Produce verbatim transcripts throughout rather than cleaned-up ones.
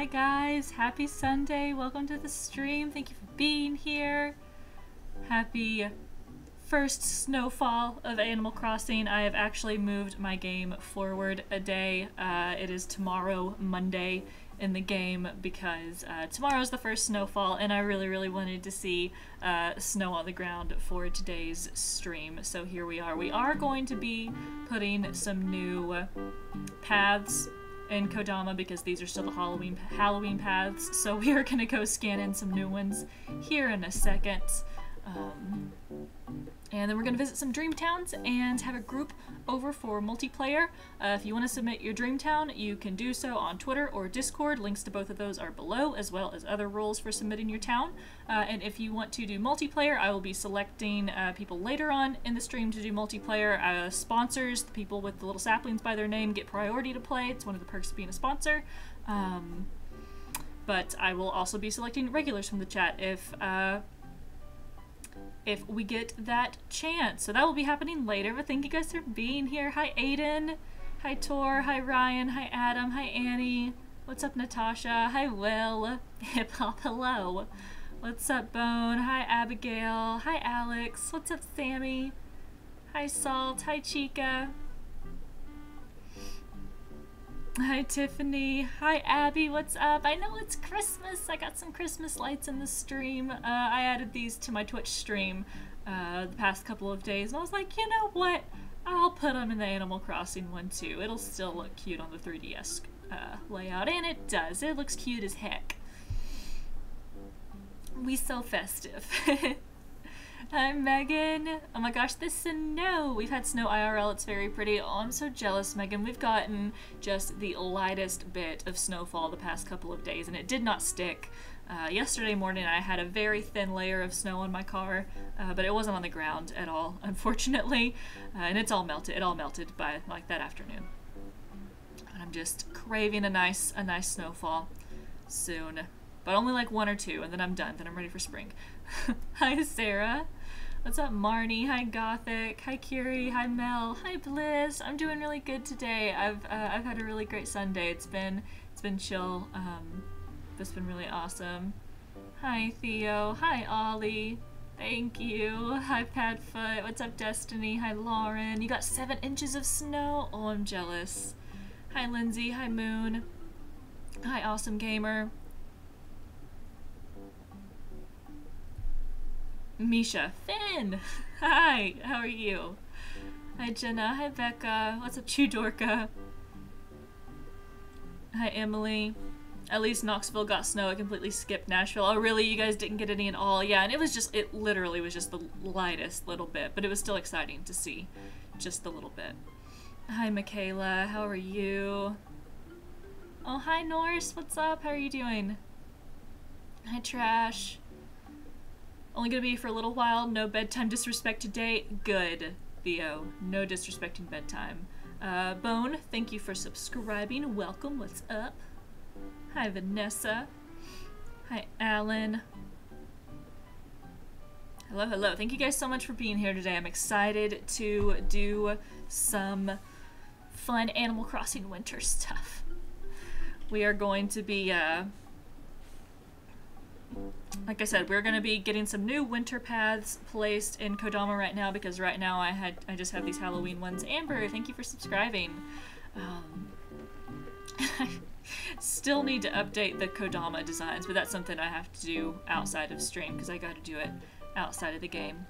Hi guys, happy Sunday, welcome to the stream, thank you for being here. Happy first snowfall of Animal Crossing. I have actually moved my game forward a day. Uh, it is tomorrow, Monday, in the game because uh, tomorrow's the first snowfall and I really, really wanted to see uh, snow on the ground for today's stream. So here we are. We are going to be putting some new paths in Kodama because these are still the Halloween Halloween paths. So we are gonna go scan in some new ones here in a second. Um, and then we're gonna visit some dream towns and have a group over for multiplayer. Uh, if you want to submit your dream town, you can do so on Twitter or Discord. Links to both of those are below, as well as other rules for submitting your town. Uh, and if you want to do multiplayer, I will be selecting uh, people later on in the stream to do multiplayer. Uh, sponsors, the people with the little saplings by their name, get priority to play. It's one of the perks of being a sponsor. Um, but I will also be selecting regulars from the chat if uh, if we get that chance. So that will be happening later, but thank you guys for being here. Hi Aiden, hi Tor, hi Ryan, hi Adam, hi Annie, what's up Natasha, hi Will, Hip Hop, hello, what's up Bone, hi Abigail, hi Alex, what's up Sammy, hi Salt, hi Chica, hi Tiffany, hi Abby, what's up? I know it's Christmas, I got some Christmas lights in the stream. Uh, I added these to my Twitch stream uh, the past couple of days and I was like, you know what, I'll put them in the Animal Crossing one too. It'll still look cute on the three D S uh, layout, and it does. It looks cute as heck. We so festive. I'm Megan. Oh my gosh, this snow! We've had snow I R L, it's very pretty. Oh, I'm so jealous, Megan. We've gotten just the lightest bit of snowfall the past couple of days, and it did not stick. Uh, yesterday morning I had a very thin layer of snow on my car, uh, but it wasn't on the ground at all, unfortunately. Uh, and it's all melted. It all melted by like that afternoon. And I'm just craving a nice, a nice snowfall soon. But only like one or two, and then I'm done. Then I'm ready for spring. Hi Sarah. What's up Marnie? Hi Gothic. Hi Kiri. Hi Mel. Hi Bliss. I'm doing really good today. I've uh, I've had a really great Sunday. It's been it's been chill. Um it's been really awesome. Hi Theo. Hi Ollie. Thank you. Hi Padfoot. What's up Destiny? Hi Lauren. You got seven inches of snow. Oh, I'm jealous. Hi Lindsay. Hi Moon. Hi Awesome Gamer. Misha. Finn! Hi! How are you? Hi Jenna. Hi Becca. What's up Chudorka? Hi Emily. At least Knoxville got snow. It completely skipped Nashville. Oh really? You guys didn't get any at all? Yeah, and it was just, it literally was just the lightest little bit, but it was still exciting to see just the little bit. Hi Michaela. How are you? Oh hi Norse. What's up? How are you doing? Hi Trash. Only gonna be for a little while. No bedtime disrespect today. Good, Theo. No disrespecting bedtime. Uh, Bone, thank you for subscribing. Welcome. What's up? Hi, Vanessa. Hi, Alan. Hello, hello. Thank you guys so much for being here today. I'm excited to do some fun Animal Crossing winter stuff. We are going to be, uh... like I said, we're going to be getting some new winter paths placed in Kodama right now because right now I had I just have these Halloween ones. Amber, thank you for subscribing. Um, I still need to update the Kodama designs, but that's something I have to do outside of stream because I got to do it outside of the game.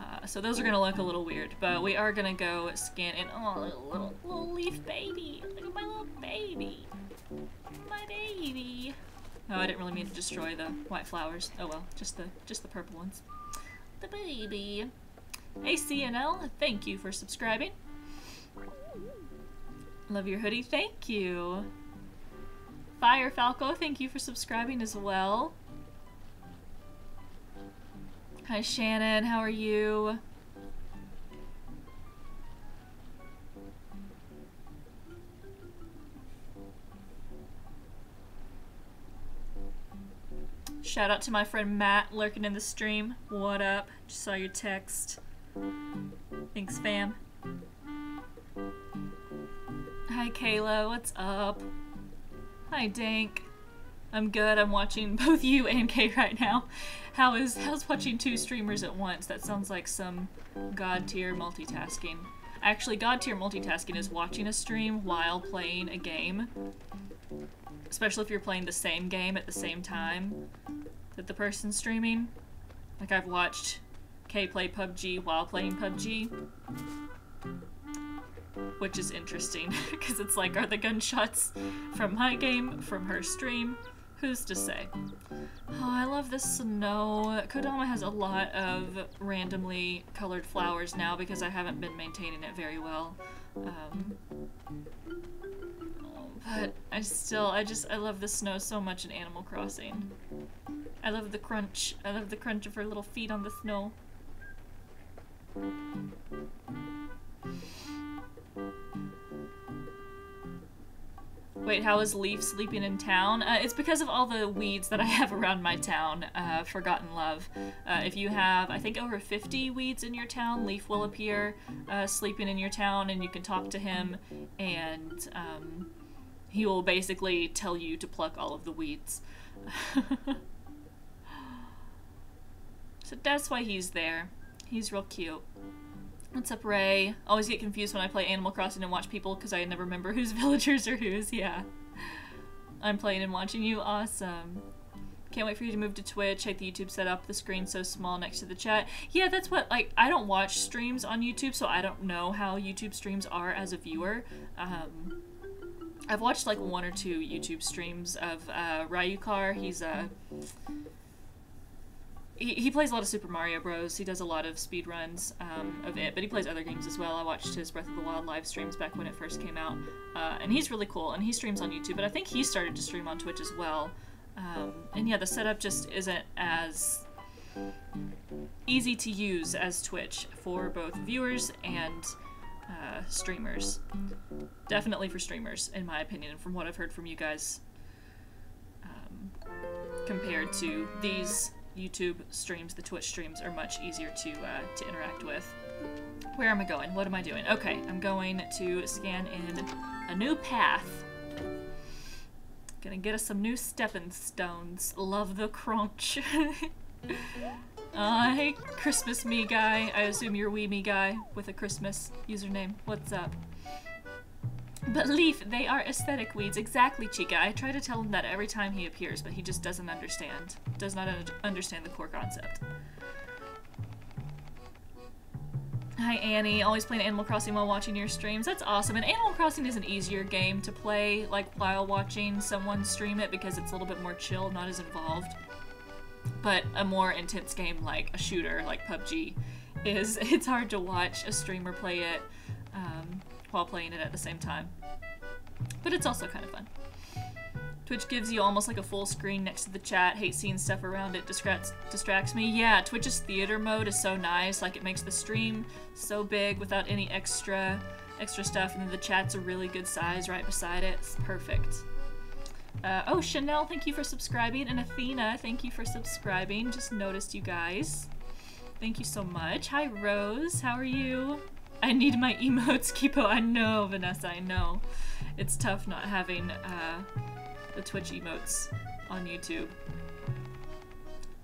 Uh, so those are going to look a little weird, but we are going to go scan in. Oh, little, little, little leaf baby. Look at my little baby. My baby. Oh, I didn't really mean to destroy the white flowers. Oh well, just the just the purple ones. The baby. A C N L, thank you for subscribing. Love your hoodie, thank you. Fire Falco, thank you for subscribing as well. Hi Shannon, how are you? Shout out to my friend Matt lurking in the stream. What up? Just saw your text. Thanks, fam. Hi, Kayla. What's up? Hi, Dank. I'm good. I'm watching both you and Kay right now. How is how's watching two streamers at once? That sounds like some god tier multitasking. Actually, god tier multitasking is watching a stream while playing a game. Especially if you're playing the same game at the same time that the person's streaming. Like, I've watched Kay play P U B G while playing P U B G. Which is interesting, because it's like, are the gunshots from my game, from her stream? Who's to say? Oh, I love this snow. Kodama has a lot of randomly colored flowers now because I haven't been maintaining it very well. Um, but I still, I just, I love the snow so much in Animal Crossing. I love the crunch. I love the crunch of her little feet on the snow. Wait, how is Leaf sleeping in town? Uh, it's because of all the weeds that I have around my town, uh, Forgotten Love. Uh, if you have, I think, over fifty weeds in your town, Leaf will appear uh, sleeping in your town, and you can talk to him, and um, he will basically tell you to pluck all of the weeds. So that's why he's there. He's real cute. What's up, Ray? Always get confused when I play Animal Crossing and watch people because I never remember who's villagers or who's, yeah. I'm playing and watching you, awesome. Can't wait for you to move to Twitch, hate the YouTube setup, the screen's so small next to the chat. Yeah, that's what, like, I don't watch streams on YouTube, so I don't know how YouTube streams are as a viewer. Um, I've watched, like, one or two YouTube streams of uh, Ryukar. He's a... Uh, He, he plays a lot of Super Mario Bros. He does a lot of speedruns um, of it, but he plays other games as well. I watched his Breath of the Wild live streams back when it first came out, uh, and he's really cool, and he streams on YouTube, but I think he started to stream on Twitch as well. Um, and yeah, the setup just isn't as easy to use as Twitch for both viewers and uh, streamers. Definitely for streamers, in my opinion, and from what I've heard from you guys, um, compared to these YouTube streams, the Twitch streams are much easier to uh, to interact with. Where am I going? What am I doing? Okay, I'm going to scan in a new path. Gonna get us some new stepping stones. Love the crunch. uh, hey, Christmas me guy. I assume you're wee me guy with a Christmas username. What's up? But Leaf, they are aesthetic weeds. Exactly, Chica. I try to tell him that every time he appears, but he just doesn't understand. Does not un understand the core concept. Hi, Annie. Always playing Animal Crossing while watching your streams. That's awesome. And Animal Crossing is an easier game to play, like, while watching someone stream it, because it's a little bit more chill, not as involved. But a more intense game, like a shooter, like P U B G, is it's hard to watch a streamer play it. Um... while playing it at the same time. But it's also kind of fun. Twitch gives you almost like a full screen next to the chat. Hate seeing stuff around it. Distracts, distracts me. Yeah, Twitch's theater mode is so nice. Like, it makes the stream so big without any extra extra stuff. And then the chat's a really good size right beside it. It's perfect. Uh, oh, Chanel, thank you for subscribing. And Athena, thank you for subscribing. Just noticed you guys. Thank you so much. Hi, Rose. How are you? I need my emotes, Kipo. I know, Vanessa, I know. It's tough not having uh, the Twitch emotes on YouTube.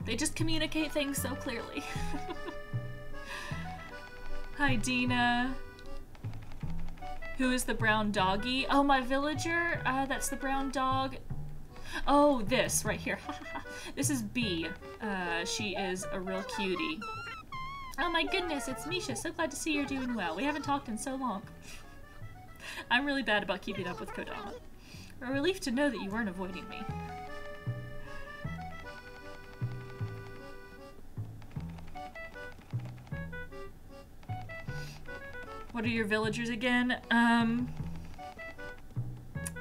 They just communicate things so clearly. Hi, Dina. Who is the brown doggy? Oh, my villager? Uh, that's the brown dog. Oh, this right here. This is Bee. Uh, she is a real cutie. Oh my goodness, it's Misha. So glad to see you're doing well. We haven't talked in so long. I'm really bad about keeping up with Kodama. A relief to know that you weren't avoiding me. What are your villagers again? Um...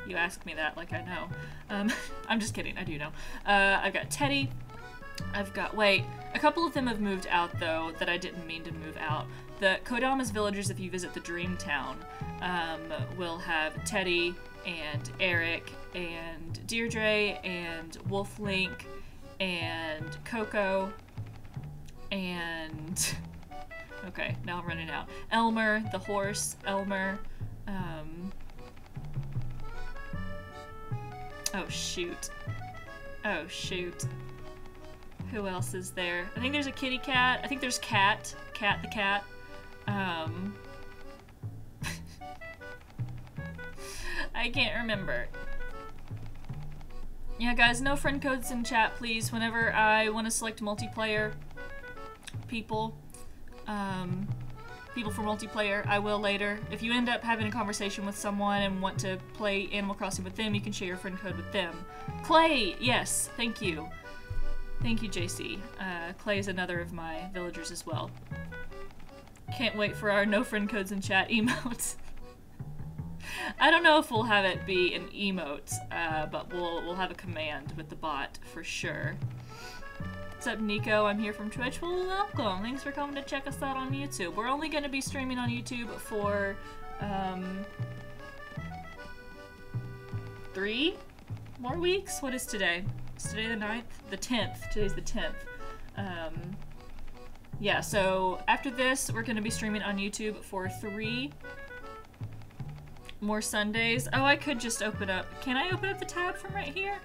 You asked me that like I know. Um, I'm just kidding, I do know. Uh, I've got Teddy. I've got- wait. A couple of them have moved out, though, that I didn't mean to move out. The Kodama's villagers, if you visit the Dream Town, um, will have Teddy and Eric and Deirdre and Wolf Link and Coco and... Okay, now I'm running out. Elmer, the horse, Elmer, um... Oh shoot. Oh shoot. Who else is there? I think there's a kitty cat. I think there's Cat. Cat the cat. Um... I can't remember. Yeah, guys, no friend codes in chat, please. Whenever I want to select multiplayer people, um, people for multiplayer, I will later. If you end up having a conversation with someone and want to play Animal Crossing with them, you can share your friend code with them. Clay! Yes, thank you. Thank you, J C. Uh, Clay is another of my villagers as well. Can't wait for our no friend codes in chat emotes. I don't know if we'll have it be an emote, uh, but we'll we'll have a command with the bot for sure. What's up, Nico? I'm here from Twitch. Well, welcome. Thanks for coming to check us out on YouTube. We're only going to be streaming on YouTube for um, three more weeks. What is today? Is today the ninth? The tenth. Today's the tenth. Um, yeah. So after this, we're going to be streaming on YouTube for three. More Sundays. Oh, I could just open up. Can I open up the tab from right here?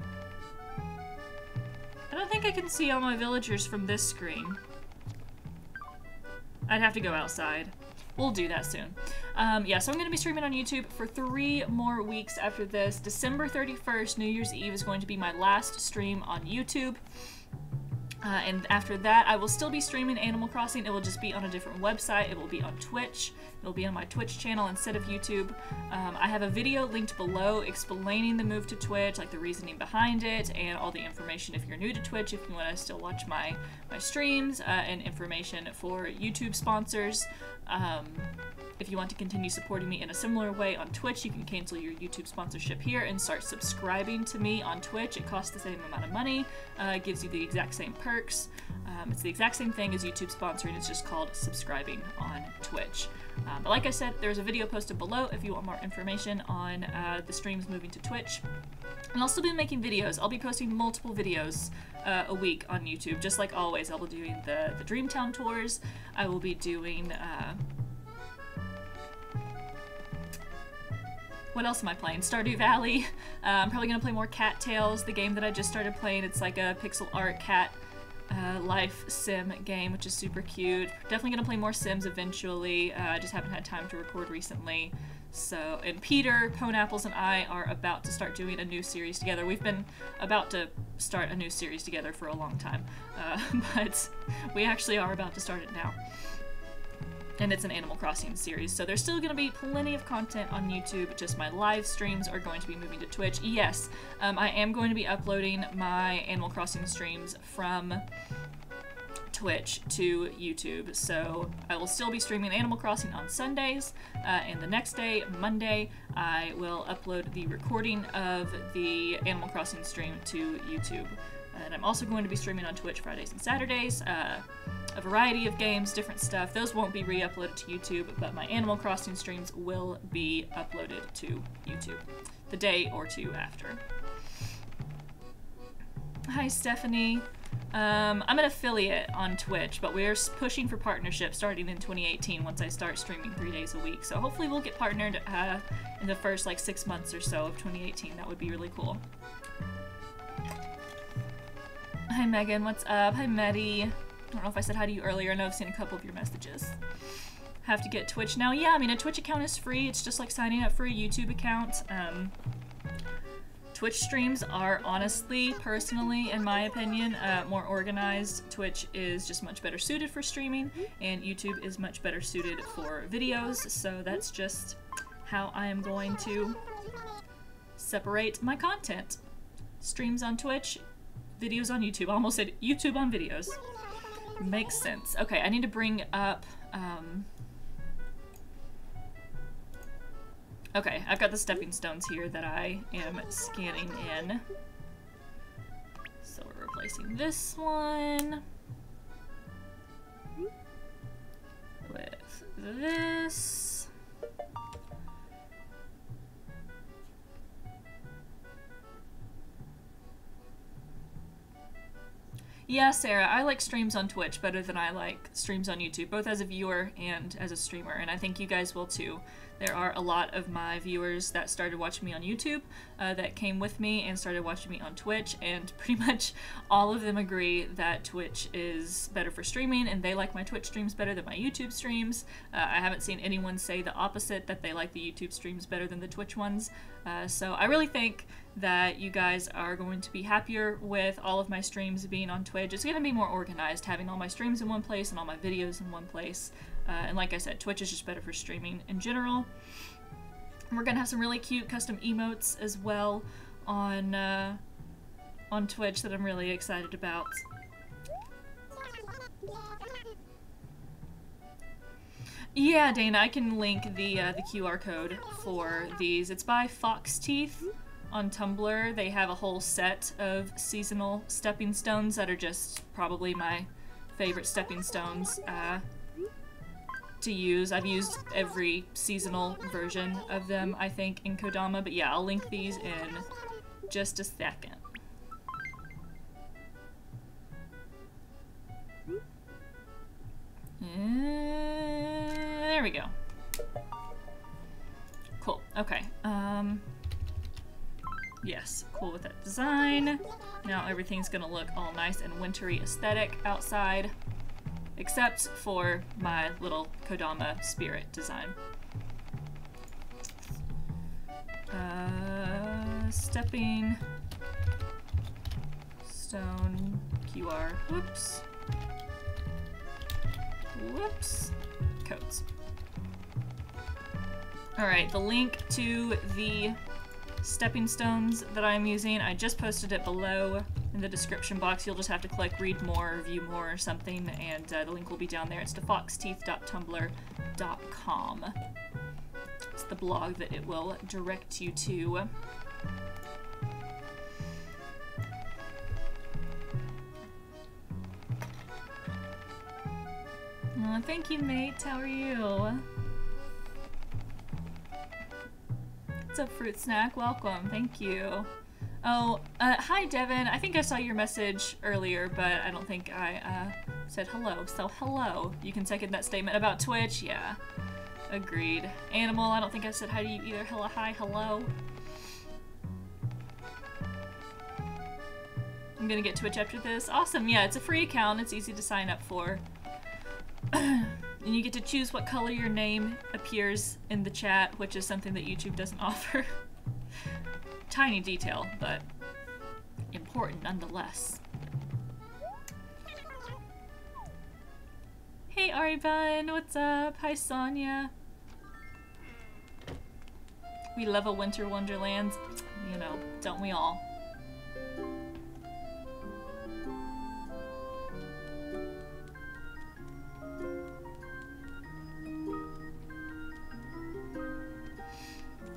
I don't think I can see all my villagers from this screen. I'd have to go outside. We'll do that soon. Um, yeah, so I'm going to be streaming on YouTube for three more weeks after this. December thirty-first, New Year's Eve, is going to be my last stream on YouTube. Uh, and after that, I will still be streaming Animal Crossing. It will just be on a different website. It will be on Twitch. It will be on my Twitch channel instead of YouTube. Um, I have a video linked below explaining the move to Twitch, like the reasoning behind it, and all the information if you're new to Twitch, if you want to still watch my, my streams, uh, and information for YouTube sponsors. Um, if you want to continue supporting me in a similar way on Twitch, you can cancel your YouTube sponsorship here and start subscribing to me on Twitch. It costs the same amount of money. Uh, it gives you the exact same perks. Um, it's the exact same thing as YouTube sponsoring. It's just called subscribing on Twitch. Uh, but like I said, there's a video posted below if you want more information on uh, the streams moving to Twitch. And I'll still be making videos. I'll be posting multiple videos uh, a week on YouTube, just like always. I'll be doing the, the Dreamtown tours. I will be doing... Uh, What else am I playing? Stardew Valley. Uh, I'm probably going to play more Cat Tales, the game that I just started playing. It's like a pixel art cat uh, life sim game, which is super cute. Definitely going to play more Sims eventually. Uh, I just haven't had time to record recently. So, and Peter, Poneapples, and I are about to start doing a new series together. We've been about to start a new series together for a long time. Uh, but we actually are about to start it now. And it's an Animal Crossing series, so there's still going to be plenty of content on YouTube. Just my live streams are going to be moving to Twitch. Yes, um, I am going to be uploading my Animal Crossing streams from Twitch to YouTube. So I will still be streaming Animal Crossing on Sundays, uh, and the next day, Monday, I will upload the recording of the Animal Crossing stream to YouTube. And I'm also going to be streaming on Twitch Fridays and Saturdays. Uh, a variety of games, different stuff. Those won't be re-uploaded to YouTube, but my Animal Crossing streams will be uploaded to YouTube the day or two after. Hi, Stephanie. Um, I'm an affiliate on Twitch, but we're pushing for partnership starting in twenty eighteen once I start streaming three days a week. So hopefully we'll get partnered uh, in the first like six months or so of twenty eighteen. That would be really cool. Hi, Megan. What's up? Hi, Maddie. I don't know if I said hi to you earlier. I know I've seen a couple of your messages. Have to get Twitch now. Yeah, I mean, a Twitch account is free. It's just like signing up for a YouTube account. Um, Twitch streams are honestly, personally, in my opinion, uh, more organized. Twitch is just much better suited for streaming, and YouTube is much better suited for videos. So that's just how I am going to separate my content. Streams on Twitch, videos on YouTube. I almost said YouTube on videos. Makes sense. Okay, I need to bring up, um... okay, I've got the stepping stones here that I am scanning in. So we're replacing this one with this. Yeah, Sarah, I like streams on Twitch better than I like streams on YouTube, both as a viewer and as a streamer, and I think you guys will too. There are a lot of my viewers that started watching me on YouTube, uh, that came with me and started watching me on Twitch, and pretty much all of them agree that Twitch is better for streaming, and they like my Twitch streams better than my YouTube streams. Uh, I haven't seen anyone say the opposite, that they like the YouTube streams better than the Twitch ones. Uh, so I really think that you guys are going to be happier with all of my streams being on Twitch. It's going to be more organized, having all my streams in one place and all my videos in one place. Uh, and like I said, Twitch is just better for streaming in general. We're going to have some really cute custom emotes as well on, uh, on Twitch that I'm really excited about. Yeah, Dana, I can link the uh, the Q R code for these. It's by Fox Teeth on Tumblr. They have a whole set of seasonal stepping stones that are just probably my favorite stepping stones uh, to use. I've used every seasonal version of them, I think, in Kodama, but yeah, I'll link these in just a second. And there we go. Cool. Okay. Um, yes, cool with that design. Now everything's gonna look all nice and wintry aesthetic outside, except for my little Kodama spirit design. Uh, stepping stone Q R. Whoops. Whoops. Codes. Alright, the link to the stepping stones that I'm using, I just posted it below in the description box. You'll just have to click read more or view more or something, and uh, the link will be down there. It's to fox teeth dot tumblr dot com. It's the blog that it will direct you to. Oh, thank you, mate. How are you? What's up, Fruit Snack? Welcome. Thank you. Oh, uh, hi, Devin. I think I saw your message earlier, but I don't think I uh, said hello. So, hello. You can second that statement about Twitch. Yeah. Agreed. Animal, I don't think I said hi to you either. Hello, hi, hello. I'm gonna get Twitch after this. Awesome. Yeah, it's a free account. It's easy to sign up for. And you get to choose what color your name appears in the chat, which is something that YouTube doesn't offer. Tiny detail, but important nonetheless. Hey Ari Bun, what's up? Hi Sonia. We love a winter wonderland, you know, don't we all?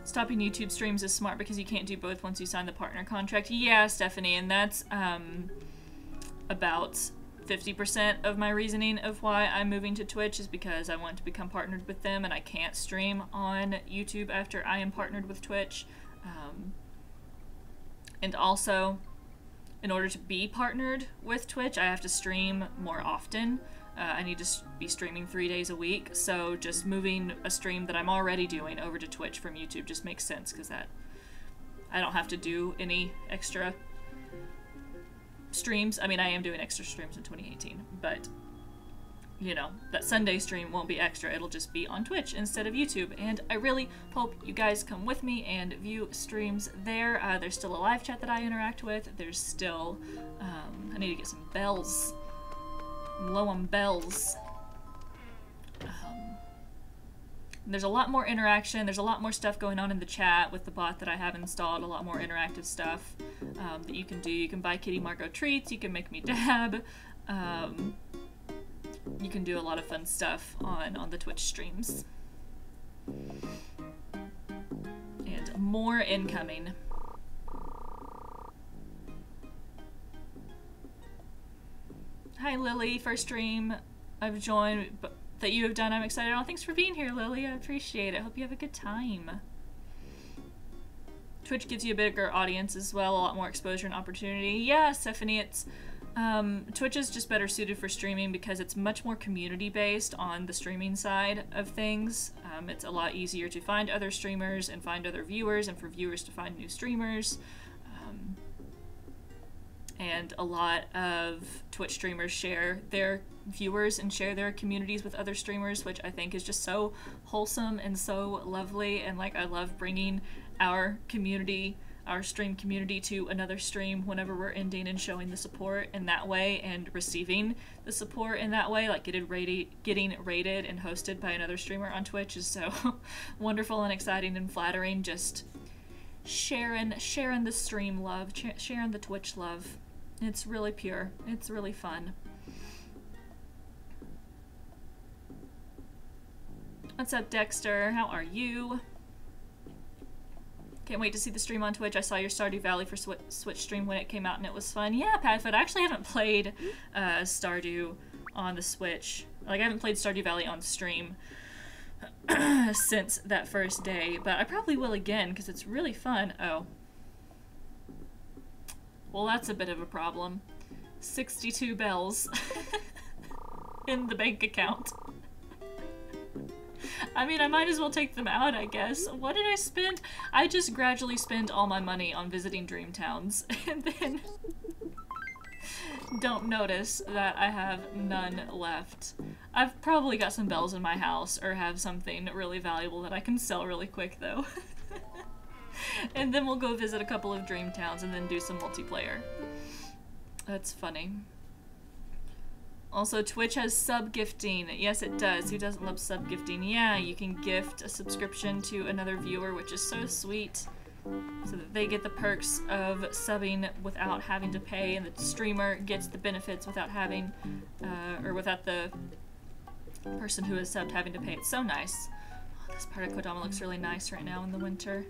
Stopping YouTube streams is smart because you can't do both once you sign the partner contract. Yeah, Stephanie, and that's um, about fifty percent of my reasoning of why I'm moving to Twitch is because I want to become partnered with them, and I can't stream on YouTube after I am partnered with Twitch. Um, and also, in order to be partnered with Twitch, I have to stream more often. Uh, I need to be streaming three days a week, so just moving a stream that I'm already doing over to Twitch from YouTube just makes sense, because that I don't have to do any extra streams. I mean, I am doing extra streams in twenty eighteen, but, you know, that Sunday stream won't be extra. It'll just be on Twitch instead of YouTube, and I really hope you guys come with me and view streams there. Uh, there's still a live chat that I interact with. There's still... Um, I need to get some bells. Low on bells. Um, there's a lot more interaction. There's a lot more stuff going on in the chat with the bot that I have installed. A lot more interactive stuff um, that you can do. You can buy Kitty Marco treats. You can make me dab. Um, you can do a lot of fun stuff on, on the Twitch streams. And more incoming. Hi Lily, first stream I've joined but that you have done. I'm excited. Oh, thanks for being here, Lily. I appreciate it. Hope you have a good time. Twitch gives you a bigger audience as well, a lot more exposure and opportunity. Yeah, Stephanie, it's Um, Twitch is just better suited for streaming because it's much more community-based on the streaming side of things. Um, it's a lot easier to find other streamers and find other viewers and for viewers to find new streamers. Um, and a lot of Twitch streamers share their viewers and share their communities with other streamers, which I think is just so wholesome and so lovely. And like, I love bringing our community, our stream community, to another stream whenever we're ending and showing the support in that way and receiving the support in that way. Like getting rated, getting rated and hosted by another streamer on Twitch is so wonderful and exciting and flattering. Just sharing, sharing the stream love, sharing the Twitch love. It's really pure. It's really fun. What's up, Dexter? How are you? Can't wait to see the stream on Twitch. I saw your Stardew Valley for Sw Switch stream when it came out, and it was fun. Yeah, Padfoot, I actually haven't played uh, Stardew on the Switch. Like, I haven't played Stardew Valley on stream since that first day, but I probably will again, because it's really fun. Oh. Well, that's a bit of a problem. sixty-two bells in the bank account. I mean, I might as well take them out, I guess. What did I spend? I just gradually spend all my money on visiting dream towns and then don't notice that I have none left. I've probably got some bells in my house or have something really valuable that I can sell really quick, though. And then we'll go visit a couple of dream towns and then do some multiplayer. That's funny. Also, Twitch has sub-gifting. Yes, it does. Who doesn't love sub-gifting? Yeah, you can gift a subscription to another viewer, which is so sweet, so that they get the perks of subbing without having to pay, and the streamer gets the benefits without having, uh, or without the person who is subbed having to pay. It's so nice. Oh, this part of Kodama looks really nice right now in the winter.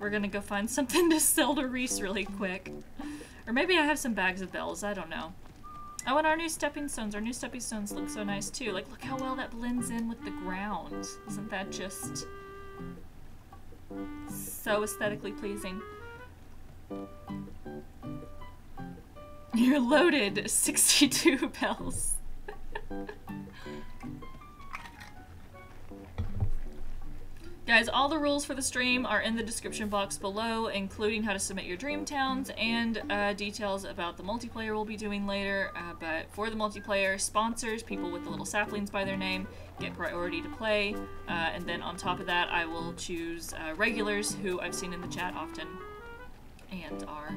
We're gonna go find something to sell to Reese really quick. Or maybe I have some bags of bells. I don't know. Oh, and our new stepping stones. Our new stepping stones look so nice, too. Like, look how well that blends in with the ground. Isn't that just so aesthetically pleasing? You're loaded. sixty-two bells. Guys, all the rules for the stream are in the description box below, including how to submit your dream towns and uh, details about the multiplayer we'll be doing later. Uh, but for the multiplayer, sponsors, people with the little saplings by their name, get priority to play. Uh, and then on top of that, I will choose uh, regulars who I've seen in the chat often and are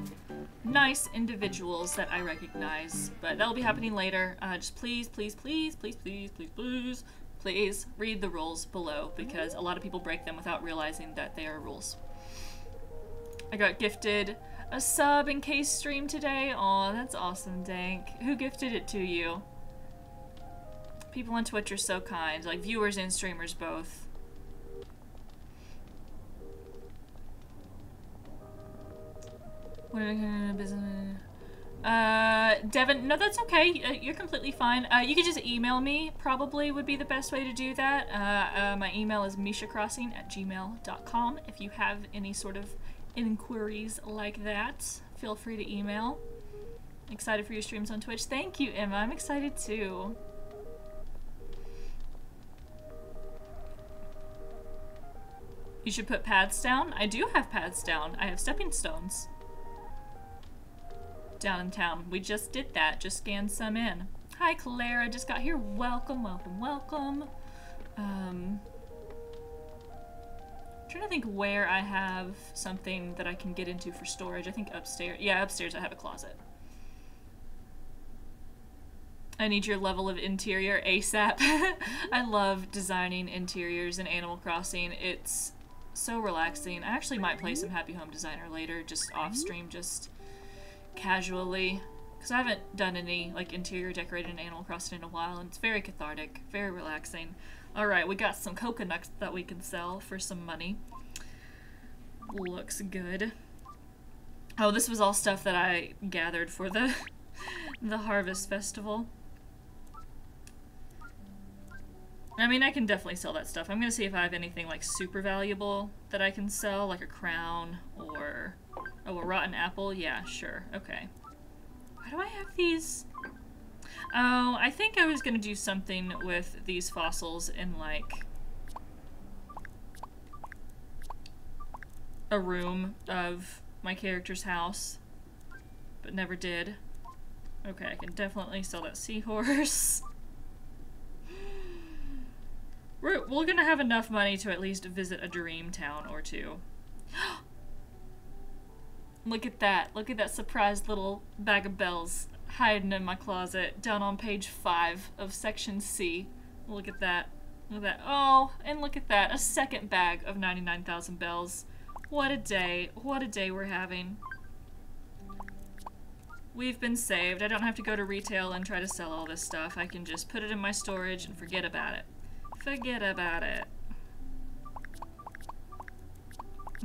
nice individuals that I recognize. But that'll be happening later. Uh, just please, please, please, please, please, please, please. Please read the rules below, because a lot of people break them without realizing that they are rules. I got gifted a sub in Case stream today. Aw, that's awesome, Dank. Who gifted it to you? People on Twitch are so kind, like viewers and streamers both. What are we gonna business? Uh, Devin, no, that's okay. You're completely fine. Uh, you could just email me, probably would be the best way to do that. Uh, uh, my email is misha crossing at gmail dot com. If you have any sort of inquiries like that, feel free to email. Excited for your streams on Twitch. Thank you, Emma. I'm excited too. You should put paths down. I do have paths down. I have stepping stones. Down in town. We just did that. Just scanned some in. Hi, Clara. Just got here. Welcome, welcome, welcome. Um, I'm trying to think where I have something that I can get into for storage. I think upstairs. Yeah, upstairs I have a closet. I need your level of interior ASAP. I love designing interiors in Animal Crossing. It's so relaxing. I actually might play some Happy Home Designer later, just off stream, just casually, because I haven't done any like interior decorating in Animal Crossing in a while, and it's very cathartic, very relaxing. All right, we got some coconuts that we can sell for some money. Looks good. Oh, this was all stuff that I gathered for the the harvest festival. I mean, I can definitely sell that stuff. I'm gonna see if I have anything like super valuable that I can sell, like a crown or... Oh, a rotten apple? Yeah, sure. Okay. Why do I have these? Oh, I think I was gonna do something with these fossils in, like, a room of my character's house, but never did. Okay, I can definitely sell that seahorse. We're, we're gonna have enough money to at least visit a dream town or two. Look at that. Look at that surprised little bag of bells hiding in my closet down on page five of section C. Look at that. Look at that. Oh, and look at that. A second bag of ninety-nine thousand bells. What a day. What a day we're having. We've been saved. I don't have to go to retail and try to sell all this stuff. I can just put it in my storage and forget about it. Forget about it.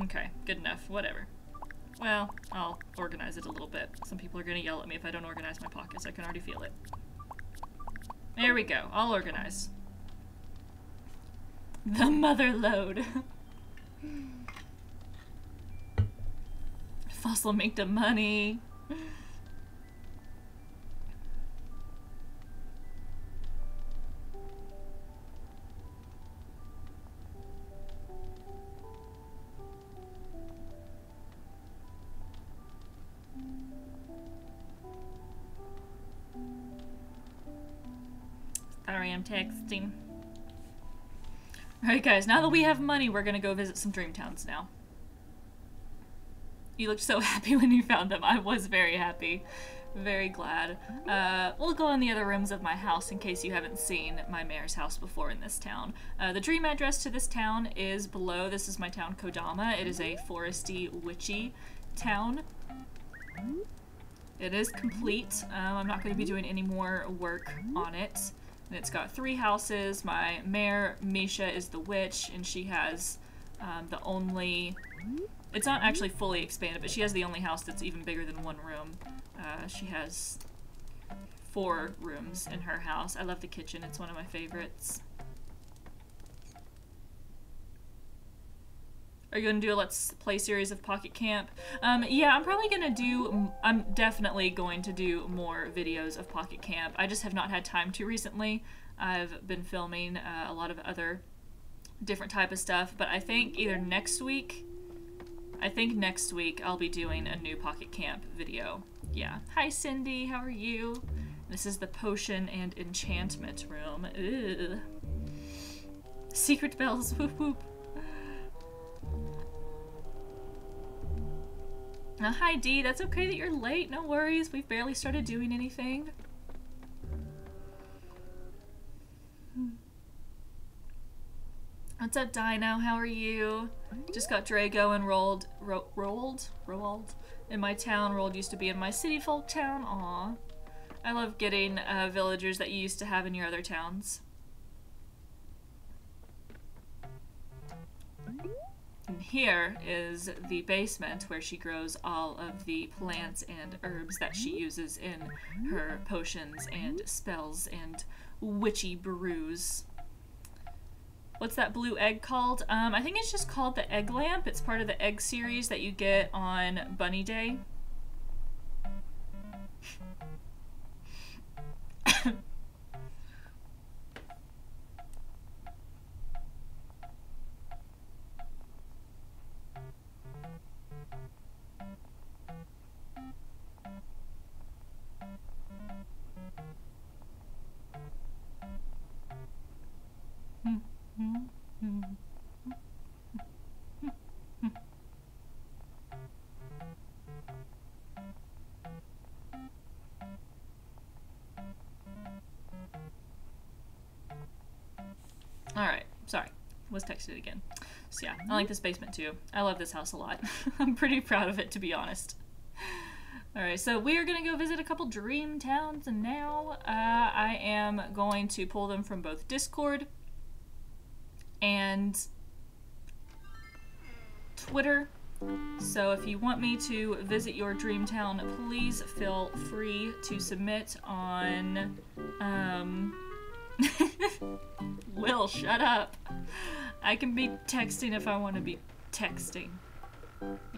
Okay, good enough. Whatever. Well, I'll organize it a little bit. Some people are gonna yell at me if I don't organize my pockets. I can already feel it. There we go. I'll organize. The mother load. Fossil make the money. Sorry, I'm texting. Alright guys, now that we have money, we're gonna go visit some dream towns now. You looked so happy when you found them. I was very happy. Very glad. Uh, we'll go in the other rooms of my house in case you haven't seen my mayor's house before in this town. Uh, the dream address to this town is below. This is my town, Kodama. It is a foresty, witchy town. It is complete. Um, I'm not going to be doing any more work on it. And it's got three houses. My mayor, Misha, is the witch, and she has um, the only... It's not actually fully expanded, but she has the only house that's even bigger than one room. Uh, she has four rooms in her house. I love the kitchen. It's one of my favorites. Are you going to do a Let's Play series of Pocket Camp? Um, yeah, I'm probably going to do... I'm definitely going to do more videos of Pocket Camp. I just have not had time to recently. I've been filming uh, a lot of other different type of stuff, but I think either next week... I think next week I'll be doing a new Pocket Camp video. Yeah. Hi, Cindy. How are you? This is the Potion and Enchantment room. Ew. Secret bells. Whoop, whoop. Now, hi D, that's okay that you're late, no worries, we've barely started doing anything. What's up Dino, how are you? Just got Drago enrolled, ro rolled? Rolled? In my town, rolled used to be in my city folk town, aw. I love getting uh, villagers that you used to have in your other towns. And here is the basement where she grows all of the plants and herbs that she uses in her potions and spells and witchy brews. What's that blue egg called? Um, I think it's just called the egg lamp. It's part of the egg series that you get on Bunny Day. Alright, sorry. Was texted again. So yeah, I like this basement too. I love this house a lot. I'm pretty proud of it, to be honest. Alright, so we are going to go visit a couple dream towns now. Uh, I am going to pull them from both Discord and Twitter. So if you want me to visit your dream town, please feel free to submit on... Um, Will, shut up. I can be texting if I want to be texting.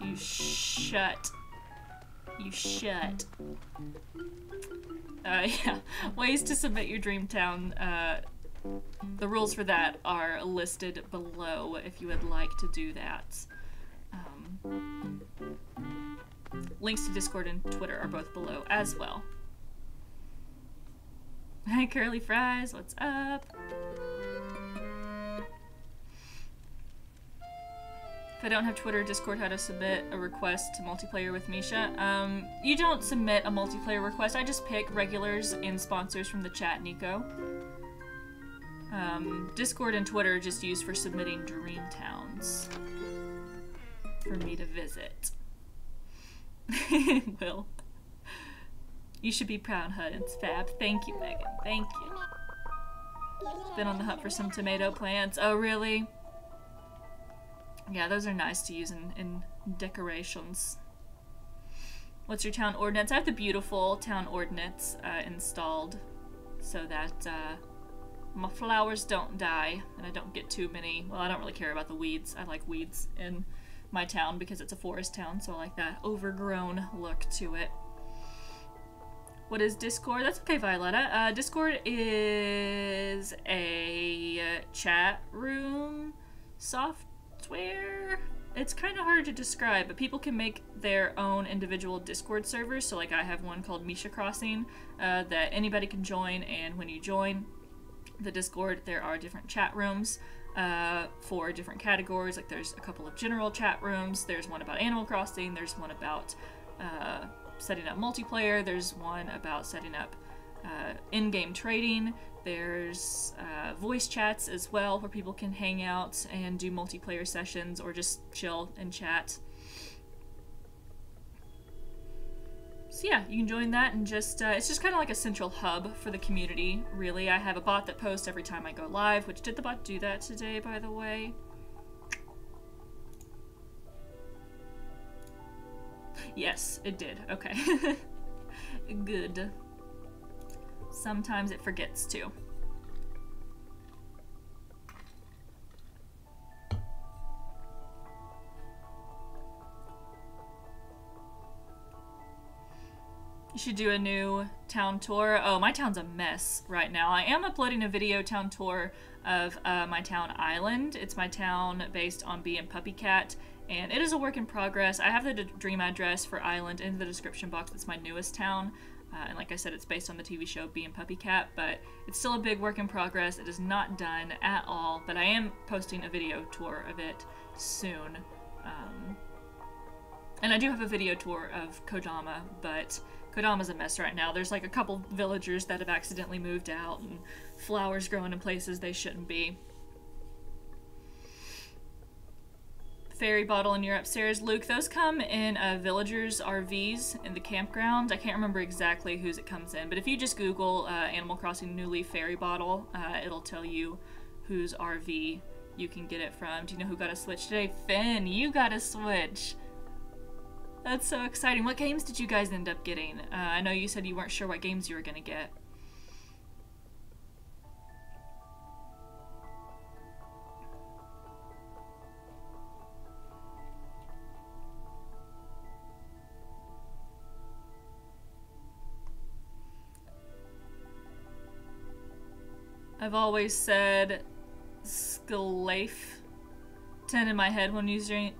You shut You shut. Uh, yeah. Ways to submit your dream town. Uh, the rules for that are listed below if you would like to do that. Um, links to Discord and Twitter are both below as well. Hi, Curly Fries, what's up? If I don't have Twitter or Discord, how to submit a request to multiplayer with Misha? Um, you don't submit a multiplayer request. I just pick regulars and sponsors from the chat, Nico. Um, Discord and Twitter are just used for submitting dream towns for me to visit. Will. You should be proud, Hut. It's fab. Thank you, Megan. Thank you. Been on the hunt for some tomato plants. Oh, really? Yeah, those are nice to use in, in decorations. What's your town ordinance? I have the beautiful town ordinance uh, installed so that uh, my flowers don't die and I don't get too many. Well, I don't really care about the weeds. I like weeds in my town because it's a forest town, so I like that overgrown look to it. What is Discord? That's okay, Violetta. Uh, Discord is a chat room software. Where it's kind of hard to describe, but people can make their own individual Discord servers. So like I have one called Misha Crossing uh, that anybody can join, and when you join the Discord there are different chat rooms uh, for different categories. Like there's a couple of general chat rooms, there's one about Animal Crossing, there's one about uh, setting up multiplayer, there's one about setting up uh, in-game trading. There's uh, voice chats as well where people can hang out and do multiplayer sessions or just chill and chat. So yeah, you can join that and just, uh, it's just kind of like a central hub for the community, really. I have a bot that posts every time I go live, which did the bot do that today, by the way? Yes, it did. Okay. Good. Sometimes it forgets to. You should do a new town tour. Oh, my town's a mess right now. I am uploading a video town tour of uh, my town Island. It's my town based on Bee and Puppycat, and it is a work in progress. I have the dream address for Island in the description box. It's my newest town. Uh, and like I said, it's based on the T V show Bee and Puppycat, but it's still a big work in progress. It is not done at all, but I am posting a video tour of it soon. Um, and I do have a video tour of Kodama, but Kodama's a mess right now. There's like a couple villagers that have accidentally moved out and flowers growing in places they shouldn't be. Fairy bottle in your upstairs. Luke, those come in uh, villagers' R Vs in the campground. I can't remember exactly whose it comes in, but if you just Google uh, Animal Crossing New Leaf fairy bottle, uh, it'll tell you whose R V you can get it from. Do you know who got a Switch today? Finn, you got a Switch. That's so exciting. What games did you guys end up getting? Uh, I know you said you weren't sure what games you were gonna get. I've always said Skalafe ten in my head when using,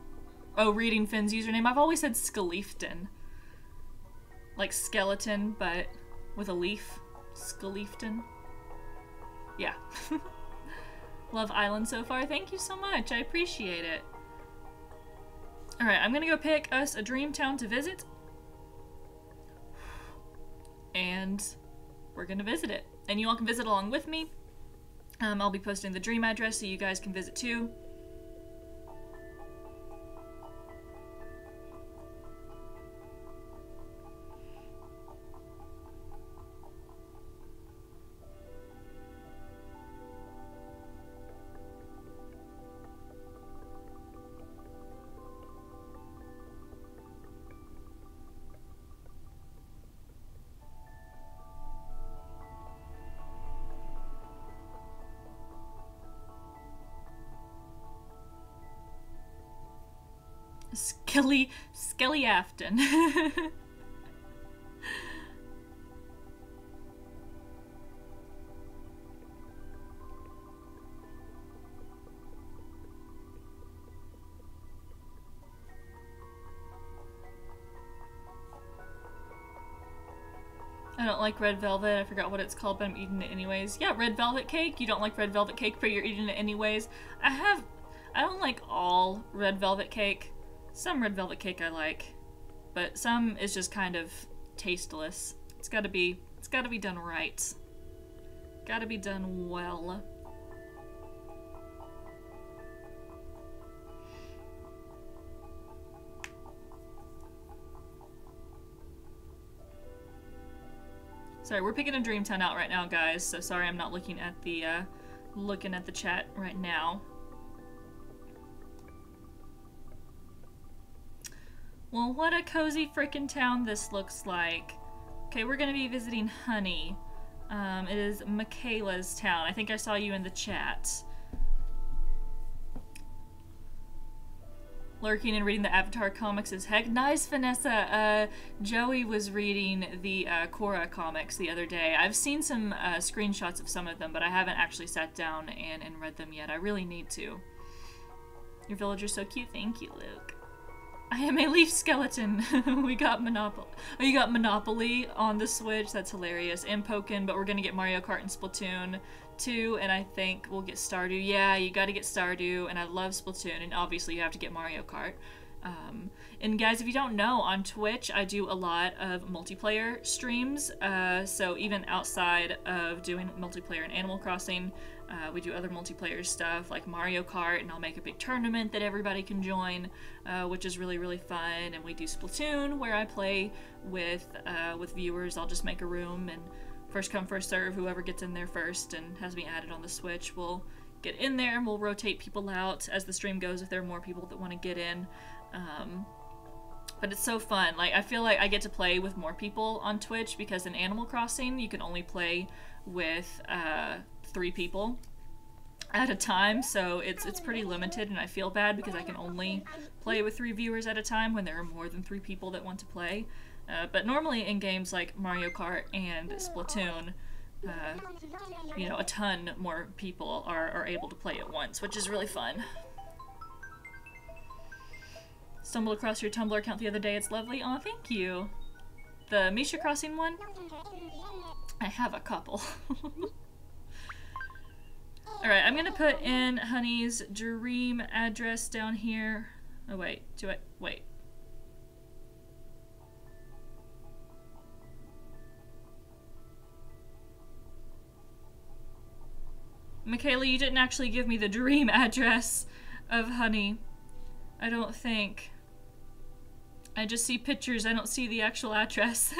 oh, reading Finn's username. I've always said Skalefton. Like skeleton, but with a leaf. Skalefton. Yeah. Love Island so far. Thank you so much. I appreciate it. Alright, I'm gonna go pick us a dream town to visit. And we're gonna visit it. And you all can visit along with me. Um, I'll be posting the dream address so you guys can visit too. Skelly, Skelly Afton. don't like red velvet. I forgot what it's called, but I'm eating it anyways. Yeah, red velvet cake. You don't like red velvet cake, but you're eating it anyways. I have... I don't like all red velvet cake. Some red velvet cake I like, but some is just kind of tasteless. It's gotta be... It's gotta be done right. Gotta be done well. Sorry, we're picking a Dreamtown out right now, guys, so sorry I'm not looking at the, uh, looking at the chat right now. Well, what a cozy frickin' town this looks like. Okay, we're gonna be visiting Honey. Um, it is Michaela's town. I think I saw you in the chat. Lurking and reading the Avatar comics is heck. Nice, Vanessa! Uh, Joey was reading the uh, Korra comics the other day. I've seen some uh, screenshots of some of them, but I haven't actually sat down and, and read them yet. I really need to. Your villager's so cute. Thank you, Luke. I am a leaf skeleton. We got Monopoly. Oh, you got Monopoly on the Switch. That's hilarious. And Pokken, but we're gonna get Mario Kart and Splatoon two, and I think we'll get Stardew. Yeah, you gotta get Stardew, and I love Splatoon, and obviously you have to get Mario Kart. Um, and guys, if you don't know, on Twitch I do a lot of multiplayer streams, uh, so even outside of doing multiplayer in Animal Crossing, uh, we do other multiplayer stuff like Mario Kart, and I'll make a big tournament that everybody can join, uh, which is really, really fun, and we do Splatoon, where I play with, uh, with viewers. I'll just make a room, and first come, first serve. Whoever gets in there first and has me added on the Switch will get in there, and we'll rotate people out as the stream goes if there are more people that want to get in. Um, but it's so fun. Like, I feel like I get to play with more people on Twitch, because in Animal Crossing you can only play with uh, three people at a time, so it's it's pretty limited, and I feel bad because I can only play with three viewers at a time when there are more than three people that want to play. Uh, but normally in games like Mario Kart and Splatoon, uh, you know, a ton more people are, are able to play at once, which is really fun. Stumbled across your Tumblr account the other day. It's lovely. Aw, thank you. The Misha Crossing one? I have a couple. Alright, I'm gonna put in Honey's dream address down here. Oh, wait. Do I? Wait. Michaela, you didn't actually give me the dream address of Honey. I don't think. I just see pictures, I don't see the actual address.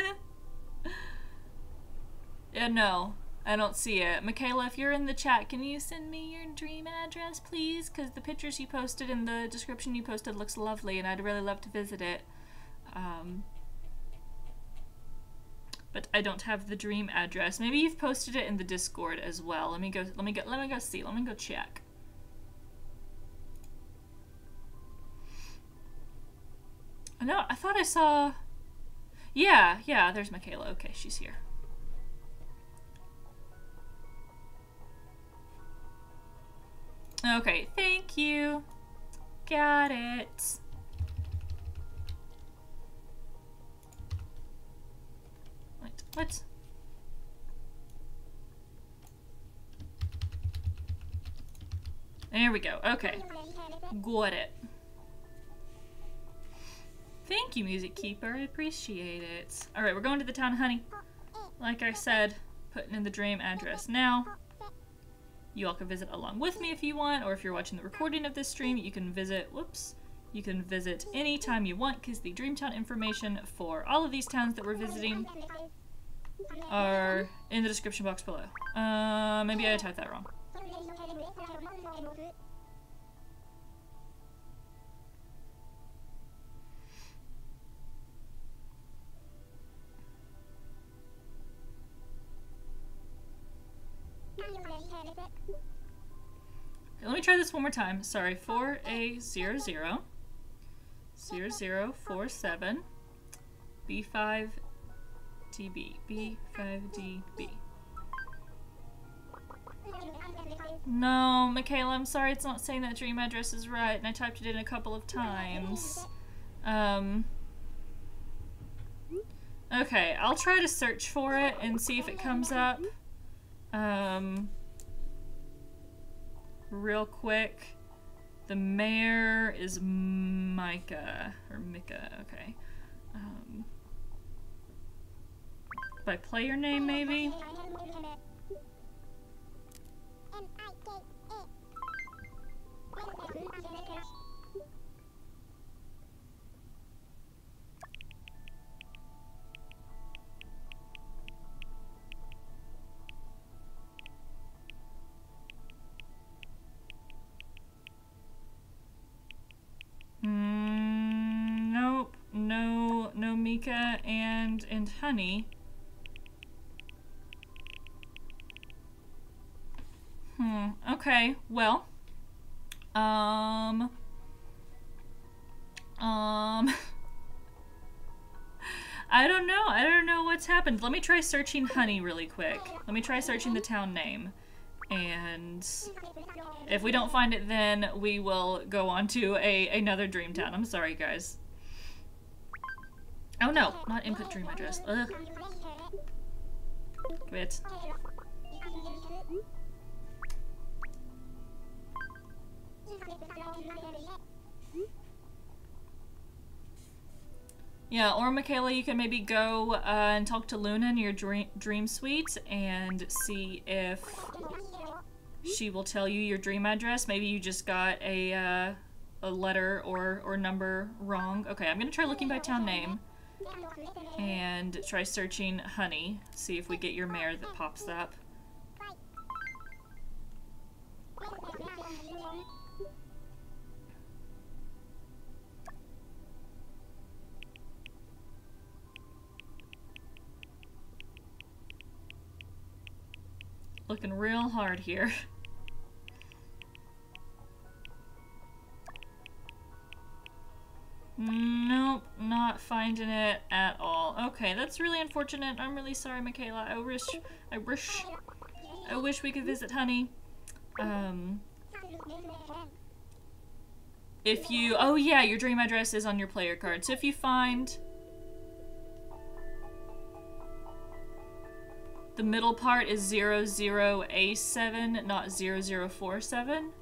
Yeah, no, I don't see it. Michaela, if you're in the chat, can you send me your dream address, please? Because the pictures you posted and the description you posted looks lovely, and I'd really love to visit it. Um, but I don't have the dream address. Maybe you've posted it in the Discord as well. Let me go, let me go, let me go see, let me go check. No, I thought I saw... Yeah, yeah, there's Michaela. Okay, she's here. Okay, thank you. Got it. Wait, what? There we go. Okay. Got it. Thank you, Music Keeper. I appreciate it. Alright, we're going to the town, Honey. Like I said, putting in the dream address now. You all can visit along with me if you want, or if you're watching the recording of this stream, you can visit, whoops, you can visit anytime you want, because the Dreamtown information for all of these towns that we're visiting are in the description box below. Uh, maybe I typed that wrong. Let me try this one more time. Sorry, four A zero zero zero zero four seven B five D B B five D B. No, Michaela, I'm sorry, it's not saying that dream address is right, and I typed it in a couple of times. Um, Okay, I'll try to search for it and see if it comes up. Um, real quick. The mayor is Micah, or Micah, okay. Um, by player name, maybe? Mm, nope, no, no Mika and, and Honey. Hmm, okay, well, um, um, I don't know, I don't know what's happened. Let me try searching Honey really quick. Let me try searching the town name. And if we don't find it, then we will go on to a another dream town. I'm sorry, guys. Oh no, not input dream address. Ugh. Quit. Yeah, or Michaela, you can maybe go uh, and talk to Luna in your dream, dream suite and see if she will tell you your dream address. Maybe you just got a uh, a letter or, or number wrong. Okay, I'm gonna try looking by town name and try searching Honey. See if we get your mare that pops up. Looking real hard here. Nope, not finding it at all. Okay, that's really unfortunate. I'm really sorry, Michaela. I wish, I wish, I wish we could visit Honey. Um, if you, oh yeah, your dream address is on your player card. So if you find the middle part is zero zero A seven, not zero zero four seven.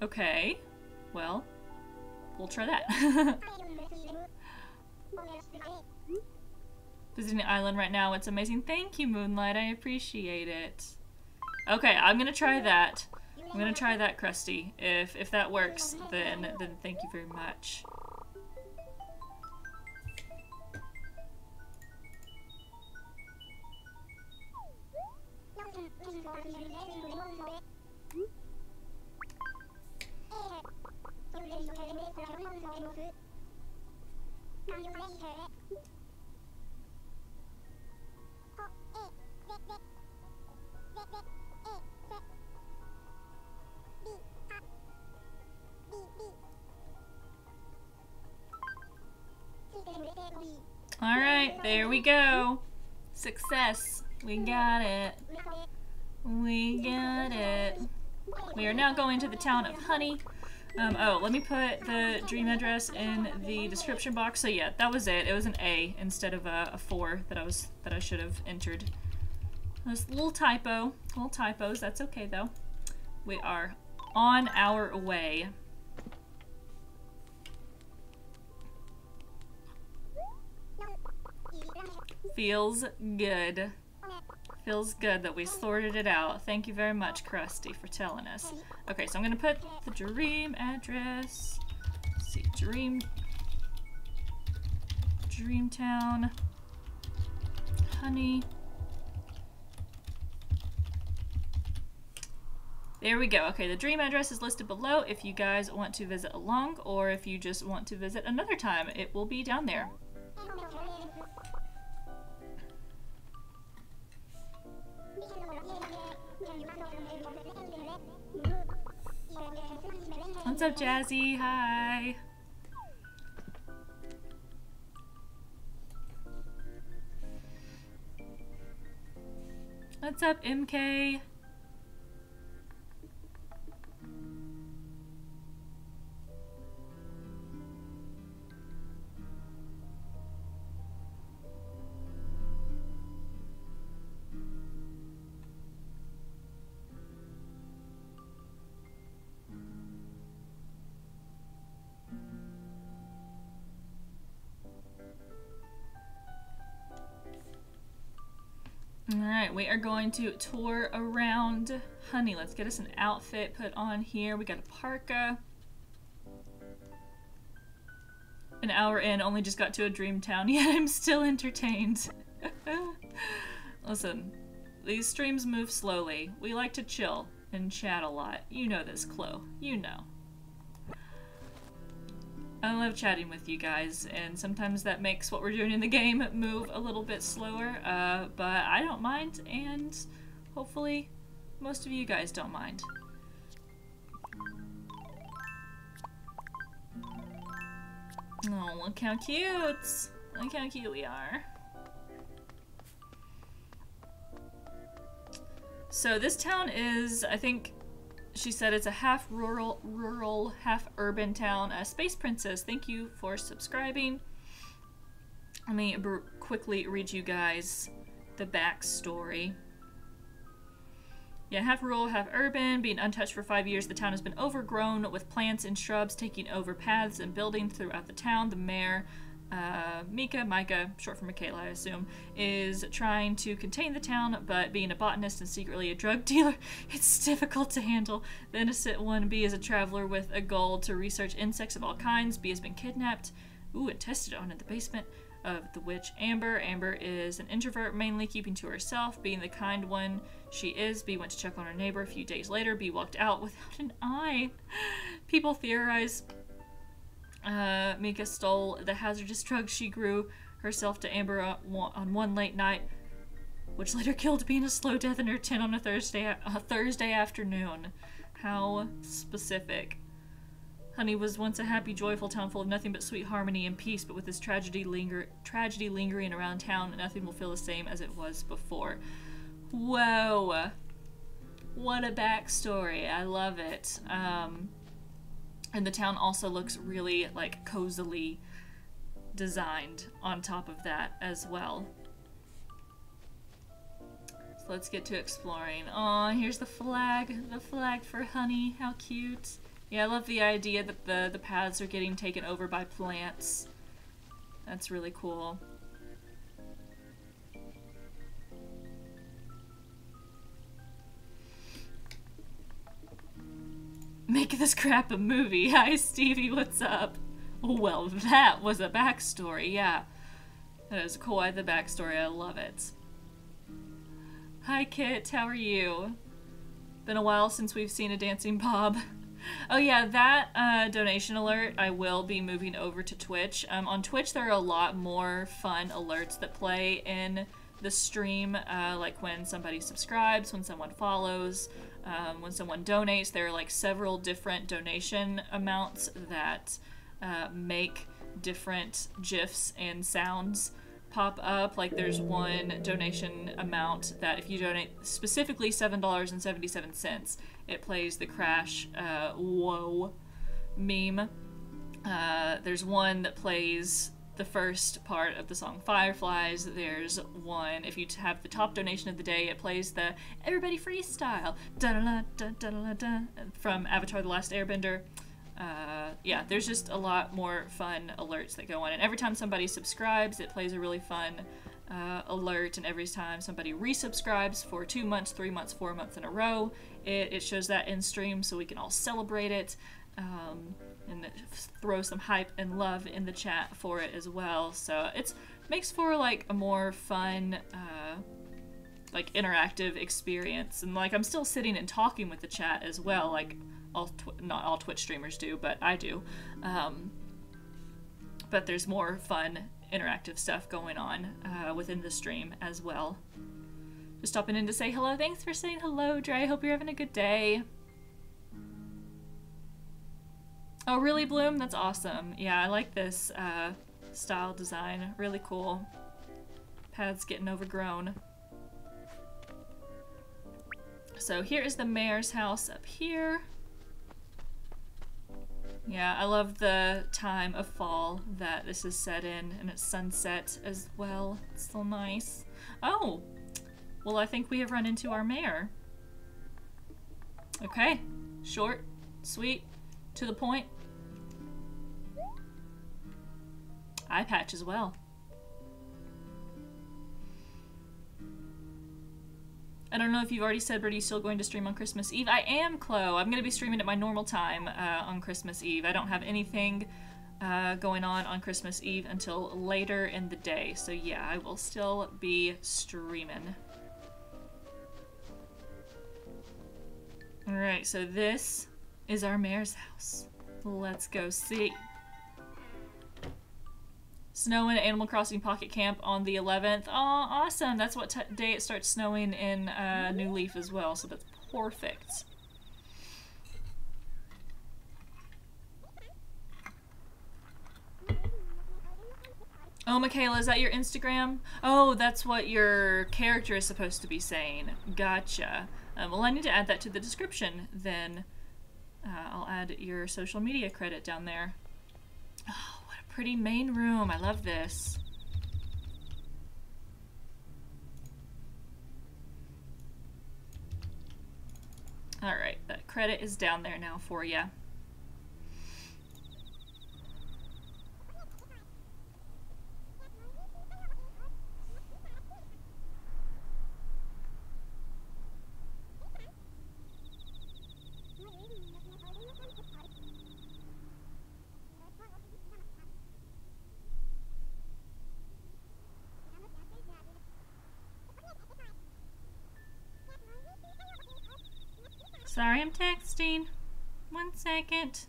Okay, well, we'll try that. Visiting the island right now, it's amazing. Thank you, Moonlight, I appreciate it. Okay, I'm gonna try that. I'm gonna try that, Krusty. If if that works, then then thank you very much. All right, there we go. Success. We got it. We got it. We are now going to the town of Honey. Um, oh, let me put the dream address in the description box. So yeah, that was it. It was an A instead of a, a four that I was that I should have entered. This little typo, little typos. That's okay though. We are on our way. Feels good. Feels good that we sorted it out. Thank you very much, Krusty, for telling us. Okay, so I'm gonna put the dream address. Let's see, dream, Dreamtown, Honey. There we go. Okay, the dream address is listed below if you guys want to visit along, or if you just want to visit another time, it will be down there. What's up, Jazzy? Hi. What's up, M K? Alright, we are going to tour around Honey. Let's get us an outfit put on here. We got a parka. An hour in, only just got to a dream town, yet I'm still entertained. Listen, these streams move slowly. We like to chill and chat a lot. You know this, Chloe. You know. I love chatting with you guys, and sometimes that makes what we're doing in the game move a little bit slower, uh, but I don't mind, and hopefully most of you guys don't mind. Oh, look how cute! Look how cute we are. So this town is, I think, she said it's a half rural, rural, half urban town. Uh, Space Princess, thank you for subscribing. Let me br quickly read you guys the backstory. Yeah, half rural, half urban, being untouched for five years, the town has been overgrown with plants and shrubs taking over paths and buildings throughout the town. The mayor, uh, Mika, Micah, short for Michaela, I assume, is trying to contain the town, but being a botanist and secretly a drug dealer, it's difficult to handle. The innocent one, Bee, is a traveler with a goal to research insects of all kinds. Bee has been kidnapped, ooh, and tested on in the basement of the witch Amber. Amber is an introvert, mainly keeping to herself, being the kind one she is. Bee went to check on her neighbor a few days later. Bee walked out without an eye. People theorize uh, Mika stole the hazardous drugs she grew herself to Amber on one late night, which later killed Bee in a slow death in her tent on a Thursday, a Thursday afternoon. How specific. Honey was once a happy, joyful town full of nothing but sweet harmony and peace, but with this tragedy linger tragedy lingering around town, nothing will feel the same as it was before. Whoa. What a backstory. I love it. Um, and the town also looks really, like, cozily designed on top of that as well. So let's get to exploring. Aw, here's the flag. The flag for Honey. How cute. Yeah, I love the idea that the, the paths are getting taken over by plants. That's really cool. Make this crap a movie. Hi, Stevie, what's up? Well, that was a backstory, yeah. That is quite the backstory, I love it. Hi, Kit, how are you? Been a while since we've seen a dancing Bob. Oh yeah, that uh, donation alert, I will be moving over to Twitch. Um, on Twitch, there are a lot more fun alerts that play in the stream, uh, like when somebody subscribes, when someone follows, um, when someone donates. There are like several different donation amounts that uh, make different GIFs and sounds pop up. Like there's one donation amount that if you donate specifically seven dollars and seventy-seven cents, it plays the Crash uh, whoa meme. Uh, there's one that plays the first part of the song Fireflies. There's one, if you have the top donation of the day, it plays the Everybody Freestyle da da da da da da, da from Avatar The Last Airbender. Uh, yeah, there's just a lot more fun alerts that go on. And every time somebody subscribes, it plays a really fun uh, alert. And every time somebody resubscribes for two months, three months, four months in a row, It, it shows that in stream so we can all celebrate it, um, and throw some hype and love in the chat for it as well. So it makes for like a more fun, uh, like interactive experience. And like I'm still sitting and talking with the chat as well. Like all tw not all Twitch streamers do, but I do. Um, but there's more fun interactive stuff going on uh, within the stream as well. Just stopping in to say hello. Thanks for saying hello, Dre. Hope you're having a good day. Oh, really, Bloom? That's awesome. Yeah, I like this uh, style design. Really cool. Paths getting overgrown. So here is the mayor's house up here. Yeah, I love the time of fall that this is set in, and it's sunset as well. It's so nice. Oh! Well, I think we have run into our mayor. Okay. Short, sweet, to the point. Eye patch as well. I don't know if you've already said, but are you still going to stream on Christmas Eve? I am, Chloe. I'm going to be streaming at my normal time uh, on Christmas Eve. I don't have anything uh, going on on Christmas Eve until later in the day. So yeah, I will still be streaming. Alright, so this is our mayor's house. Let's go see. Snowing at Animal Crossing Pocket Camp on the eleventh. Oh, awesome! That's what t day it starts snowing in uh, New Leaf as well, so that's perfect. Oh, Michaela, is that your Instagram? Oh, that's what your character is supposed to be saying. Gotcha. Uh, well, I need to add that to the description, then. Uh, I'll add your social media credit down there. Oh, what a pretty main room. I love this. Alright, that credit is down there now for you. Sorry, I'm texting. One second.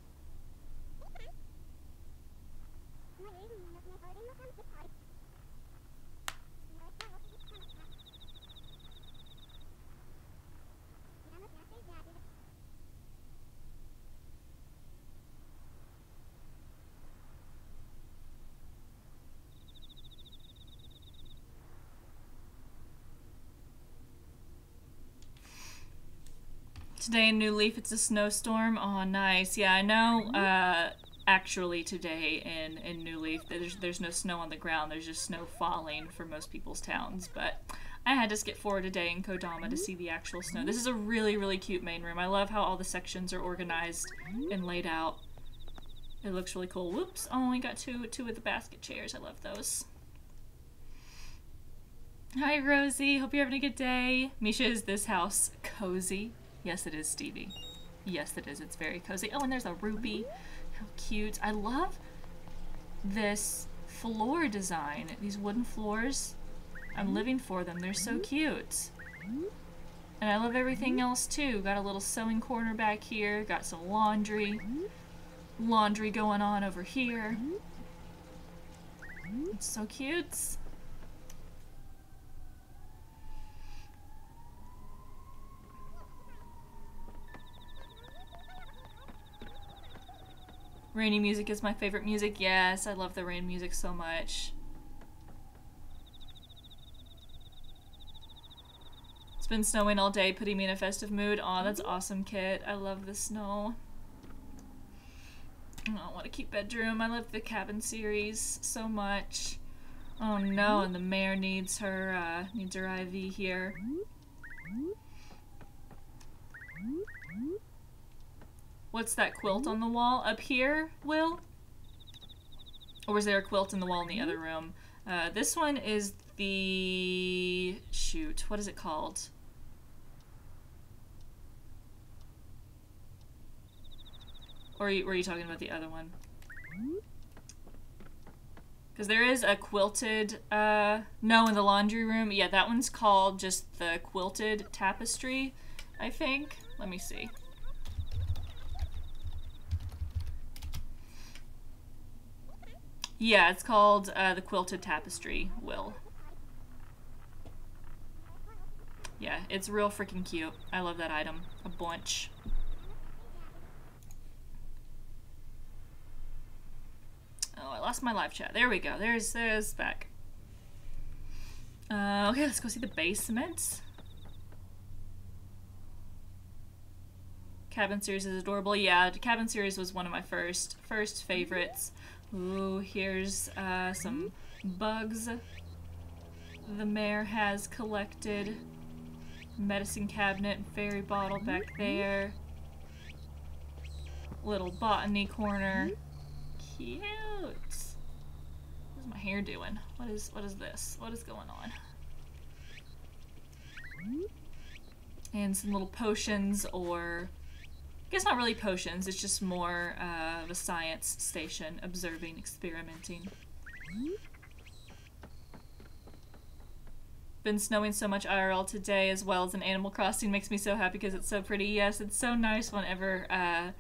Today in New Leaf, it's a snowstorm. Oh, nice. Yeah, I know. Uh, actually, today in, in New Leaf, there's, there's no snow on the ground. There's just snow falling for most people's towns. But I had to skip forward a day in Kodama to see the actual snow. This is a really, really cute main room. I love how all the sections are organized and laid out. It looks really cool. Whoops. Oh, I got two, two of the basket chairs. I love those. Hi, Rosie. Hope you're having a good day. Misha, is this house cozy? Yes, it is, Stevie. Yes, it is. It's very cozy. Oh, and there's a ruby. How cute. I love this floor design. These wooden floors. I'm living for them. They're so cute. And I love everything else, too. Got a little sewing corner back here. Got some laundry. Laundry going on over here. It's so cute. Rainy music is my favorite music. Yes, I love the rain music so much. It's been snowing all day, putting me in a festive mood. Aw, that's awesome, Kit. I love the snow. Oh, what a cute bedroom. I love the cabin series so much. Oh no, and the mayor needs her, uh, needs her I V here. What's that quilt on the wall? Up here, Will? Or was there a quilt in the wall in the other room? Uh, this one is the... shoot, what is it called? Or are you, were you talking about the other one? Because there is a quilted... Uh, no, in the laundry room. Yeah, that one's called just the quilted tapestry, I think. Let me see. Yeah, it's called uh, the Quilted Tapestry, Will. Yeah, it's real freaking cute. I love that item a bunch. Oh, I lost my live chat. There we go. There's, there's back. Uh, okay, let's go see the basement. Cabin series is adorable. Yeah, the cabin series was one of my first, first favorites. Ooh, here's uh, some bugs the mayor has collected. Medicine cabinet and fairy bottle back there. Little botany corner. Cute. What's my hair doing? What is what is this? What is going on? and some little potions, or I guess not really potions, it's just more uh, of a science station, observing, experimenting. Been snowing so much I R L today as well as in Animal Crossing. Makes me so happy because it's so pretty. Yes, it's so nice whenever uh,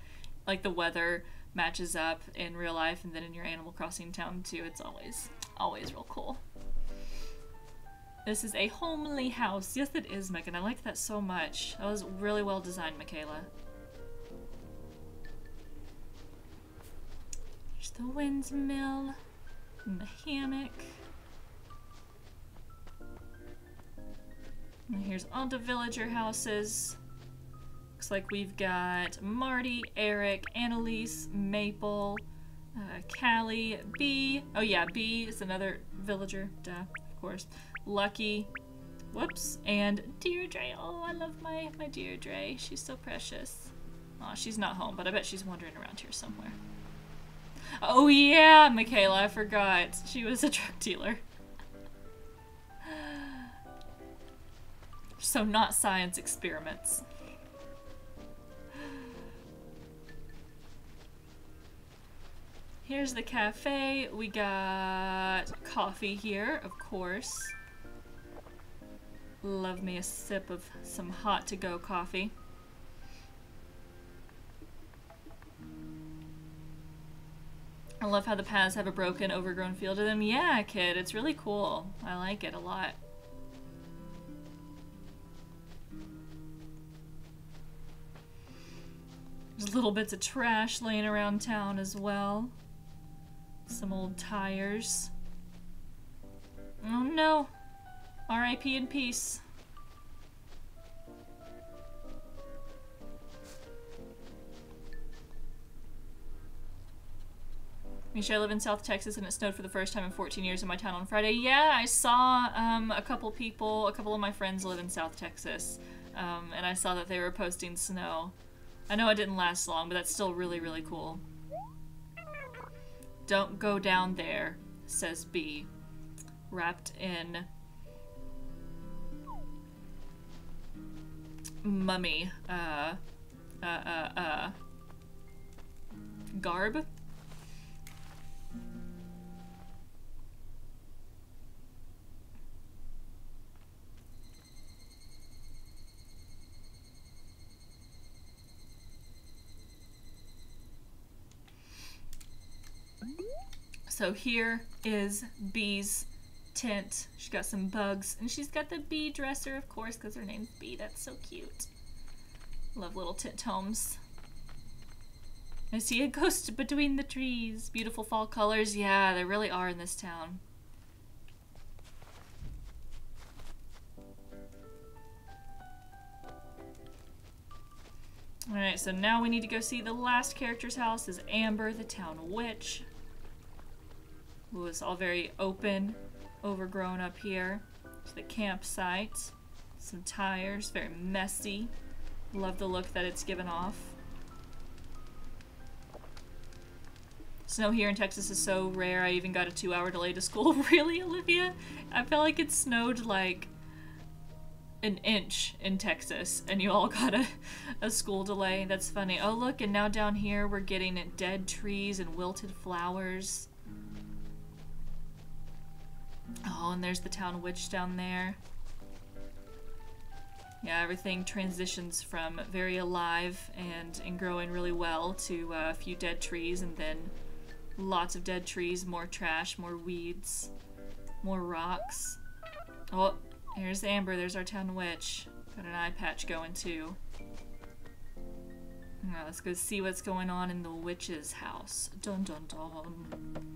like the weather matches up in real life and then in your Animal Crossing town too. It's always, always real cool. This is a homely house. Yes, it is, Megan. I liked that so much. That was really well designed, Michaela. There's the windmill and the hammock. And here's all the villager houses. Looks like we've got Marty, Eric, Annalise, Maple, uh, Callie, Bee. Oh yeah, Bee is another villager, duh, of course. Lucky, whoops, and Deirdre. Oh, I love my, my Deirdre. She's so precious. Aw, she's not home, but I bet she's wandering around here somewhere. Oh yeah, Michaela, I forgot. She was a drug dealer. So not science experiments. Here's the cafe. We got coffee here, of course. Love me a sip of some hot to-go coffee. I love how the paths have a broken, overgrown feel to them. Yeah, kid, it's really cool. I like it a lot. There's little bits of trash laying around town as well. Some old tires. Oh no! R I P in peace. Misha, I live in South Texas and it snowed for the first time in fourteen years in my town on Friday. Yeah, I saw um, a couple people, a couple of my friends live in South Texas, um, and I saw that they were posting snow. I know it didn't last long, but that's still really, really cool. Don't go down there, says Bee, wrapped in mummy, uh, uh, uh, uh, garb. So here is Bee's tent. She's got some bugs, and she's got the bee dresser, of course, because her name's Bee. That's so cute. Love little tent homes. I see a ghost between the trees. Beautiful fall colors. Yeah, there really are in this town. Alright, so now we need to go see the last character's house is Amber, the town witch. Ooh, it's all very open, overgrown up here. It's the campsite. Some tires, very messy. Love the look that it's given off. Snow here in Texas is so rare, I even got a two hour delay to school. Really, Olivia? I felt like it snowed like an inch in Texas, and you all got a, a school delay. That's funny. Oh look, and now down here we're getting dead trees and wilted flowers. Oh, and there's the town witch down there. Yeah, everything transitions from very alive and, and growing really well to uh, a few dead trees, and then lots of dead trees, more trash, more weeds, more rocks. Oh, here's Amber. There's our town witch. Got an eye patch going too. Now let's go see what's going on in the witch's house. Dun dun dun.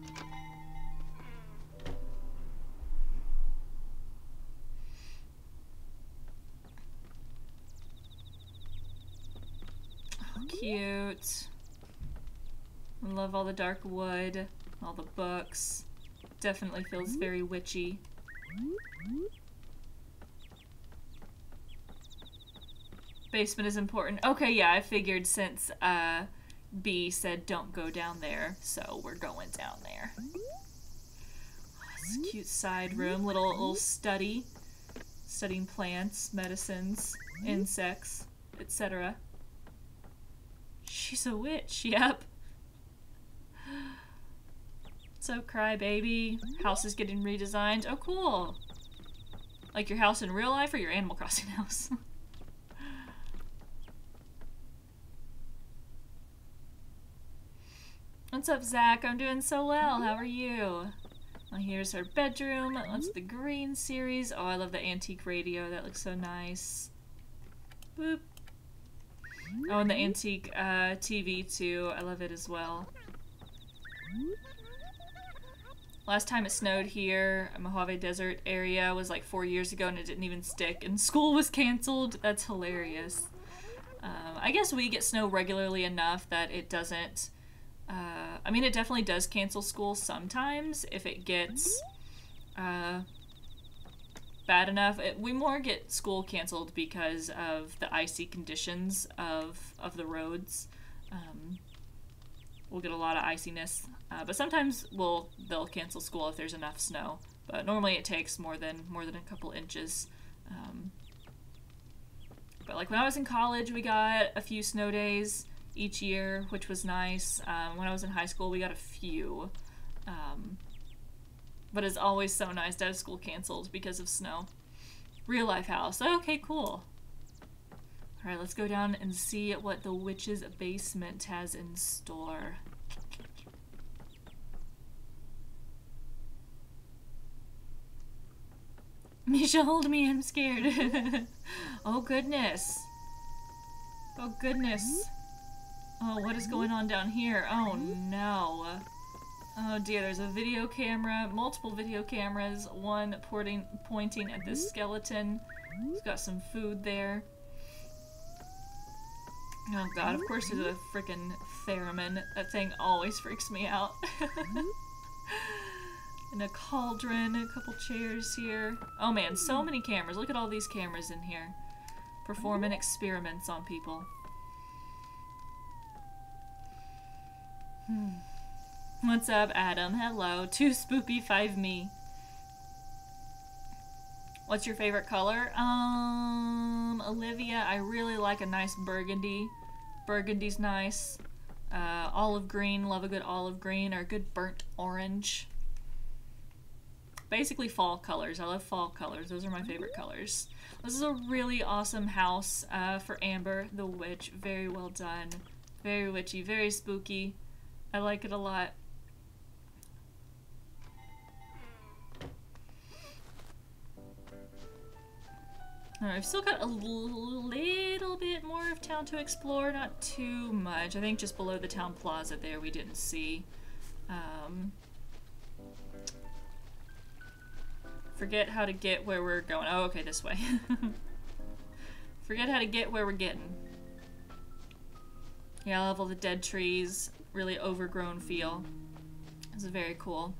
Cute. I love all the dark wood, all the books. Definitely feels very witchy. Basement is important. Okay, yeah, I figured since uh, Bee said don't go down there, so we're going down there. Oh, it's a cute side room, little, little study. Studying plants, medicines. insects, et cetera. She's a witch, yep. So crybaby. House is getting redesigned. Oh, cool. Like your house in real life or your Animal Crossing house? What's up, Zach? I'm doing so well. How are you? Well, here's her bedroom. That's the green series. Oh, I love the antique radio. That looks so nice. Boop. Oh, and the antique uh, T V, too. I love it as well. Last time it snowed here, a Mojave Desert area, was like four years ago and it didn't even stick, and school was canceled. That's hilarious. Um, I guess we get snow regularly enough that it doesn't... Uh, I mean, it definitely does cancel school sometimes if it gets uh, bad enough. It, we more get school canceled because of the icy conditions of, of the roads. Um, we'll get a lot of iciness. Uh, but sometimes we'll they'll cancel school if there's enough snow. But normally it takes more than more than a couple inches. Um, but like when I was in college, we got a few snow days each year, which was nice. Um, when I was in high school, we got a few. Um, but it's always so nice to have school canceled because of snow. Real life house. Okay, cool. All right, let's go down and see what the witch's basement has in store. Misha, hold me, I'm scared. Oh goodness. Oh goodness. Oh, what is going on down here? Oh no. Oh dear, there's a video camera, multiple video cameras, one porting, pointing at this skeleton. He's got some food there. Oh god, of course there's a frickin' theremin. That thing always freaks me out. And a cauldron, a couple chairs here. Oh man, so many cameras. Look at all these cameras in here. Performing experiments on people. Hmm. What's up, Adam? Hello. Too spoopy, five me. What's your favorite color? Um, Olivia, I really like a nice burgundy. Burgundy's nice. Uh, olive green, love a good olive green or a good burnt orange. Basically fall colors. I love fall colors. Those are my favorite colors. This is a really awesome house uh, for Amber the witch. Very well done. Very witchy. Very spooky. I like it a lot. Alright, I've still got a little bit more of town to explore. Not too much. I think just below the town plaza there we didn't see. Um... Forget how to get where we're going. Oh, okay, this way. Forget how to get where we're getting. Yeah, I love all the dead trees. Really overgrown feel. This is very cool.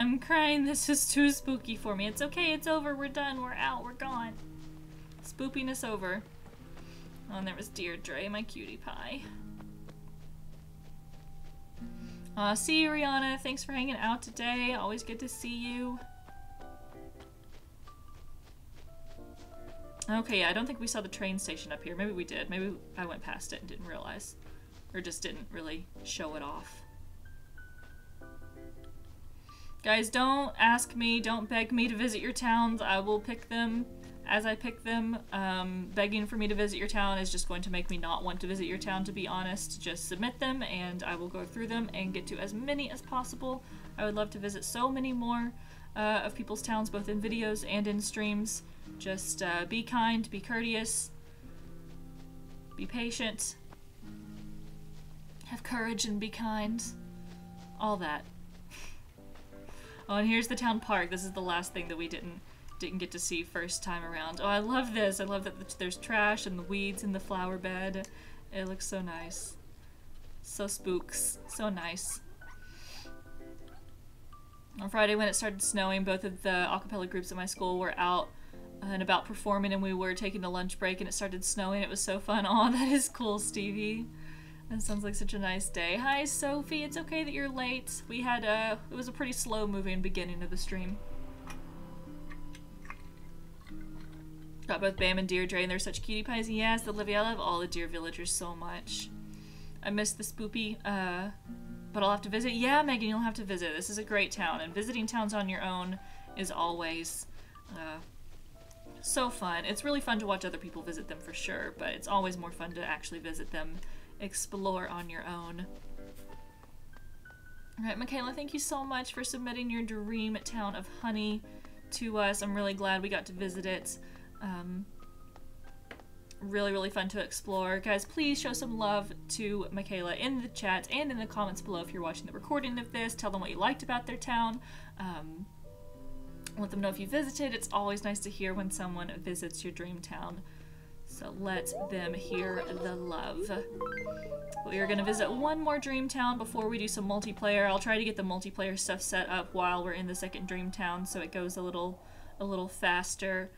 I'm crying. This is too spooky for me. It's okay. It's over. We're done. We're out. We're gone. Spoopiness over. Oh, and there was Deirdre, my cutie pie. Uh, see you, Rihanna. Thanks for hanging out today. Always good to see you. Okay, yeah, I don't think we saw the train station up here. Maybe we did. Maybe I went past it and didn't realize. Or just didn't really show it off. Guys, don't ask me, don't beg me to visit your towns. I will pick them as I pick them. Um, begging for me to visit your town is just going to make me not want to visit your town, to be honest. Just submit them and I will go through them and get to as many as possible. I would love to visit so many more uh, of people's towns, both in videos and in streams. Just uh, be kind, be courteous, be patient, have courage and be kind, all that. Oh, and here's the town park. This is the last thing that we didn't didn't get to see first time around. Oh, I love this. I love that there's trash and the weeds in the flower bed. It looks so nice. So spooks. So nice. On Friday when it started snowing, both of the a cappella groups at my school were out and about performing, and we were taking a lunch break and it started snowing. It was so fun. Oh, that is cool, Stevie. That sounds like such a nice day. Hi, Sophie. It's okay that you're late. We had a... It was a pretty slow-moving beginning of the stream. Got both Bam and Deirdre, and they're such cutie pies. Yes, Olivia, I love all the deer villagers so much. I miss the spoopy, uh, but I'll have to visit. Yeah, Megan, you'll have to visit. This is a great town, and visiting towns on your own is always, uh, so fun. It's really fun to watch other people visit them for sure, but it's always more fun to actually visit them, explore on your own. All right, Michaela, thank you so much for submitting your dream town of Honey to us. I'm really glad we got to visit it. Um, really, really fun to explore. Guys, please show some love to Michaela in the chat and in the comments below if you're watching the recording of this. Tell them what you liked about their town. Um, let them know if you visited. It's always nice to hear when someone visits your dream town. So let them hear the love. We are going to visit one more dream town before we do some multiplayer. I'll try to get the multiplayer stuff set up while we're in the second dream town so it goes a little, a little faster.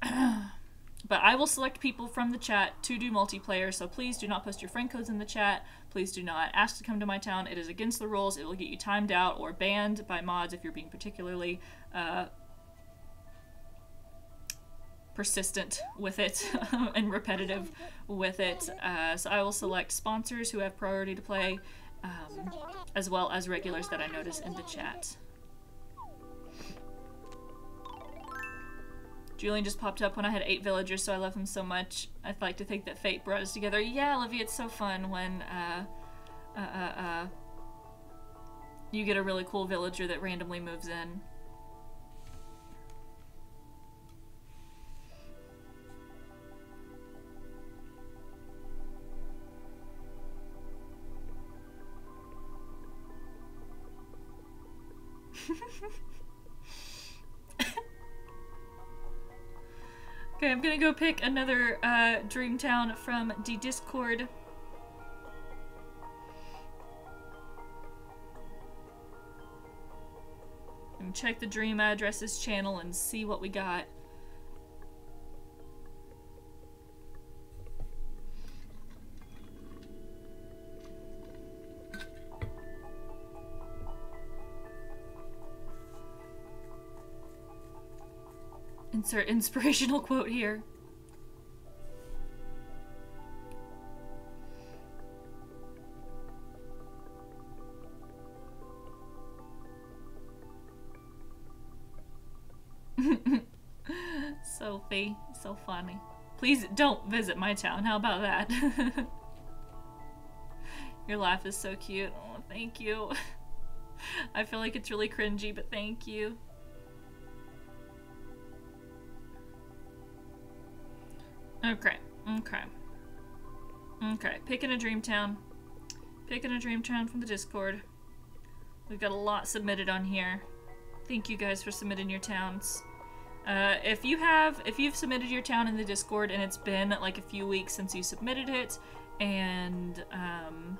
But I will select people from the chat to do multiplayer, so please do not post your friend codes in the chat. Please do not ask to come to my town. It is against the rules. It will get you timed out or banned by mods if you're being particularly uh, persistent with it and repetitive with it. Uh, so I will select sponsors who have priority to play, um, as well as regulars that I notice in the chat. Julian just popped up when I had eight villagers, so I love him so much. I'd like to think that fate brought us together. Yeah, Olivia, it's so fun when uh, uh, uh, uh, you get a really cool villager that randomly moves in. Okay, I'm gonna go pick another uh, dream town from the Discord. And check the dream addresses channel and see what we got. Insert inspirational quote here. Sophie, so funny. Please don't visit my town. How about that? Your laugh is so cute. Oh, thank you. I feel like it's really cringy, but thank you. Okay, okay, okay, picking a dream town, picking a dream town from the Discord. We've got a lot submitted on here. Thank you guys for submitting your towns. Uh, if you have, if you've submitted your town in the Discord and it's been like a few weeks since you submitted it, and um,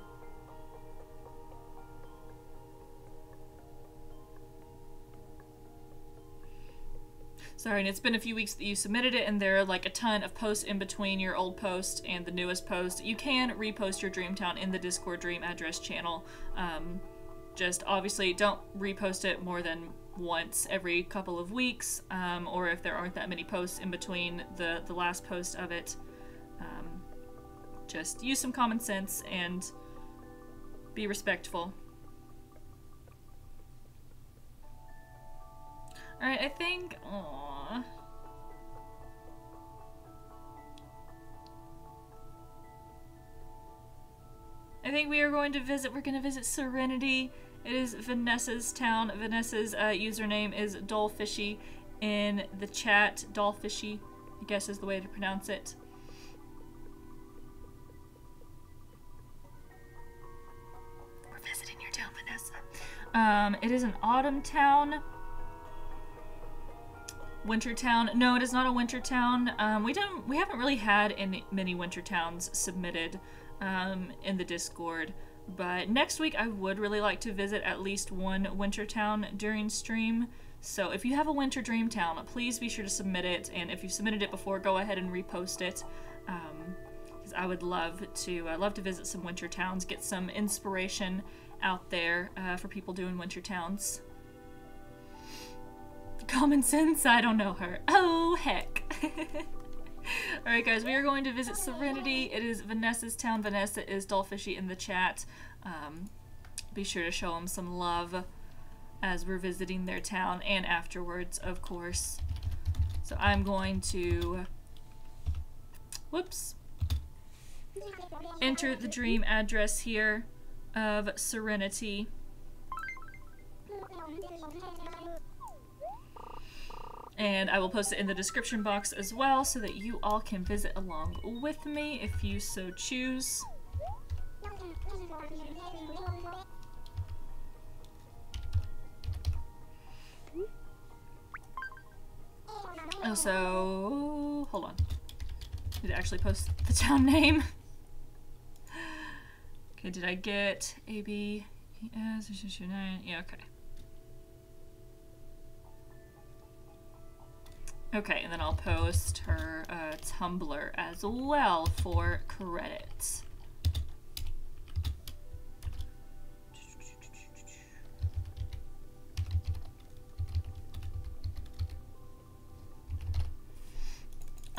Sorry, and it's been a few weeks that you submitted it, and there are like a ton of posts in between your old post and the newest post. You can repost your dream town in the Discord dream address channel. Um, just obviously don't repost it more than once every couple of weeks, um, or if there aren't that many posts in between the, the last post of it. Um, just use some common sense and be respectful. Alright, I think... Aww. I think we are going to visit... We're going to visit Serenity. It is Vanessa's town. Vanessa's uh, username is Dollfishy in the chat. Dollfishy, I guess, is the way to pronounce it. We're visiting your town, Vanessa. Um, it is an autumn town. Winter town. No, it is not a winter town. Um, we don't. We haven't really had any many winter towns submitted um, in the Discord. But next week, I would really like to visit at least one winter town during stream. So if you have a winter dream town, please be sure to submit it. And if you submitted it before, go ahead and repost it. Um, because I would love to. I love to visit some winter towns. Get some inspiration out there uh, for people doing winter towns. Common sense? I don't know her. Oh, heck. Alright guys, we are going to visit Serenity. It is Vanessa's town. Vanessa is Dollfishy in the chat. Um, be sure to show them some love as we're visiting their town and afterwards, of course. So I'm going to... Whoops. Enter the dream address here of Serenity. And I will post it in the description box as well so that you all can visit along with me if you so choose. Oh, so hold on. Did I actually post the town name? Okay, did I get A B E S nine? Yeah, okay. Okay, and then I'll post her uh, Tumblr as well for credits.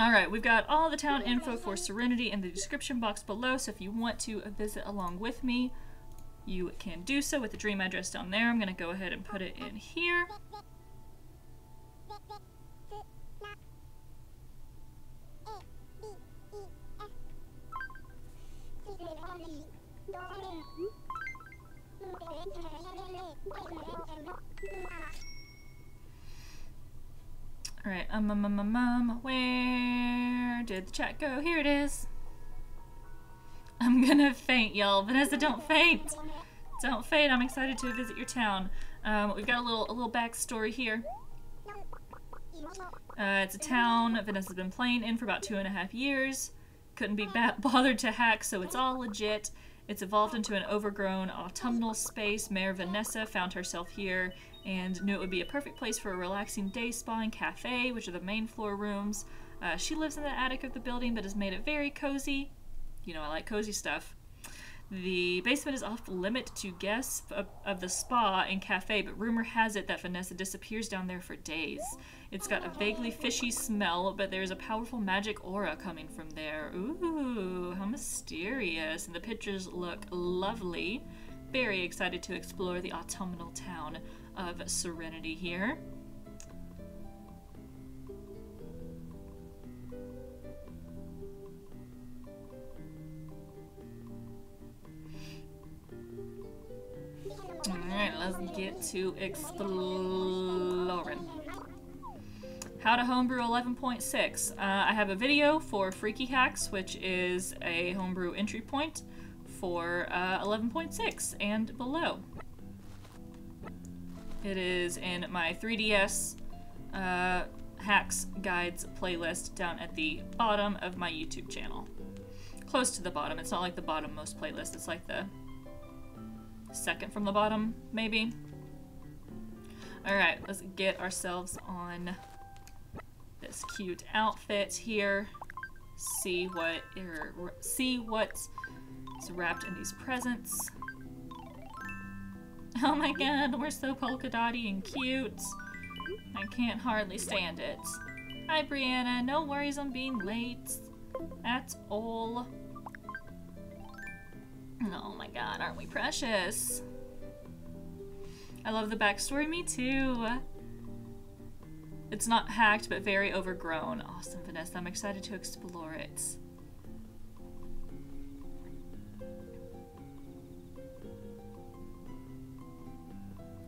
Alright, we've got all the town info for Serenity in the description box below, so if you want to visit along with me, you can do so with the dream address down there. I'm going to go ahead and put it in here. Alright, um, um, um, um, where did the chat go? Here it is. I'm gonna faint, y'all. Vanessa, don't faint. Don't faint. I'm excited to visit your town. Um, we've got a little, a little backstory here. Uh, it's a town Vanessa's been playing in for about two and a half years. Couldn't be ba- bothered to hack, so it's all legit. It's evolved into an overgrown autumnal space. Mayor Vanessa found herself here and knew it would be a perfect place for a relaxing day spa and cafe, which are the main floor rooms. Uh, she lives in the attic of the building, but has made it very cozy. You know, I like cozy stuff. The basement is off limit to guests of, of the spa and cafe, but rumor has it that Vanessa disappears down there for days. It's got a vaguely fishy smell, but there's a powerful magic aura coming from there. Ooh, how mysterious. And the pictures look lovely. Very excited to explore the autumnal town of Serenity here. Alright, let's get to exploring. How to homebrew eleven point six. Uh, I have a video for Freaky Hacks, which is a homebrew entry point for uh, eleven point six and below. It is in my three D S uh, hacks guides playlist down at the bottom of my YouTube channel. Close to the bottom. It's not like the bottommost playlist. It's like the second from the bottom, maybe. Alright, let's get ourselves on this cute outfit here. See what er, see what's wrapped in these presents. Oh my god, we're so polka dotty and cute. I can't hardly stand it. Hi Brianna, no worries on being late at all. Oh my god, aren't we precious? I love the backstory, me too. It's not hacked, but very overgrown. Awesome, Vanessa, I'm excited to explore it.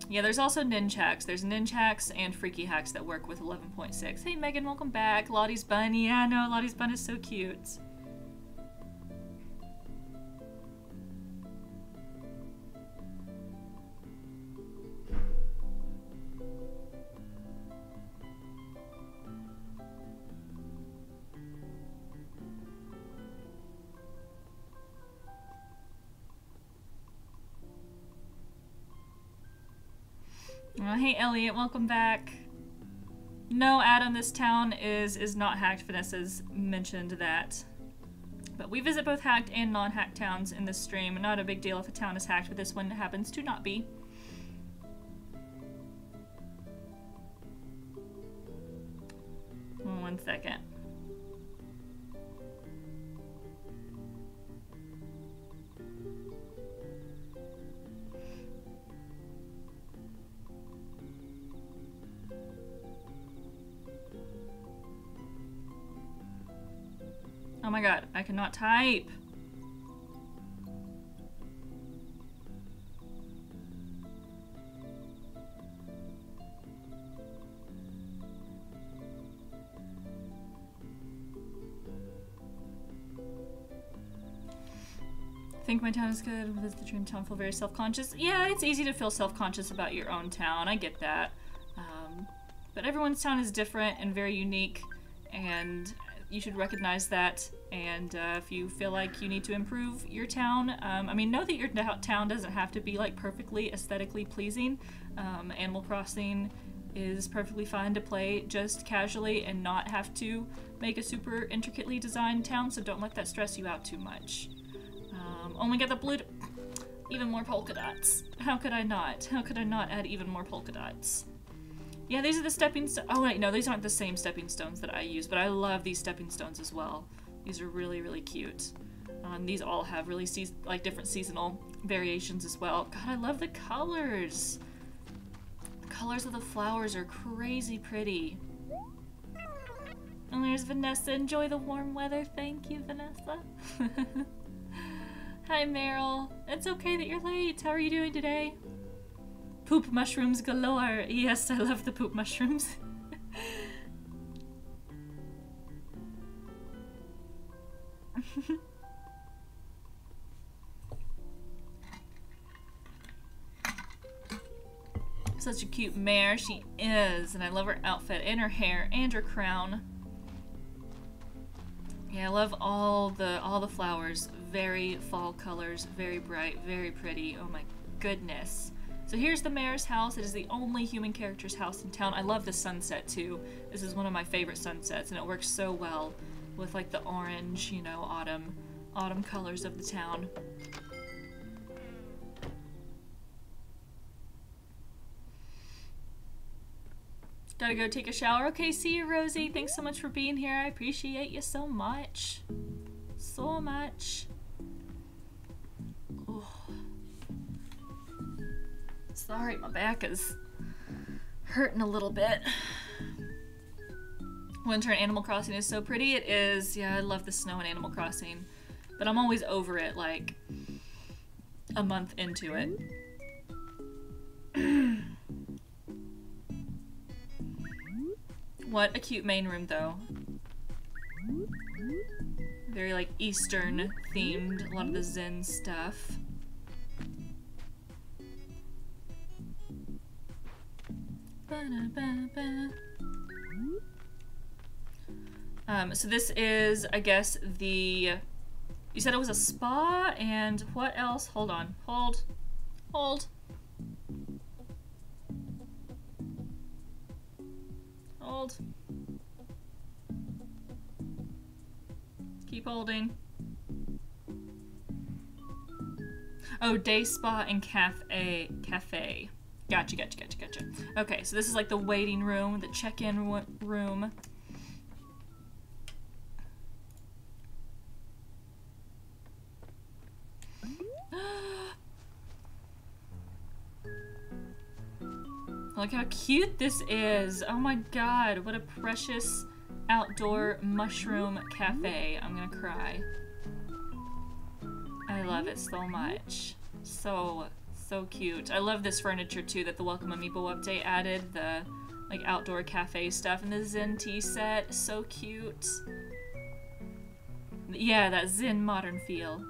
Yeah, there's also ninja hacks. There's ninja hacks and freaky hacks that work with eleven point six. Hey Megan, welcome back. Lottie's bun, yeah, I know, Lottie's bun is so cute. Oh, hey Elliot, welcome back. No, Adam, this town is is not hacked. Vanessa's mentioned that. But we visit both hacked and non-hacked towns in this stream. Not a big deal if a town is hacked, but this one happens to not be. on one second. Oh my god, I cannot type. Think my town is good. Does the dream town feel very self-conscious? Yeah, it's easy to feel self-conscious about your own town. I get that. Um, but everyone's town is different and very unique, and you should recognize that, and uh, if you feel like you need to improve your town, um, I mean, know that your town doesn't have to be like perfectly aesthetically pleasing. Um, Animal Crossing is perfectly fine to play just casually and not have to make a super intricately designed town, so don't let that stress you out too much. Um, oh my god, the blue, even more polka dots. How could I not? How could I not add even more polka dots? Yeah, these are the stepping stones. Oh wait, no, these aren't the same stepping stones that I use, but I love these stepping stones as well. These are really, really cute. Um, these all have really se like different seasonal variations as well. God, I love the colors. The colors of the flowers are crazy pretty. And there's Vanessa. Enjoy the warm weather. Thank you, Vanessa. Hi, Meryl. It's okay that you're late. How are you doing today? Poop mushrooms galore. Yes, I love the poop mushrooms. Such a cute mare she is, and I love her outfit and her hair and her crown. Yeah, I love all the all the flowers. Very fall colors, very bright, very pretty. Oh my goodness. So here's the mayor's house. It is the only human character's house in town. I love the sunset too. This is one of my favorite sunsets, and it works so well with like the orange, you know, autumn, autumn colors of the town. Gotta go take a shower. Okay, see you, Rosie. Thanks so much for being here. I appreciate you so much. So much. Ooh. Sorry, my back is hurting a little bit. Winter in Animal Crossing is so pretty. It is. Yeah, I love the snow in Animal Crossing. But I'm always over it, like, a month into it. What a cute main room, though. Very, like, Eastern-themed. A lot of the Zen stuff. Um, so this is, I guess, the... You said it was a spa, and what else? Hold on. Hold. Hold. Hold. Keep holding. Oh, day spa and cafe. Cafe. Gotcha, gotcha, gotcha, gotcha. Okay, so this is like the waiting room, the check-in room. Look how cute this is. Oh my god, what a precious outdoor mushroom cafe. I'm gonna cry. I love it so much. So So cute. I love this furniture too that the Welcome Amiibo update added, the like outdoor cafe stuff and the Zen tea set. So cute. Yeah, that Zen modern feel.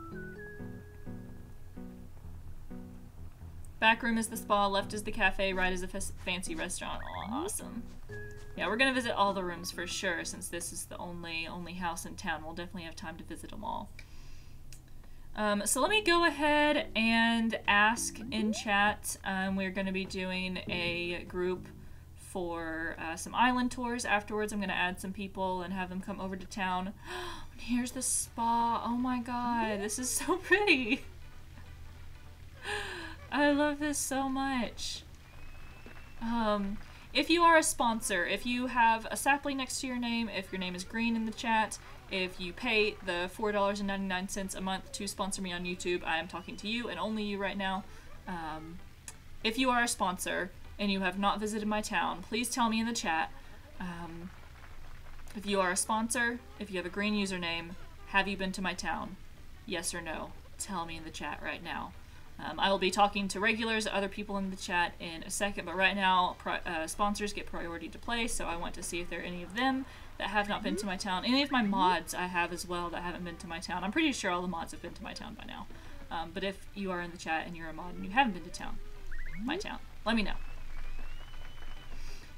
Back room is the spa, left is the cafe, right is the fancy restaurant. Aw, awesome. Yeah, we're gonna visit all the rooms for sure since this is the only only house in town. We'll definitely have time to visit them all. Um, so let me go ahead and ask in chat. Um, we're going to be doing a group for uh, some island tours afterwards. I'm going to add some people and have them come over to town. Here's the spa. Oh my god, this is so pretty. I love this so much. Um, If you are a sponsor, if you have a sapling next to your name, if your name is green in the chat, if you pay the four dollars and ninety-nine cents a month to sponsor me on YouTube, I am talking to you and only you right now. Um, if you are a sponsor and you have not visited my town, please tell me in the chat. Um, if you are a sponsor, if you have a green username, have you been to my town? Yes or no? Tell me in the chat right now. Um, I will be talking to regulars, other people in the chat in a second, but right now pro uh, sponsors get priority to play, so I want to see if there are any of them that have not been to my town. Any of my mods I have as well that haven't been to my town. I'm pretty sure all the mods have been to my town by now. Um, but if you are in the chat and you're a mod and you haven't been to town, my town, let me know.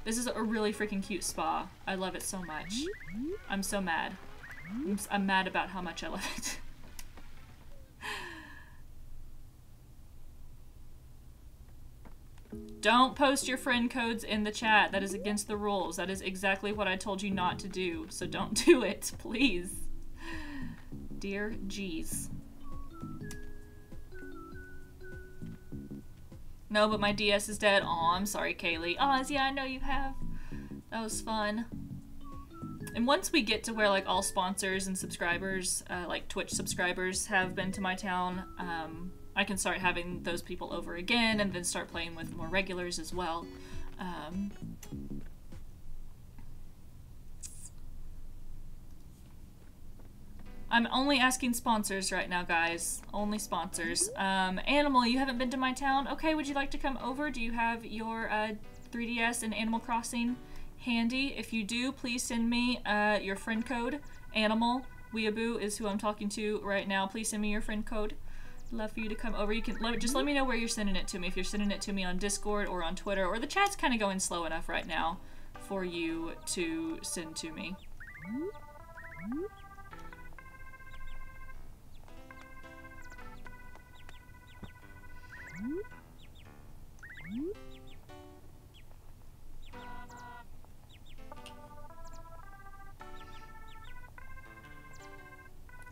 This is a really freaking cute spa. I love it so much. I'm so mad. I'm, I'm mad about how much I love it. Don't post your friend codes in the chat. That is against the rules. That is exactly what I told you not to do. So don't do it, please. Dear G's. No, but my D S is dead. Aw, I'm sorry, Kaylee. Oz, yeah, I know you have. That was fun. And once we get to where, like, all sponsors and subscribers, uh, like, Twitch subscribers have been to my town, um... I can start having those people over again and then start playing with more regulars as well. Um, I'm only asking sponsors right now, guys. Only sponsors. Um, Animal, you haven't been to my town? Okay, would you like to come over? Do you have your uh, three D S and Animal Crossing handy? If you do, please send me uh, your friend code. Animal, Weeaboo is who I'm talking to right now. Please send me your friend code. Love for you to come over. You can let, just let me know where you're sending it to me. If you're sending it to me on Discord or on Twitter, or the chat's kind of going slow enough right now for you to send to me.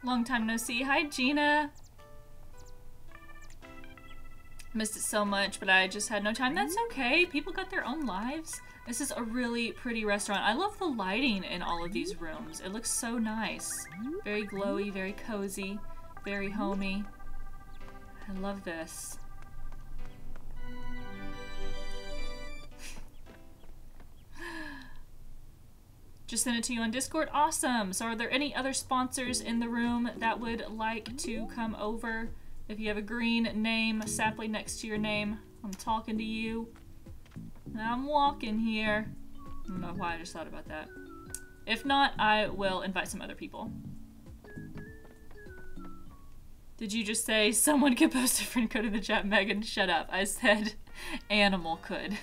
Long time no see. Hi, Gina. Missed it so much, but I just had no time. That's okay. People got their own lives. This is a really pretty restaurant. I love the lighting in all of these rooms. It looks so nice. Very glowy, very cozy, very homey. I love this. Just send it to you on Discord. Awesome. So are there any other sponsors in the room that would like to come over? If you have a green name, a sapling next to your name, I'm talking to you. I'm walking here. I don't know why I just thought about that. If not, I will invite some other people. Did you just say someone could post a friend code in the chat? Megan, shut up. I said Animal could.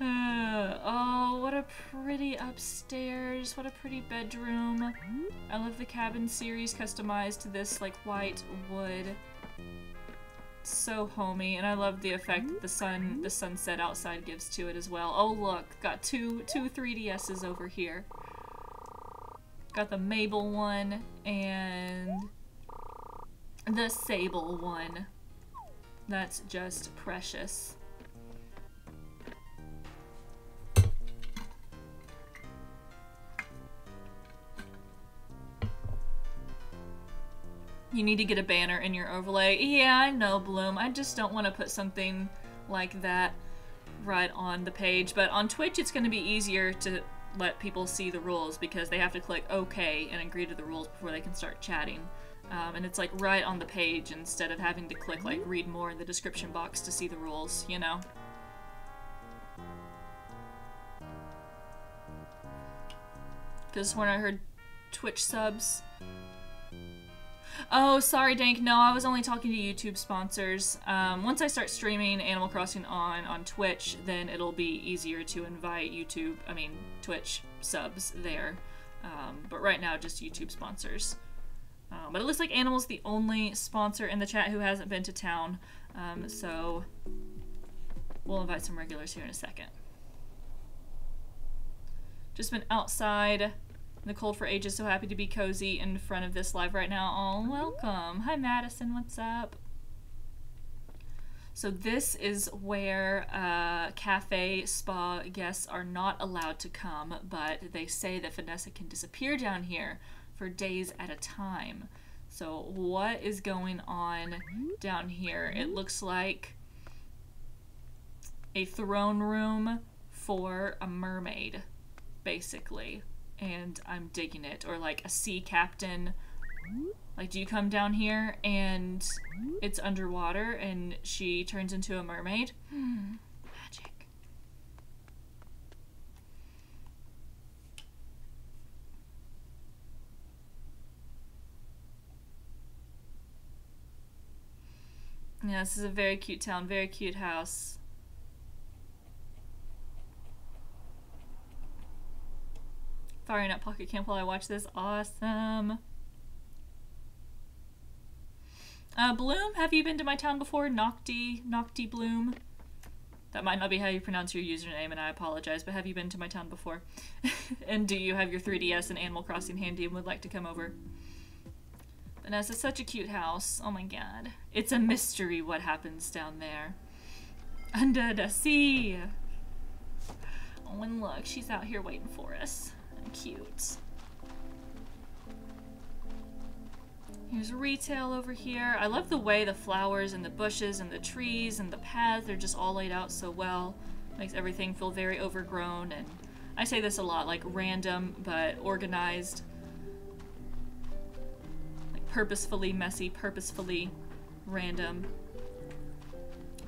Uh, oh, what a pretty upstairs, what a pretty bedroom. I love the cabin series customized to this, like, white wood. So homey, and I love the effect that the sun, the sunset outside gives to it as well. Oh look, got two, two three D S's over here. Got the Mabel one, and the Sable one. That's just precious. You need to get a banner in your overlay. Yeah, I know, Bloom. I just don't want to put something like that right on the page. But on Twitch, it's going to be easier to let people see the rules because they have to click OK and agree to the rules before they can start chatting. Um, and it's like right on the page instead of having to click like read more in the description box to see the rules, you know? Because when I heard Twitch subs... Oh, sorry, Dank. No, I was only talking to YouTube sponsors. Um, once I start streaming Animal Crossing on, on Twitch, then it'll be easier to invite YouTube, I mean, Twitch subs there. Um, but right now, just YouTube sponsors. Um, but it looks like Animal's the only sponsor in the chat who hasn't been to town. Um, so we'll invite some regulars here in a second. Just been outside. The cold for ages, so happy to be cozy in front of this live right now. Oh, welcome. Hi, Madison. What's up? So this is where uh, cafe spa guests are not allowed to come, but they say that Vanessa can disappear down here for days at a time. So what is going on down here? It looks like a throne room for a mermaid, basically. And I'm digging it. Or like a sea captain. Like, do you come down here and it's underwater and she turns into a mermaid? Hmm. Magic. Yeah, this is a very cute town, very cute house. Firing up Pocket Camp while I watch this. Awesome. Uh, Bloom, have you been to my town before? Nocti, Nocti Bloom. That might not be how you pronounce your username, and I apologize, but have you been to my town before? And do you have your three D S and Animal Crossing handy and would like to come over? Vanessa, such a cute house. Oh my god. It's a mystery what happens down there. Under the sea! Oh, and look, she's out here waiting for us. Cute. Here's retail over here. I love the way the flowers and the bushes and the trees and the paths, they're just all laid out so well. Makes everything feel very overgrown, and I say this a lot, like random but organized. Like purposefully messy, purposefully random.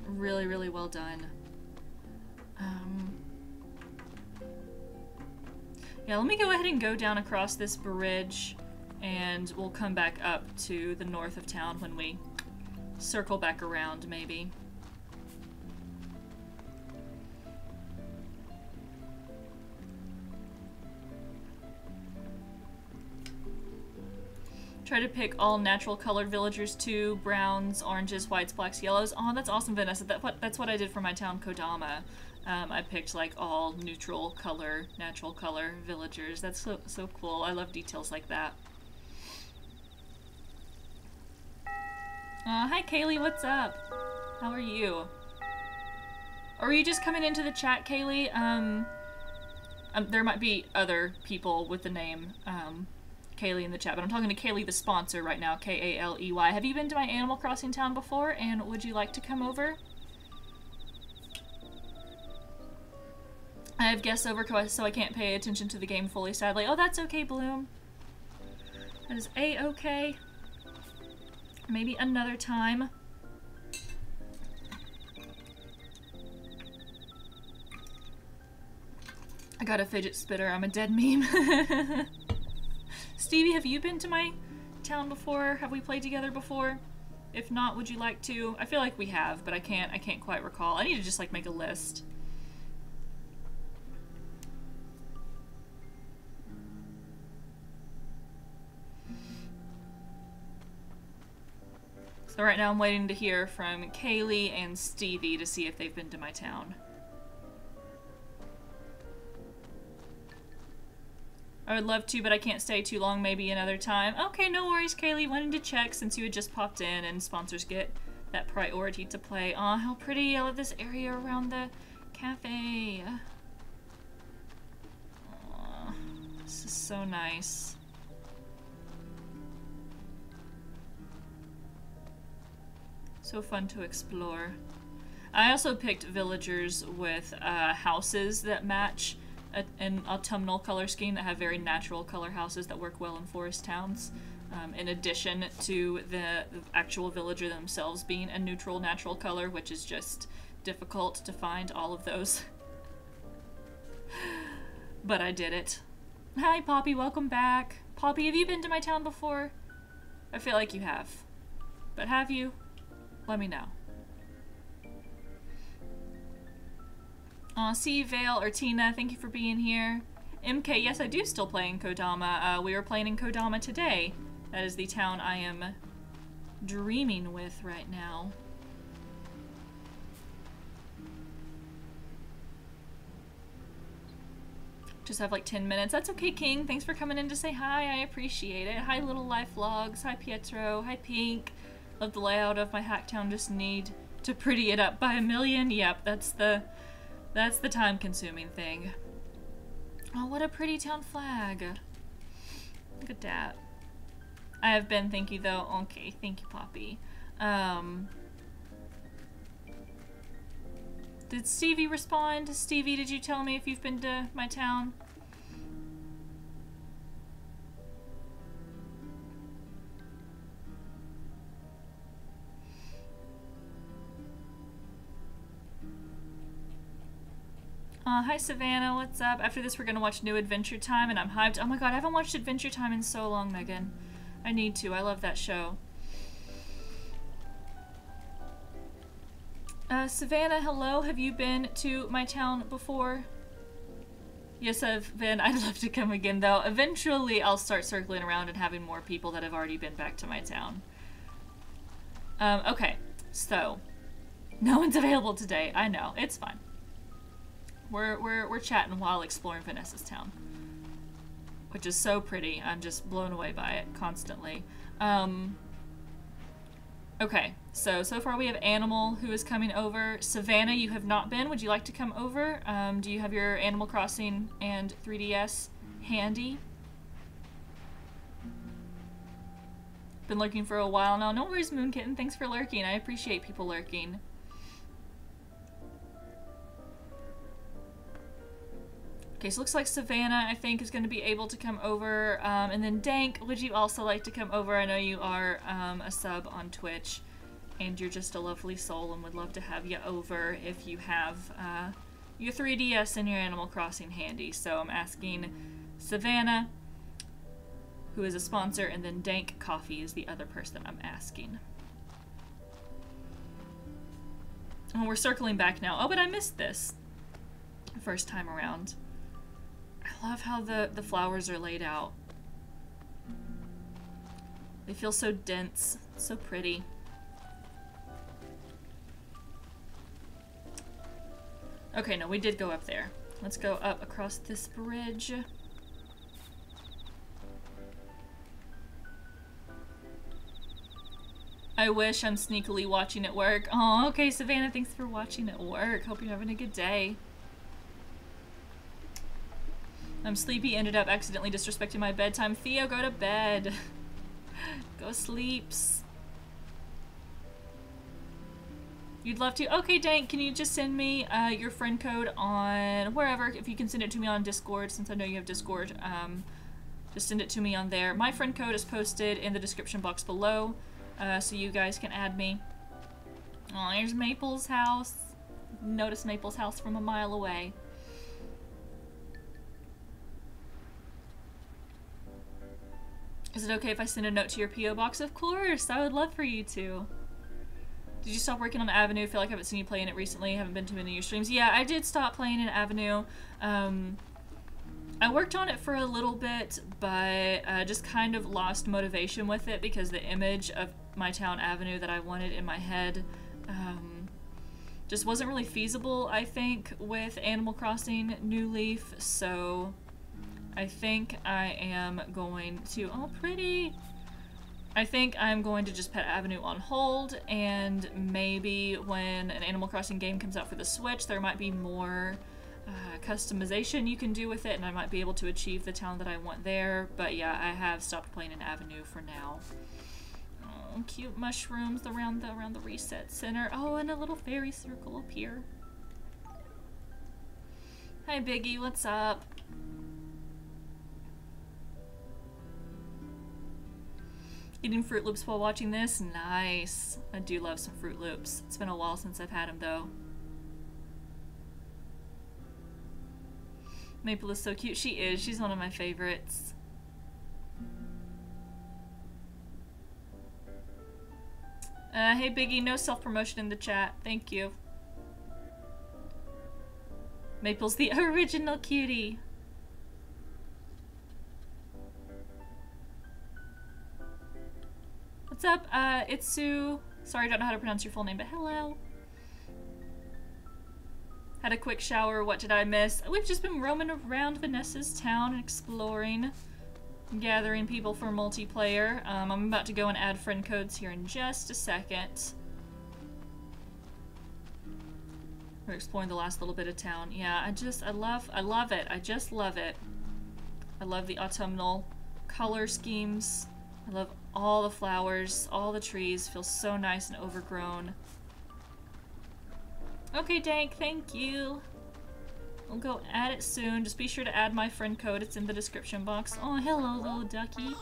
Really, really well done. Um, yeah, let me go ahead and go down across this bridge. And we'll come back up to the north of town when we circle back around, maybe. Try to pick all natural colored villagers too. Browns, oranges, whites, blacks, yellows. Oh, that's awesome, Vanessa. That, what, that's what I did for my town, Kodama. Um, I picked like all neutral color, natural color villagers. That's so, so cool. I love details like that. Uh, hi Kaylee, what's up? How are you? Or are you just coming into the chat, Kaylee? Um, um, there might be other people with the name um, Kaylee in the chat, but I'm talking to Kaylee the sponsor right now, K A L E Y. Have you been to my Animal Crossing town before, and would you like to come over? I have guests over so I can't pay attention to the game fully, sadly. Oh, that's okay, Bloom. That is A-okay. Maybe another time. I got a fidget spitter. I'm a dead meme. Stevie, have you been to my town before? Have we played together before? If not, would you like to? I feel like we have, but I can't, I can't quite recall. I need to just, like, make a list. So right now I'm waiting to hear from Kaylee and Stevie to see if they've been to my town. I would love to, but I can't stay too long, maybe another time. Okay, no worries, Kaylee. Wanted to check since you had just popped in and sponsors get that priority to play. Aw, how pretty. I love this area around the cafe. Aw, this is so nice. So fun to explore. I also picked villagers with uh, houses that match a, an autumnal color scheme, that have very natural color houses that work well in forest towns, um, in addition to the actual villager themselves being a neutral natural color, which is just difficult to find all of those. But I did it. Hi Poppy, welcome back. Poppy, have you been to my town before? I feel like you have. But have you? Let me know. Uh, see Vale or Tina, thank you for being here. M K, yes, I do still play in Kodama. Uh, we were playing in Kodama today. That is the town I am dreaming with right now. Just have like ten minutes. That's okay, King. Thanks for coming in to say hi. I appreciate it. Hi, Little Life Vlogs. Hi, Pietro. Hi, Pink. Love the layout of my hack town, just need to pretty it up by a million. Yep, that's the that's the time consuming thing. Oh, what a pretty town flag. Look at that. I have been, thank you though. Okay, thank you, Poppy. Um Did Stevie respond? Stevie, did you tell me if you've been to my town? Uh, hi Savannah, what's up? After this we're gonna watch new Adventure Time and I'm hyped. Oh my god, I haven't watched Adventure Time in so long, Megan. I need to, I love that show. Uh, Savannah, hello, have you been to my town before? Yes, I've been. I'd love to come again though. Eventually I'll start circling around and having more people that have already been back to my town. Um, okay, so. No one's available today, I know, it's fine. We're, we're, we're chatting while exploring Vanessa's town, which is so pretty. I'm just blown away by it constantly. Um, okay, so, so far we have Animal who is coming over. Savannah, you have not been. Would you like to come over? Um, do you have your Animal Crossing and three D S handy? Been lurking for a while now. No worries, Moonkitten. Thanks for lurking. I appreciate people lurking. Okay, so looks like Savannah, I think, is going to be able to come over, um, and then Dank, would you also like to come over? I know you are um, a sub on Twitch, and you're just a lovely soul, and would love to have you over if you have uh, your three D S and your Animal Crossing handy. So I'm asking Savannah, who is a sponsor, and then Dank Coffee is the other person I'm asking. And we're circling back now. Oh, but I missed this the first time around. I love how the, the flowers are laid out. They feel so dense, so pretty. Okay, no, we did go up there. Let's go up across this bridge. I wish. I'm sneakily watching it work. Oh, okay, Savannah, thanks for watching it work. Hope you're having a good day. I'm sleepy, ended up accidentally disrespecting my bedtime. Theo, go to bed. Go sleeps. You'd love to. Okay, Dank, can you just send me uh, your friend code on wherever? If you can send it to me on Discord, since I know you have Discord, um, just send it to me on there. My friend code is posted in the description box below, uh, so you guys can add me. Oh, here's Maple's house. Notice Maple's house from a mile away. Is it okay if I send a note to your P O box? Of course! I would love for you to. Did you stop working on Avenue? I feel like I haven't seen you playing it recently. I haven't been to many of your streams. Yeah, I did stop playing in Avenue. Um, I worked on it for a little bit, but uh, just kind of lost motivation with it because the image of my town Avenue that I wanted in my head um, just wasn't really feasible, I think, with Animal Crossing New Leaf, so... I think I am going to, oh pretty, I think I'm going to just put Avenue on hold, and maybe when an Animal Crossing game comes out for the Switch, there might be more uh, customization you can do with it, and I might be able to achieve the town that I want there, but yeah, I have stopped playing in Avenue for now. Oh, cute mushrooms around the, around the reset center. Oh, and a little fairy circle up here. Hi Biggie, what's up? Eating Fruit Loops while watching this? Nice. I do love some Fruit Loops. It's been a while since I've had them though. Maple is so cute. She is. She's one of my favorites. Uh, hey Biggie, no self-promotion in the chat. Thank you. Maple's the original cutie. What's up, uh, Itsu? Sorry, I don't know how to pronounce your full name, but hello. Had a quick shower, what did I miss? We've just been roaming around Vanessa's town and exploring, gathering people for multiplayer. Um, I'm about to go and add friend codes here in just a second. We're exploring the last little bit of town. Yeah, I just, I love, I love it. I just love it. I love the autumnal color schemes. I love all the flowers, all the trees. Feels so nice and overgrown. Okay, Dank, thank you. We'll go add it soon. Just be sure to add my friend code. It's in the description box. Oh, hello, little ducky.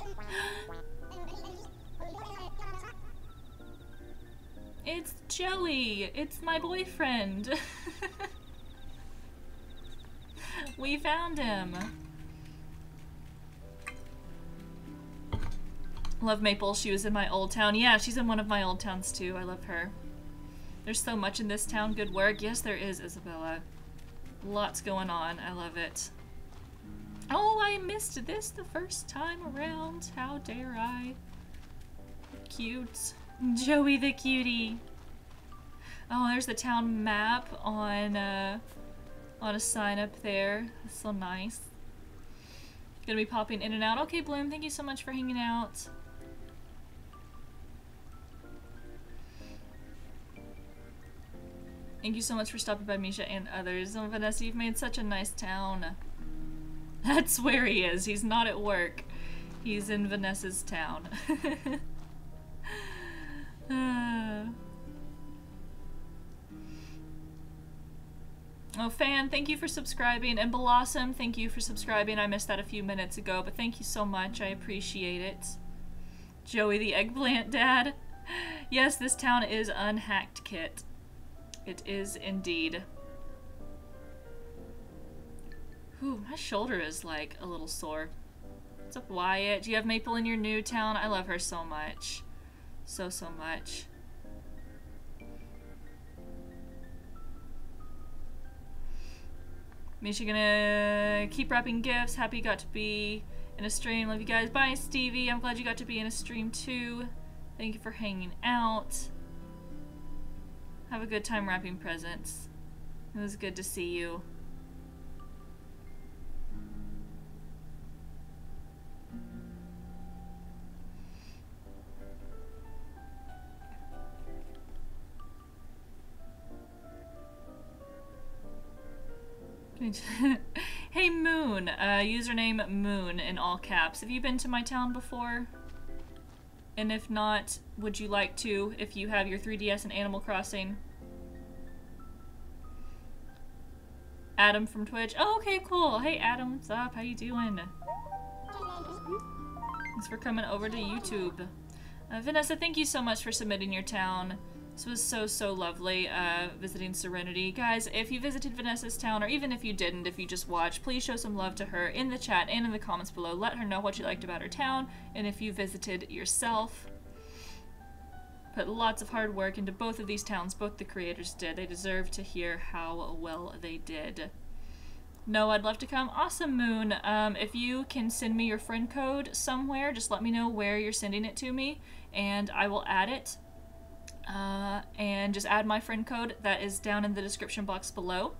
It's Joey! It's my boyfriend! We found him! Love Maple. She was in my old town. Yeah, she's in one of my old towns too. I love her. There's so much in this town. Good work. Yes, there is, Isabella. Lots going on. I love it. Oh, I missed this the first time around. How dare I? Cute. Joey the cutie. Oh, there's the town map on uh, on a sign up there. That's so nice. Gonna be popping in and out. Okay, Bloom, thank you so much for hanging out. Thank you so much for stopping by, Misha and others. Oh, Vanessa, you've made such a nice town. That's where he is. He's not at work. He's in Vanessa's town. Uh. Oh, Fan, thank you for subscribing, and Blossom, thank you for subscribing. I missed that a few minutes ago, but thank you so much. I appreciate it. Joey the eggplant dad. Yes, this town is unhacked, Kit. It is indeed. Ooh, my shoulder is like a little sore. What's up, Wyatt? Do you have Maple in your new town? I love her so much. So, so much. Misha gonna keep wrapping gifts. Happy you got to be in a stream. Love you guys. Bye, Stevie. I'm glad you got to be in a stream too. Thank you for hanging out. Have a good time wrapping presents. It was good to see you. Hey Moon, uh, username Moon in all caps. Have you been to my town before? And if not, would you like to if you have your three D S and Animal Crossing? Adam from Twitch. Oh, okay, cool. Hey Adam, what's up? How you doing? Thanks for coming over to YouTube. Uh, Vanessa, thank you so much for submitting your town. This was so, so lovely, uh, visiting Serenity. Guys, if you visited Vanessa's town, or even if you didn't, if you just watched, please show some love to her in the chat and in the comments below. Let her know what you liked about her town, and if you visited yourself. Put lots of hard work into both of these towns. Both the creators did. They deserve to hear how well they did. No, I'd love to come. Awesome, Moon. Um, if you can send me your friend code somewhere, just let me know where you're sending it to me, and I will add it. Uh, and just add my friend code that is down in the description box below.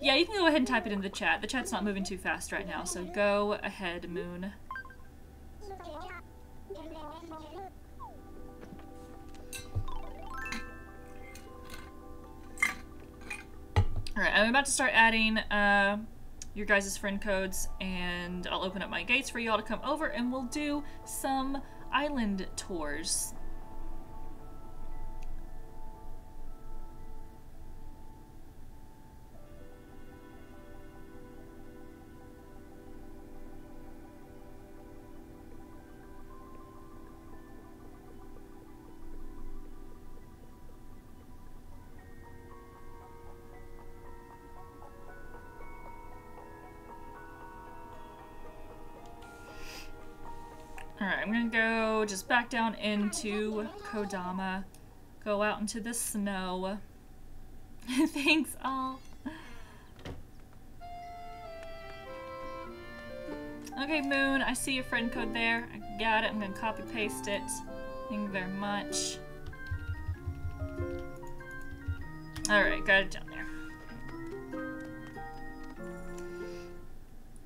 Yeah, you can go ahead and type it in the chat. The chat's not moving too fast right now, so go ahead, Moon. Alright, I'm about to start adding uh, your guys' friend codes, and I'll open up my gates for y'all to come over, and we'll do some island tours. Alright, I'm gonna go just back down into Kodama. Go out into the snow. Thanks all. Okay, Moon, I see your friend code there. I got it. I'm gonna copy paste it. Thank you very much. Alright, got it down there.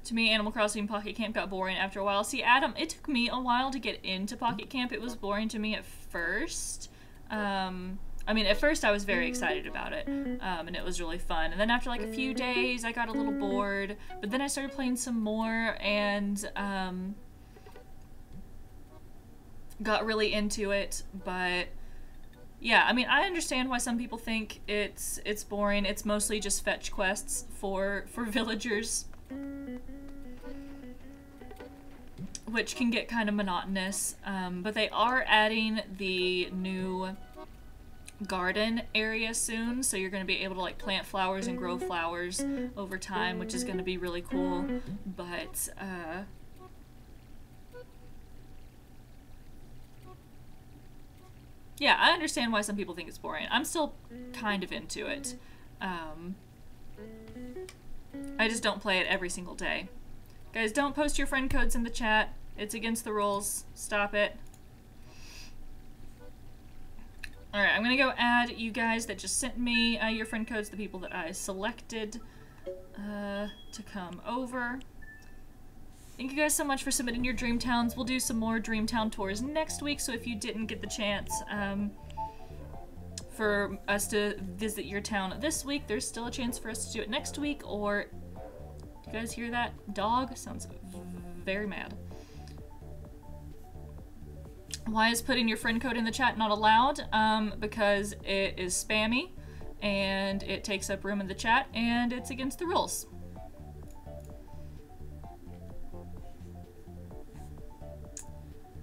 To me, Animal Crossing Pocket Camp got boring after a while. See, Adam, it took me a while to get into Pocket Camp. It was boring to me at first. Um, I mean, at first I was very excited about it, um, and it was really fun. And then after like a few days, I got a little bored, but then I started playing some more and um, got really into it. But yeah, I mean, I understand why some people think it's it's boring. It's mostly just fetch quests for, for villagers, which can get kind of monotonous, um, but they are adding the new garden area soon, so you're going to be able to like plant flowers and grow flowers over time, which is going to be really cool. But uh yeah, I understand why some people think it's boring. I'm still kind of into it. um I just don't play it every single day. Guys, don't post your friend codes in the chat. It's against the rules. Stop it. Alright, I'm gonna go add you guys that just sent me uh, your friend codes, the people that I selected uh, to come over. Thank you guys so much for submitting your dream towns. We'll do some more dream town tours next week, so if you didn't get the chance um, for us to visit your town this week, there's still a chance for us to do it next week. Or, you guys hear that? Dog sounds very mad. Why is putting your friend code in the chat not allowed? Um, because it is spammy, and it takes up room in the chat, and it's against the rules.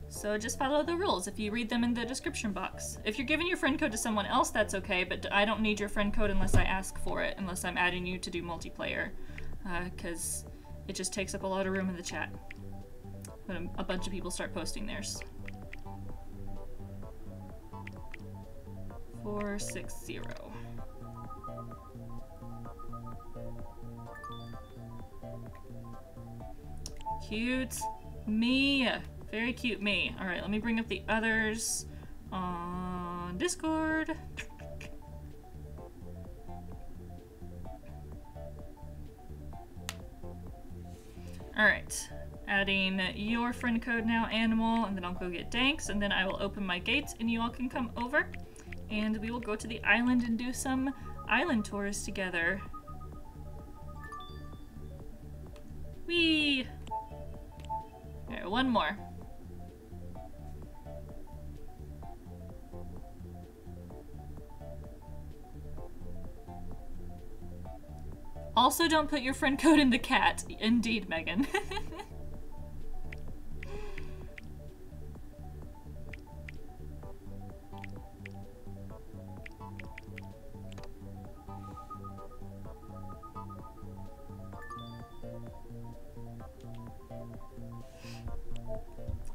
So just follow the rules if you read them in the description box. If you're giving your friend code to someone else, that's okay, but I don't need your friend code unless I ask for it, unless I'm adding you to do multiplayer, because uh, it just takes up a lot of room in the chat when a bunch of people start posting theirs. four six zero. Cute me. Very cute me. Alright, let me bring up the others on Discord. Alright. Adding your friend code now, Animal, and then I'll go get Danks, and then I will open my gates and you all can come over. And we will go to the island and do some island tours together. Whee! Alright, one more. Also, don't put your friend code in the cat. Indeed, Megan.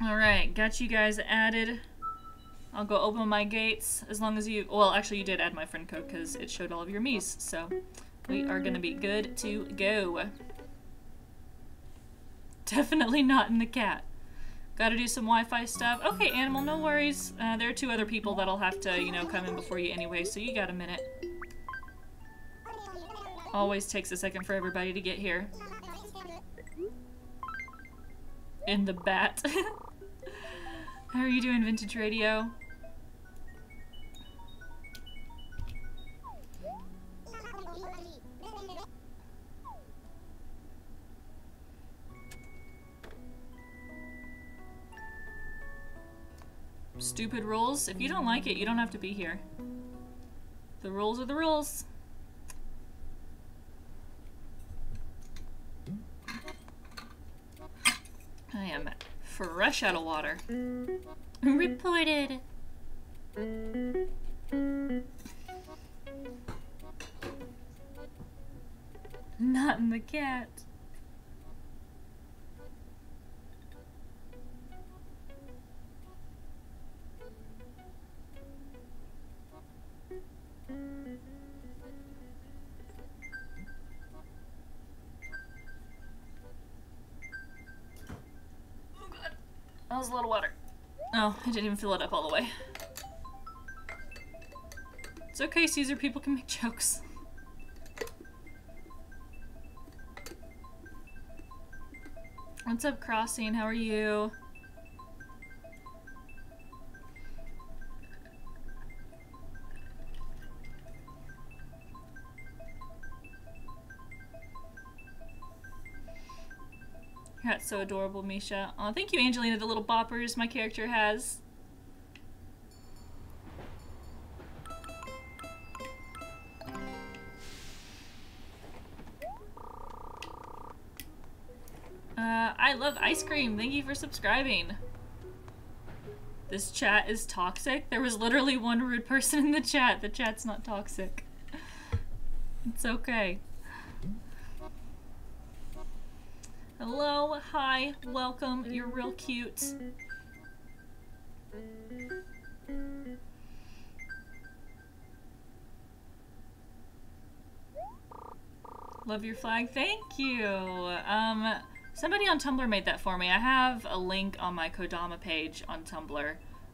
Alright, got you guys added. I'll go open my gates as long as you- well, actually you did add my friend code because it showed all of your Miis, so we are gonna be good to go. Definitely not in the cat. Gotta do some Wi-Fi stuff. Okay, Animal, no worries. Uh, there are two other people that'll have to, you know, come in before you anyway, so you got a minute. Always takes a second for everybody to get here. In the bat. How are you doing, Vintage Radio? Stupid rules. If you don't like it, you don't have to be here. The rules are the rules. I am fresh out of water. Reported. Not in the cat. That was a lot of water. Oh, I didn't even fill it up all the way. It's okay, Caesar, people can make jokes. What's up, Crossing? How are you? You're so adorable, Misha. Aw, thank you, Angelina, the little boppers my character has. Uh, I love ice cream. Thank you for subscribing. This chat is toxic. There was literally one rude person in the chat. The chat's not toxic. It's okay. Hello, hi, welcome. You're real cute. Love your flag. Thank you. Um, somebody on Tumblr made that for me. I have a link on my Kodama page on Tumblr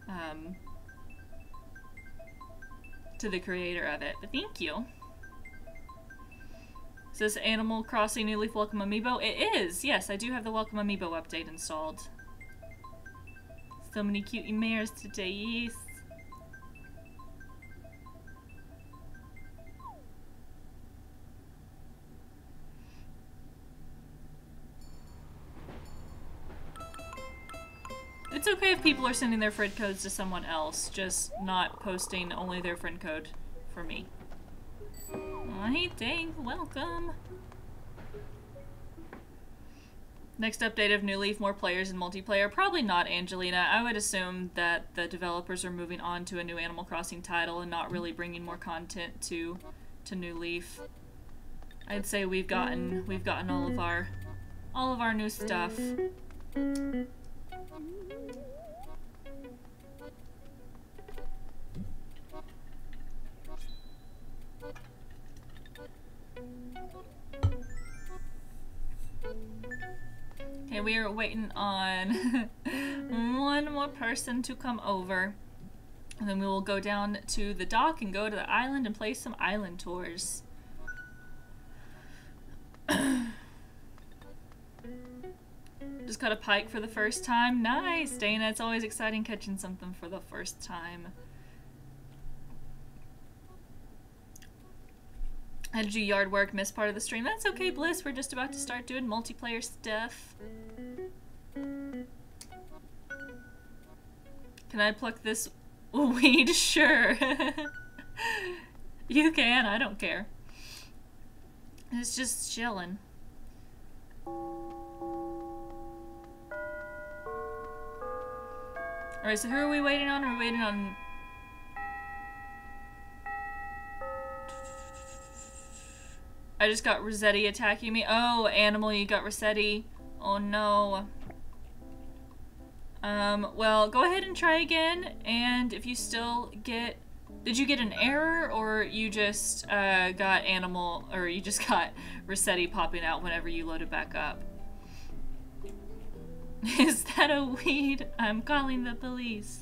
um, to the creator of it, but thank you. Is this Animal Crossing New Leaf Welcome Amiibo? It is! Yes, I do have the Welcome Amiibo update installed. So many cute emails today, yes. It's okay if people are sending their friend codes to someone else, just not posting only their friend code for me. Hey Dang, welcome! Next update of New Leaf, more players and multiplayer? Probably not, Angelina. I would assume that the developers are moving on to a new Animal Crossing title and not really bringing more content to to New Leaf. I'd say we've gotten we've gotten all of our all of our new stuff. Okay, we are waiting on one more person to come over. And then we will go down to the dock and go to the island and play some island tours. Just caught a pike for the first time. Nice, Dana. It's always exciting catching something for the first time. How did you yard work? Missed part of the stream? That's okay, Bliss. We're just about to start doing multiplayer stuff. Can I pluck this weed? Sure. You can. I don't care. It's just chilling. Alright, so who are we waiting on? Are we waiting on... I just got Rossetti attacking me. Oh, animal, you got Rossetti. Oh no. Um, well, go ahead and try again, and if you still get... Did you get an error, or you just uh, got animal, or you just got Rossetti popping out whenever you load it back up? Is that a weed? I'm calling the police.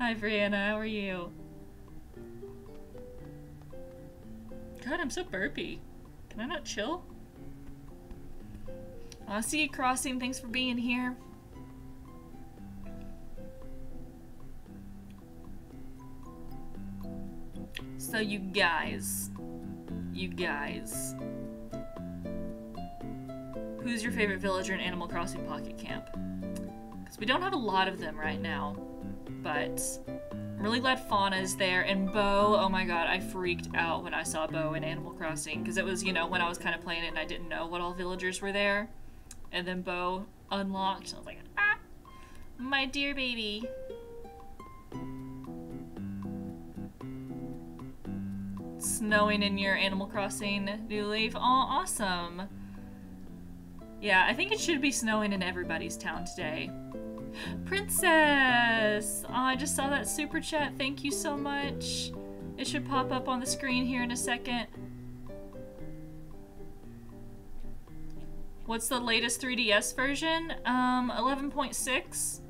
Hi, Brianna, how are you? God, I'm so burpy. Can I not chill? I see you, Crossing. Thanks for being here. So you guys, you guys, who's your favorite villager in Animal Crossing Pocket Camp? Because we don't have a lot of them right now, but I'm really glad Fauna is there, and Bo, oh my god, I freaked out when I saw Bo in Animal Crossing, because it was, you know, when I was kind of playing it and I didn't know what all villagers were there, and then Bo unlocked, and I was like, ah, my dear baby. Snowing in your Animal Crossing New Leaf, oh, awesome. Yeah, I think it should be snowing in everybody's town today. Princess! Oh, I just saw that super chat. Thank you so much. It should pop up on the screen here in a second. What's the latest three D S version? Um, eleven point six.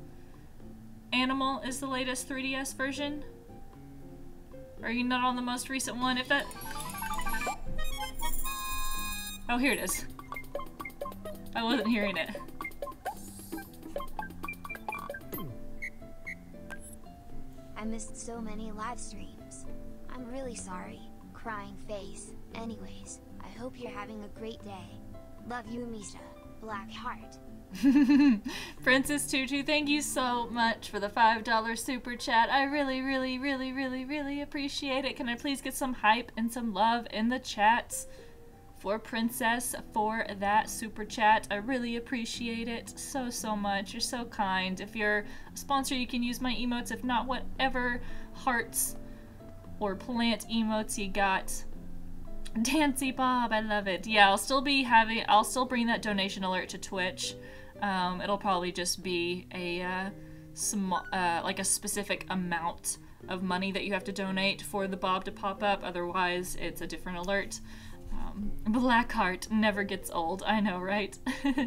Animal is the latest three D S version. Are you not on the most recent one? If that... Oh, here it is. I wasn't hearing it. I missed so many live streams. I'm really sorry. Crying face. Anyways, I hope you're having a great day. Love you, Misha. black heart. Princess Tutu, thank you so much for the five dollar super chat. I really, really, really, really, really appreciate it. Can I please get some hype and some love in the chats for Princess for that super chat? I really appreciate it so, so much. You're so kind. If you're a sponsor, you can use my emotes. If not, whatever hearts or plant emotes you got. Dancy Bob, I love it. Yeah, I'll still be having, I'll still bring that donation alert to Twitch. Um, it'll probably just be a, uh, sm uh, like a specific amount of money that you have to donate for the Bob to pop up. Otherwise, it's a different alert. Um, Blackheart never gets old. I know, right? uh,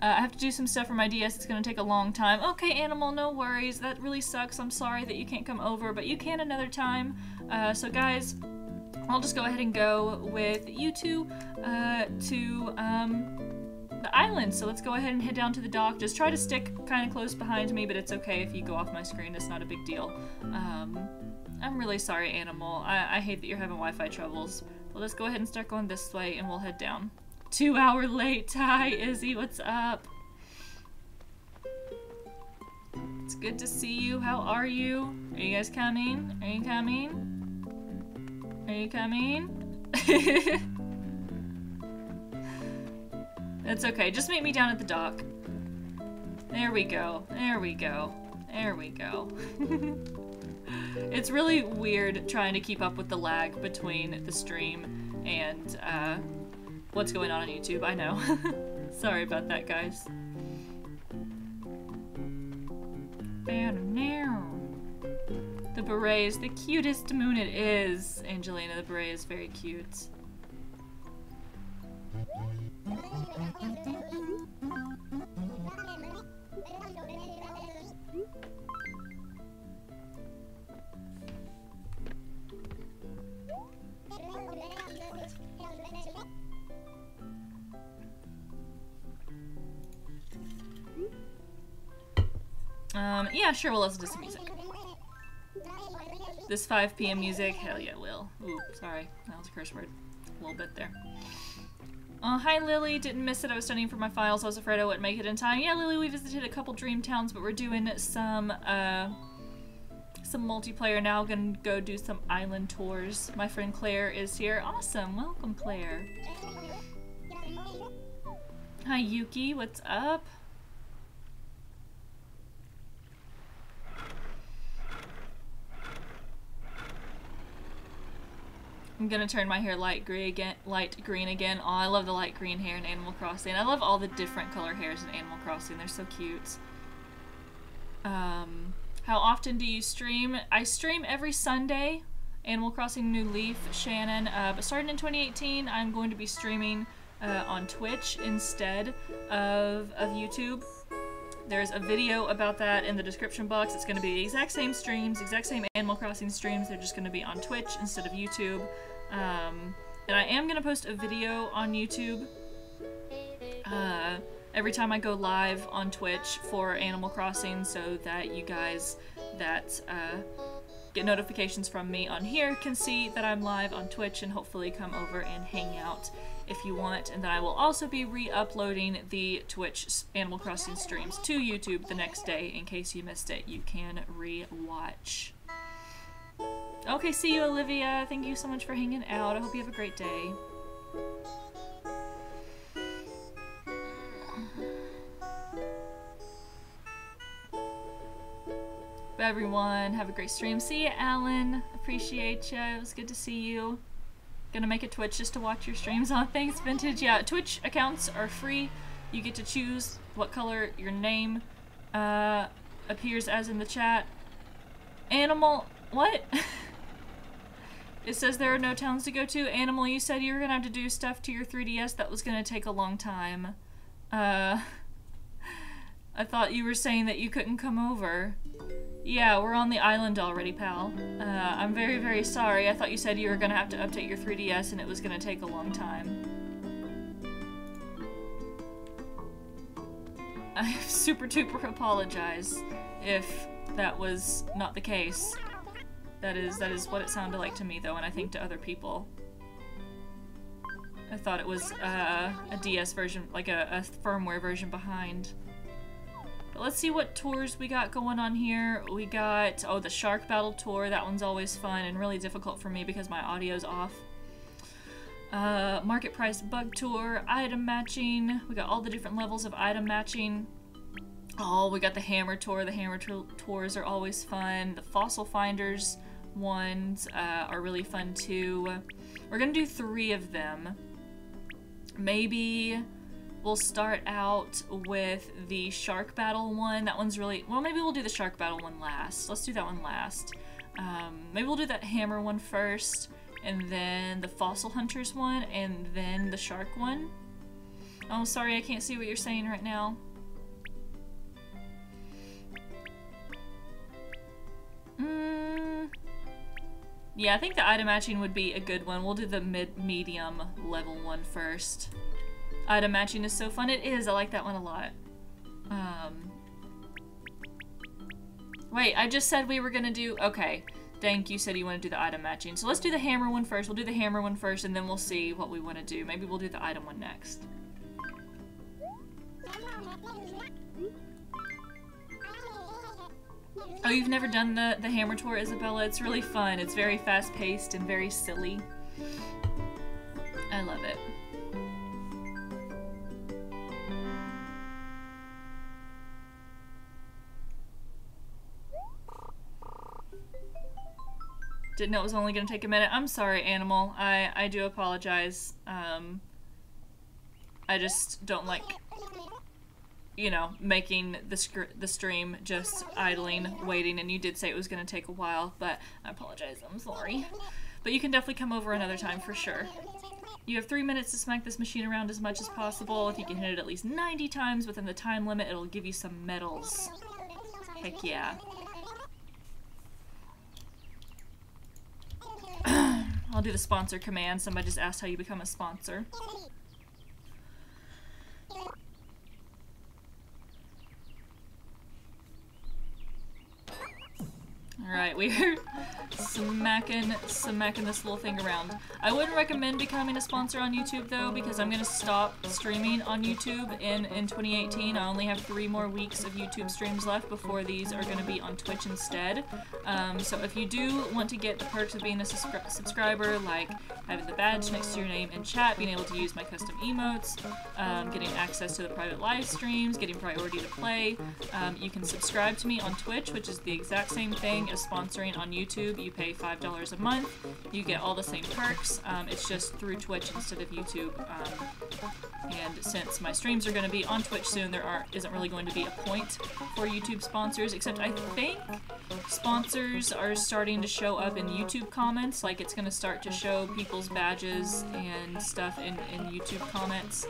I have to do some stuff for my D S. It's gonna take a long time. Okay, Animal, no worries. That really sucks. I'm sorry that you can't come over, but you can another time. Uh, so guys, I'll just go ahead and go with you two uh, to um, the island. So let's go ahead and head down to the dock. Just try to stick kind of close behind me, but it's okay if you go off my screen. It's not a big deal. Um, I'm really sorry, Animal. I, I hate that you're having Wi-Fi troubles. We'll just go ahead and start going this way, and we'll head down. Two hour late. Hi, Izzy. What's up? It's good to see you. How are you? Are you guys coming? Are you coming? Are you coming? That's okay. Just meet me down at the dock. There we go. There we go. There we go. It's really weird trying to keep up with the lag between the stream and uh, what's going on on YouTube. I know. Sorry about that, guys. Now. The beret is the cutest moon it is. Angelina, the beret is very cute. Um, yeah, sure, we'll listen to some music. This five P M music? Hell yeah, Will. Ooh, sorry. That was a curse word. A little bit there. Uh, hi, Lily. Didn't miss it. I was studying for my files. I was afraid I wouldn't make it in time. Yeah, Lily, we visited a couple dream towns, but we're doing some, uh, some multiplayer now. I'm gonna go do some island tours. My friend Claire is here. Awesome. Welcome, Claire. Hi, Yuki. What's up? I'm gonna turn my hair light green again. Light green again. Oh, I love the light green hair in Animal Crossing. I love all the different color hairs in Animal Crossing. They're so cute. Um, how often do you stream? I stream every Sunday. Animal Crossing New Leaf, Shannon. Uh, but starting in twenty eighteen, I'm going to be streaming uh, on Twitch instead of of YouTube. There's a video about that in the description box. It's going to be the exact same streams, exact same Animal Crossing streams. They're just going to be on Twitch instead of YouTube. Um, and I am going to post a video on YouTube uh, every time I go live on Twitch for Animal Crossing so that you guys that uh, get notifications from me on here can see that I'm live on Twitch and hopefully come over and hang out if you want, and then I will also be re-uploading the Twitch Animal Crossing streams to YouTube the next day. In case you missed it, you can re-watch. Okay, see you, Olivia. Thank you so much for hanging out. I hope you have a great day. Bye, everyone. Have a great stream. See you, Alan. Appreciate you. It was good to see you. Gonna make a Twitch just to watch your streams on. Thanks, Vintage. Yeah, Twitch accounts are free. You get to choose what color your name uh, appears as in the chat. Animal, what? It says there are no towns to go to. Animal, you said you were gonna have to do stuff to your three D S. That was gonna take a long time. Uh, I thought you were saying that you couldn't come over. Yeah, we're on the island already, pal. Uh, I'm very, very sorry. I thought you said you were gonna have to update your three D S and it was gonna take a long time. I super duper apologize if that was not the case. That is, that is what it sounded like to me, though, and I think to other people. I thought it was uh, a D S version, like a, a firmware version behind. But let's see what tours we got going on here. We got, oh, the shark battle tour. That one's always fun and really difficult for me because my audio's off. Uh, market price bug tour, item matching. We got all the different levels of item matching. Oh, we got the hammer tour. The hammer tours are always fun. The fossil finders ones uh, are really fun too. We're gonna do three of them. Maybe we'll start out with the shark battle one. That one's really, well, maybe we'll do the shark battle one last. Let's do that one last. Um, maybe we'll do that hammer one first, and then the fossil hunters one, and then the shark one. Oh, sorry, I can't see what you're saying right now. Mm. Yeah, I think the item matching would be a good one. We'll do the mid-medium level one first. Item matching is so fun. It is. I like that one a lot. Um, wait, I just said we were gonna do... Okay. Dank, you said you want to do the item matching. So let's do the hammer one first. We'll do the hammer one first, and then we'll see what we want to do. Maybe we'll do the item one next. Oh, you've never done the, the hammer tour, Isabella? It's really fun. It's very fast-paced and very silly. I love it. Didn't know it was only going to take a minute. I'm sorry, Animal. I, I do apologize. Um, I just don't like, you know, making the, sc the stream just idling, waiting, and you did say it was going to take a while, but I apologize. I'm sorry. But you can definitely come over another time for sure. You have three minutes to smack this machine around as much as possible. If you can hit it at least ninety times within the time limit, it'll give you some medals. Heck yeah. I'll do the sponsor command. Somebody just asked how you become a sponsor. Alright, we're smacking, smacking this little thing around. I wouldn't recommend becoming a sponsor on YouTube though, because I'm gonna stop streaming on YouTube in, in twenty eighteen. I only have three more weeks of YouTube streams left before these are gonna be on Twitch instead. Um, so if you do want to get the perks of being a subscri subscriber, like having the badge next to your name in chat, being able to use my custom emotes, um, getting access to the private live streams, getting priority to play, um, you can subscribe to me on Twitch, which is the exact same thing sponsoring on YouTube. You pay five dollars a month. You get all the same perks. Um, it's just through Twitch instead of YouTube. Um, and since my streams are going to be on Twitch soon, there aren't, isn't really going to be a point for YouTube sponsors, except I think sponsors are starting to show up in YouTube comments. Like, it's going to start to show people's badges and stuff in, in YouTube comments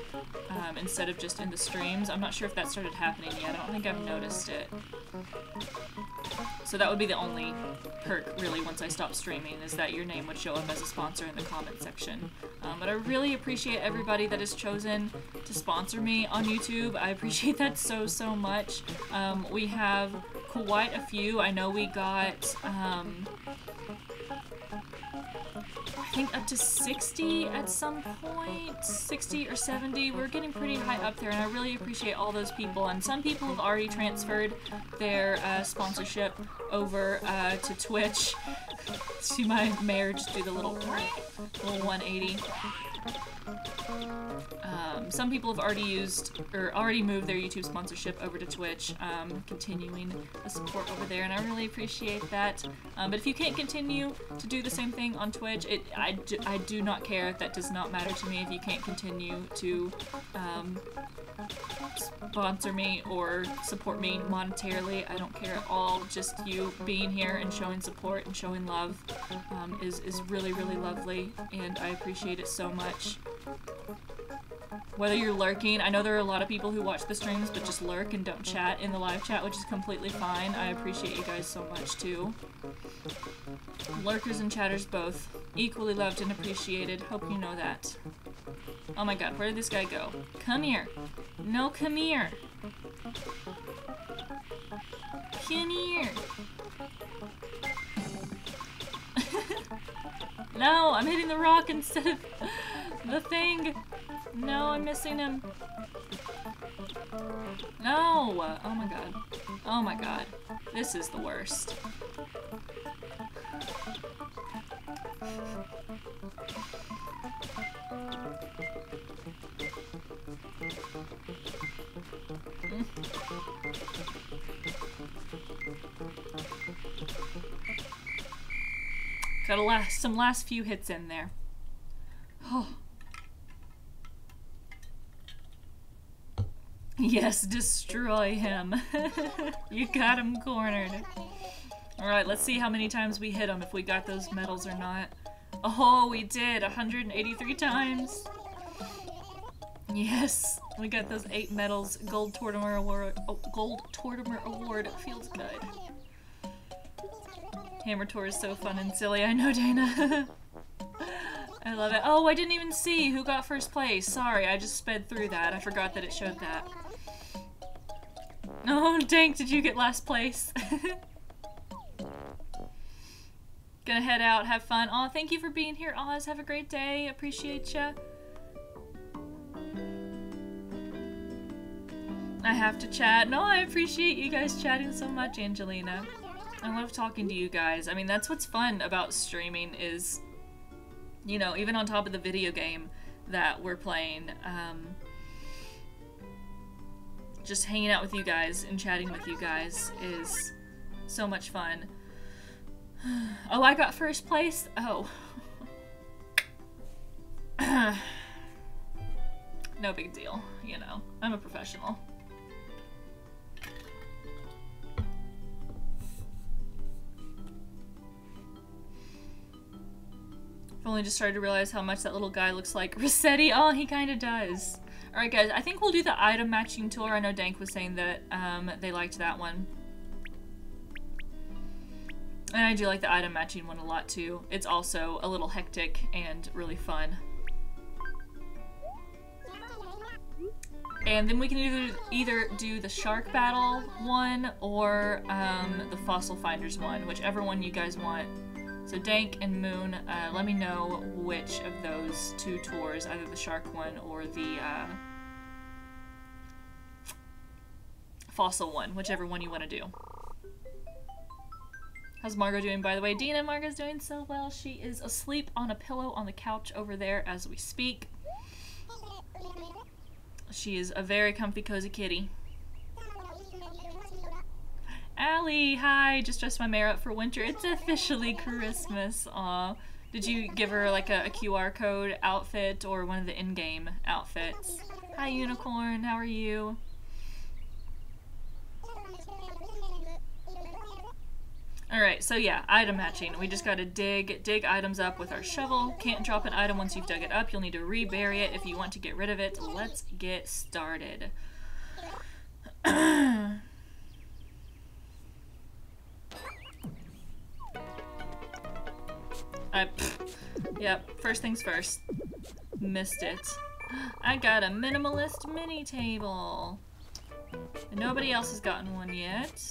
um, instead of just in the streams. I'm not sure if that started happening yet. I don't think I've noticed it. So that would be the only perk really once I stop streaming, is that your name would show up as a sponsor in the comment section. Um, but I really appreciate everybody that has chosen to sponsor me on YouTube. I appreciate that so, so much. Um, we have quite a few. I know we got, um, I think up to sixty at some point, sixty or seventy. We're getting pretty high up there, and I really appreciate all those people. And some people have already transferred their uh, sponsorship over uh, to Twitch. See my mare just do the little, little one eighty. Um, some people have already used or already moved their YouTube sponsorship over to Twitch, um, continuing the support over there, and I really appreciate that. Um, but if you can't continue to do the same thing on Twitch, it, I, do, I do not care. That does not matter to me if you can't continue to um, sponsor me or support me monetarily. I don't care at all. Just you being here and showing support and showing love um, is, is really, really lovely, and I appreciate it so much. Whether you're lurking, I know there are a lot of people who watch the streams but just lurk and don't chat in the live chat, which is completely fine. I appreciate you guys so much too. Lurkers and chatters both. Equally loved and appreciated. Hope you know that. Oh my god, where did this guy go? Come here. No, come here. Come here. No, I'm hitting the rock instead of... The thing! No, I'm missing him. No! Oh my god. Oh my god. This is the worst. Got a last, some last few hits in there. Oh. Yes, destroy him. You got him cornered. Alright, let's see how many times we hit him, if we got those medals or not. Oh, we did! one hundred eighty-three times! Yes, we got those eight medals. Gold Tortimer Award. Oh, Gold Tortimer Award. It feels good. Hammer Tour is so fun and silly. I know, Dana. I love it. Oh, I didn't even see who got first place. Sorry, I just sped through that. I forgot that it showed that. Oh, Dank, did you get last place? Gonna head out, have fun. Aw, thank you for being here, Oz. Have a great day. Appreciate ya. I have to chat. No, I appreciate you guys chatting so much, Angelina. I love talking to you guys. I mean, that's what's fun about streaming is, you know, even on top of the video game that we're playing, um, just hanging out with you guys and chatting with you guys is so much fun. Oh, I got first place? Oh. No big deal, you know. I'm a professional. I've only just started to realize how much that little guy looks like Rossetti. Oh, he kind of does. Alright guys, I think we'll do the item matching tour. I know Dank was saying that um, they liked that one. And I do like the item matching one a lot too. It's also a little hectic and really fun. And then we can either, either do the shark battle one or um, the fossil finders one, whichever one you guys want. So Dank and Moon, uh, let me know which of those two tours, either the shark one or the uh, fossil one, whichever one you want to do. How's Margo doing, by the way? Dina, Margo's doing so well. She is asleep on a pillow on the couch over there as we speak. She is a very comfy, cozy kitty. Allie, hi! Just dressed my mare up for winter. It's officially Christmas. Aw. Did you give her like a, a Q R code outfit or one of the in-game outfits? Hi, Unicorn. How are you? Alright, so yeah, item matching. We just gotta dig, dig items up with our shovel. Can't drop an item once you've dug it up. You'll need to rebury it if you want to get rid of it. Let's get started. I, pfft. Yep, first things first. Missed it. I got a minimalist mini table. And nobody else has gotten one yet.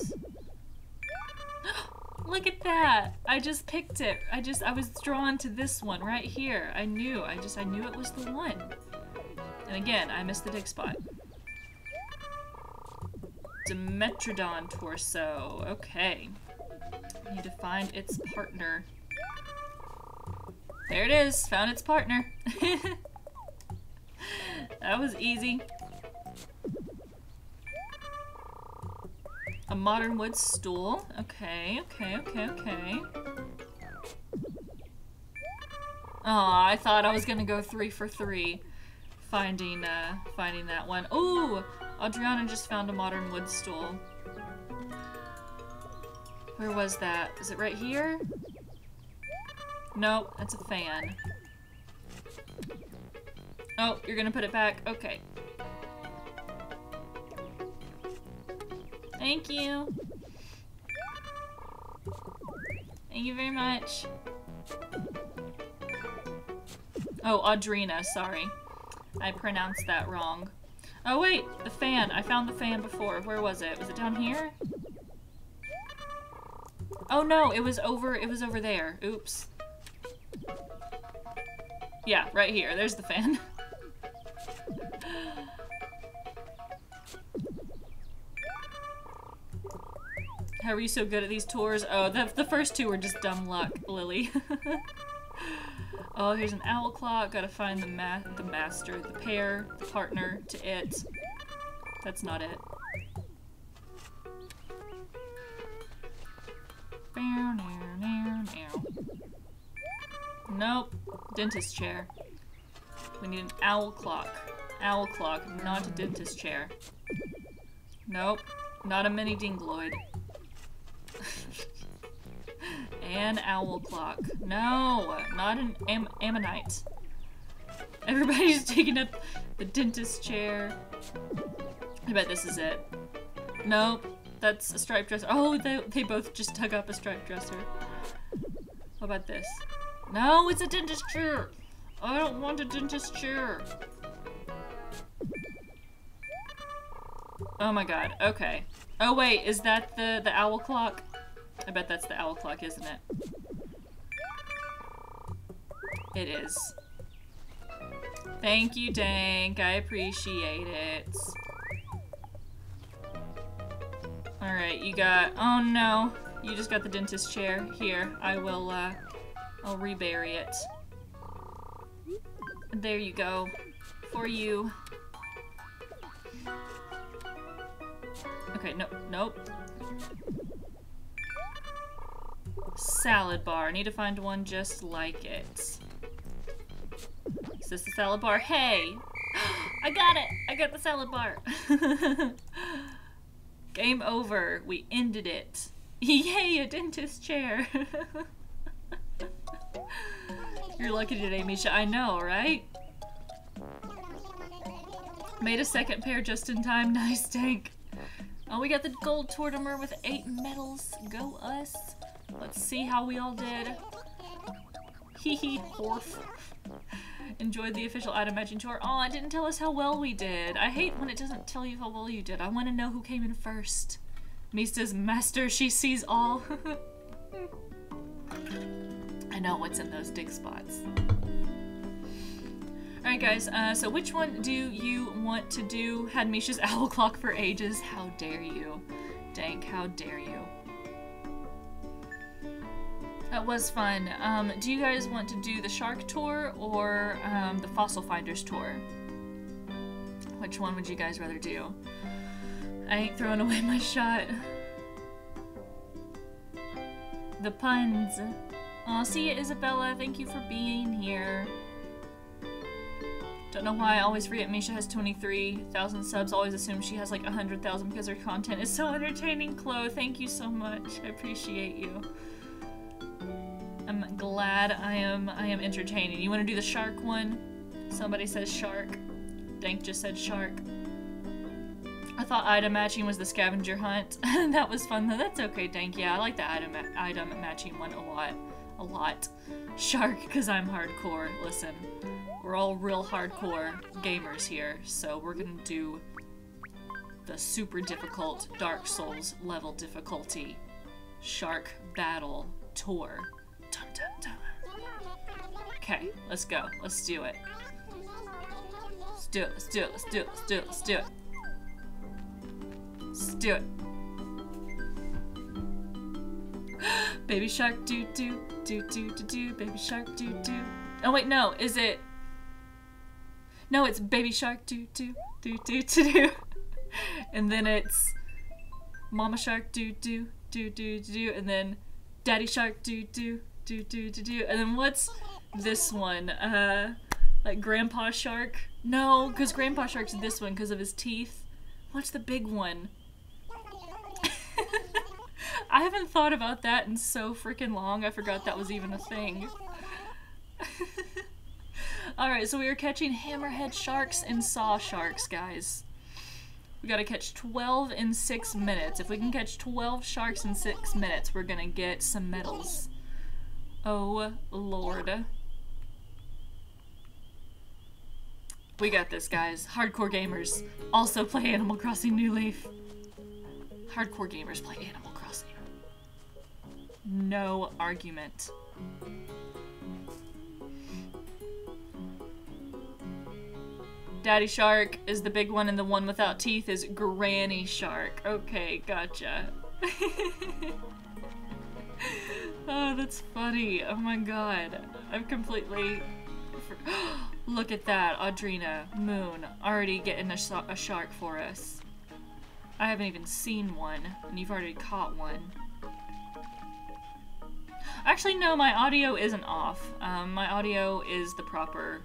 Look at that! I just picked it. I just, I was drawn to this one right here. I knew. I just, I knew it was the one. And again, I missed the dig spot. Dimetrodon torso. Okay. I need to find its partner. There it is! Found its partner! That was easy. A modern wood stool. Okay, okay, okay, okay. Aw, I thought I was gonna go three for three finding, uh, finding that one. Ooh! Adriana just found a modern wood stool. Where was that? Is it right here? Nope, that's a fan. Oh, you're gonna put it back? Okay. Thank you. Thank you very much. Oh, Audrina, sorry. I pronounced that wrong. Oh wait, the fan. I found the fan before. Where was it? Was it down here? Oh no, it was over, it was over there. Oops. Yeah, right here. There's the fan. How are you so good at these tours? Oh, the, the first two were just dumb luck, Lily. Oh, here's an owl clock. Gotta find the ma the master, the pair, the partner to it. That's not it. Nope. Dentist chair. We need an owl clock. Owl clock, not a dentist chair. Nope. Not a mini dingloid. An owl clock. No, not an am ammonite. Everybody's taking up the dentist chair. I bet this is it. Nope. That's a striped dresser. Oh, they, they both just dug up a striped dresser. What about this? No, it's a dentist chair! I don't want a dentist chair! Oh my god, okay. Oh wait, is that the, the owl clock? I bet that's the owl clock, isn't it? It is. Thank you, Dank. I appreciate it. Alright, you got- oh no. You just got the dentist chair. Here, I will, uh, I'll rebury it. There you go. For you. Okay, no, nope. Salad bar. I need to find one just like it. Is this the salad bar? Hey! I got it! I got the salad bar! Game over. We ended it. Yay, a dentist chair! You're lucky today, Misha. I know, right? Made a second pair just in time. Nice, Tank. Oh, we got the gold Tortimer with eight medals. Go us. Let's see how we all did. Hee hee, horf. Enjoyed the official item matching tour. Aw, it didn't tell us how well we did. I hate when it doesn't tell you how well you did. I want to know who came in first. Mista's master, she sees all. I know what's in those dig spots. Alright guys, uh, so which one do you want to do? Had Misha's owl clock for ages. How dare you. Dank, how dare you. That was fun. Um, do you guys want to do the shark tour or um, the fossil finders tour? Which one would you guys rather do? I ain't throwing away my shot. The puns. Aw, see ya, Isabella. Thank you for being here. Don't know why I always forget Misha has twenty-three thousand subs. Always assume she has like one hundred thousand because her content is so entertaining. Chloe, thank you so much. I appreciate you. I'm glad I am I am entertaining. You want to do the shark one? Somebody says shark. Dank just said shark. I thought item matching was the scavenger hunt. That was fun though. That's okay, Dank. Yeah, I like the item item matching one a lot. A lot. Shark, because I'm hardcore. Listen, we're all real hardcore gamers here, so we're gonna do the super difficult Dark Souls level difficulty shark battle tour. Dun, dun, dun. Okay, let's go. Let's do it. Let's do it. Let's do it. Let's do it. Let's do it. Let's do it. Let's do it. Baby shark doo doo doo doo doo doo. Baby shark doo doo. Oh wait, no. Is it? No, it's baby shark doo doo doo doo doo doo. And then it's mama shark doo doo doo doo doo. And then daddy shark doo doo doo doo doo doo. And then what's this one? Uh, like grandpa shark? No, because grandpa shark's this one because of his teeth. What's the big one? I haven't thought about that in so freaking long. I forgot that was even a thing. Alright, so we are catching hammerhead sharks and saw sharks, guys. We gotta catch twelve in six minutes. If we can catch twelve sharks in six minutes, we're gonna get some medals. Oh, Lord. We got this, guys. Hardcore gamers also play Animal Crossing New Leaf. Hardcore gamers play Animal Crossing. No argument. Daddy Shark is the big one and the one without teeth is Granny Shark. Okay, gotcha. Oh, that's funny. Oh my god. I'm completely... Look at that, Audrina, Moon, already getting a, sh a shark for us. I haven't even seen one, and you've already caught one. Actually, no, my audio isn't off. Um, my audio is the proper...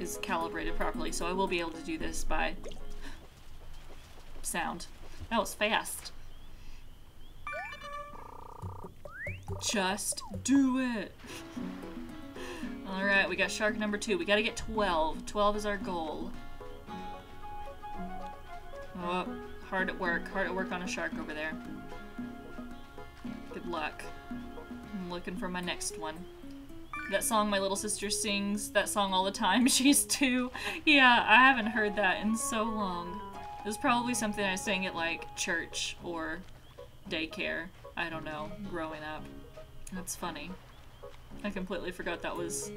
is calibrated properly, so I will be able to do this by... sound. That was fast. Just do it! Alright, we got shark number two. We gotta get twelve. twelve is our goal. Oh, hard at work. Hard at work on a shark over there. Good luck. I'm looking for my next one. That song my little sister sings, that song all the time, she's two. Yeah, I haven't heard that in so long. It was probably something I sang at like church or daycare. I don't know, growing up. That's funny. I completely forgot that was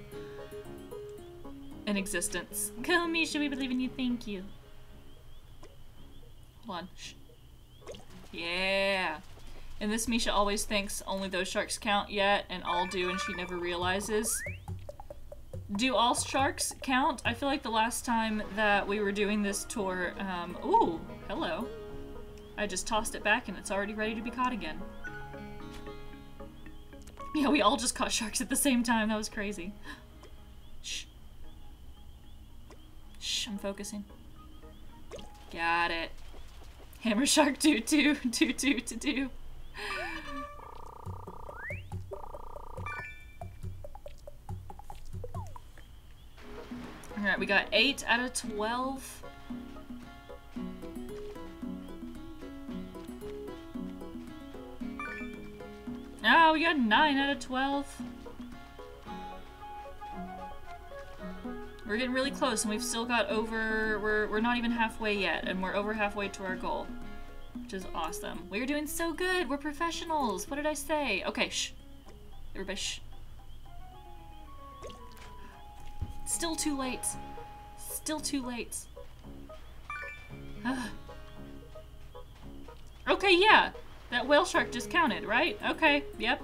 in existence. Come, Misha, we believe in you, thank you. Hold on. Shh. Yeah! And this Misha always thinks only those sharks count yet, and all do, and she never realizes. Do all sharks count? I feel like the last time that we were doing this tour, um, ooh, hello. I just tossed it back and it's already ready to be caught again. Yeah, we all just caught sharks at the same time. That was crazy. Shh. Shh, I'm focusing. Got it. Hammer shark do do do do to do. Alright, we got eight out of twelve. Oh, we got nine out of twelve. We're getting really close, and we've still got over... We're, we're not even halfway yet, and we're over halfway to our goal. Which is awesome. We're doing so good! We're professionals! What did I say? Okay, shh. Everybody shh. Still too late. Still too late. Ugh. Okay, yeah! That whale shark just counted, right? Okay, yep.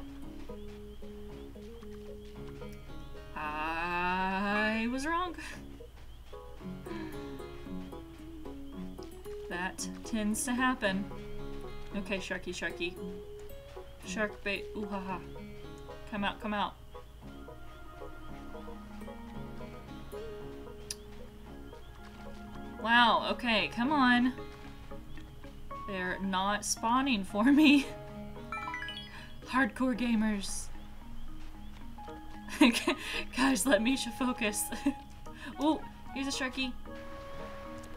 I was wrong. That tends to happen. Okay, sharky, sharky. Shark bait, ooh ha ha. Come out, come out. Wow, okay, come on. They're not spawning for me. Hardcore gamers. Guys, let Misha focus. Oh, here's a sharky.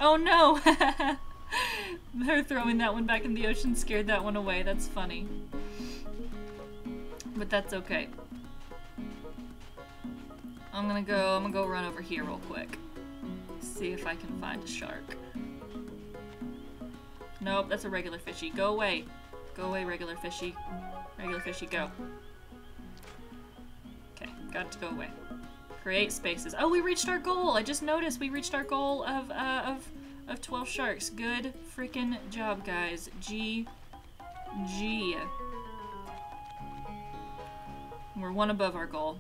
Oh no! Her throwing that one back in the ocean scared that one away. That's funny. But that's okay. I'm gonna go, I'm gonna go run over here real quick. See if I can find a shark. Nope, that's a regular fishy. Go away. Go away, regular fishy. Regular fishy, go. Okay, got to go away. Create spaces. Oh, we reached our goal! I just noticed we reached our goal of, uh, of, of twelve sharks. Good freaking job, guys. G. G. We're one above our goal.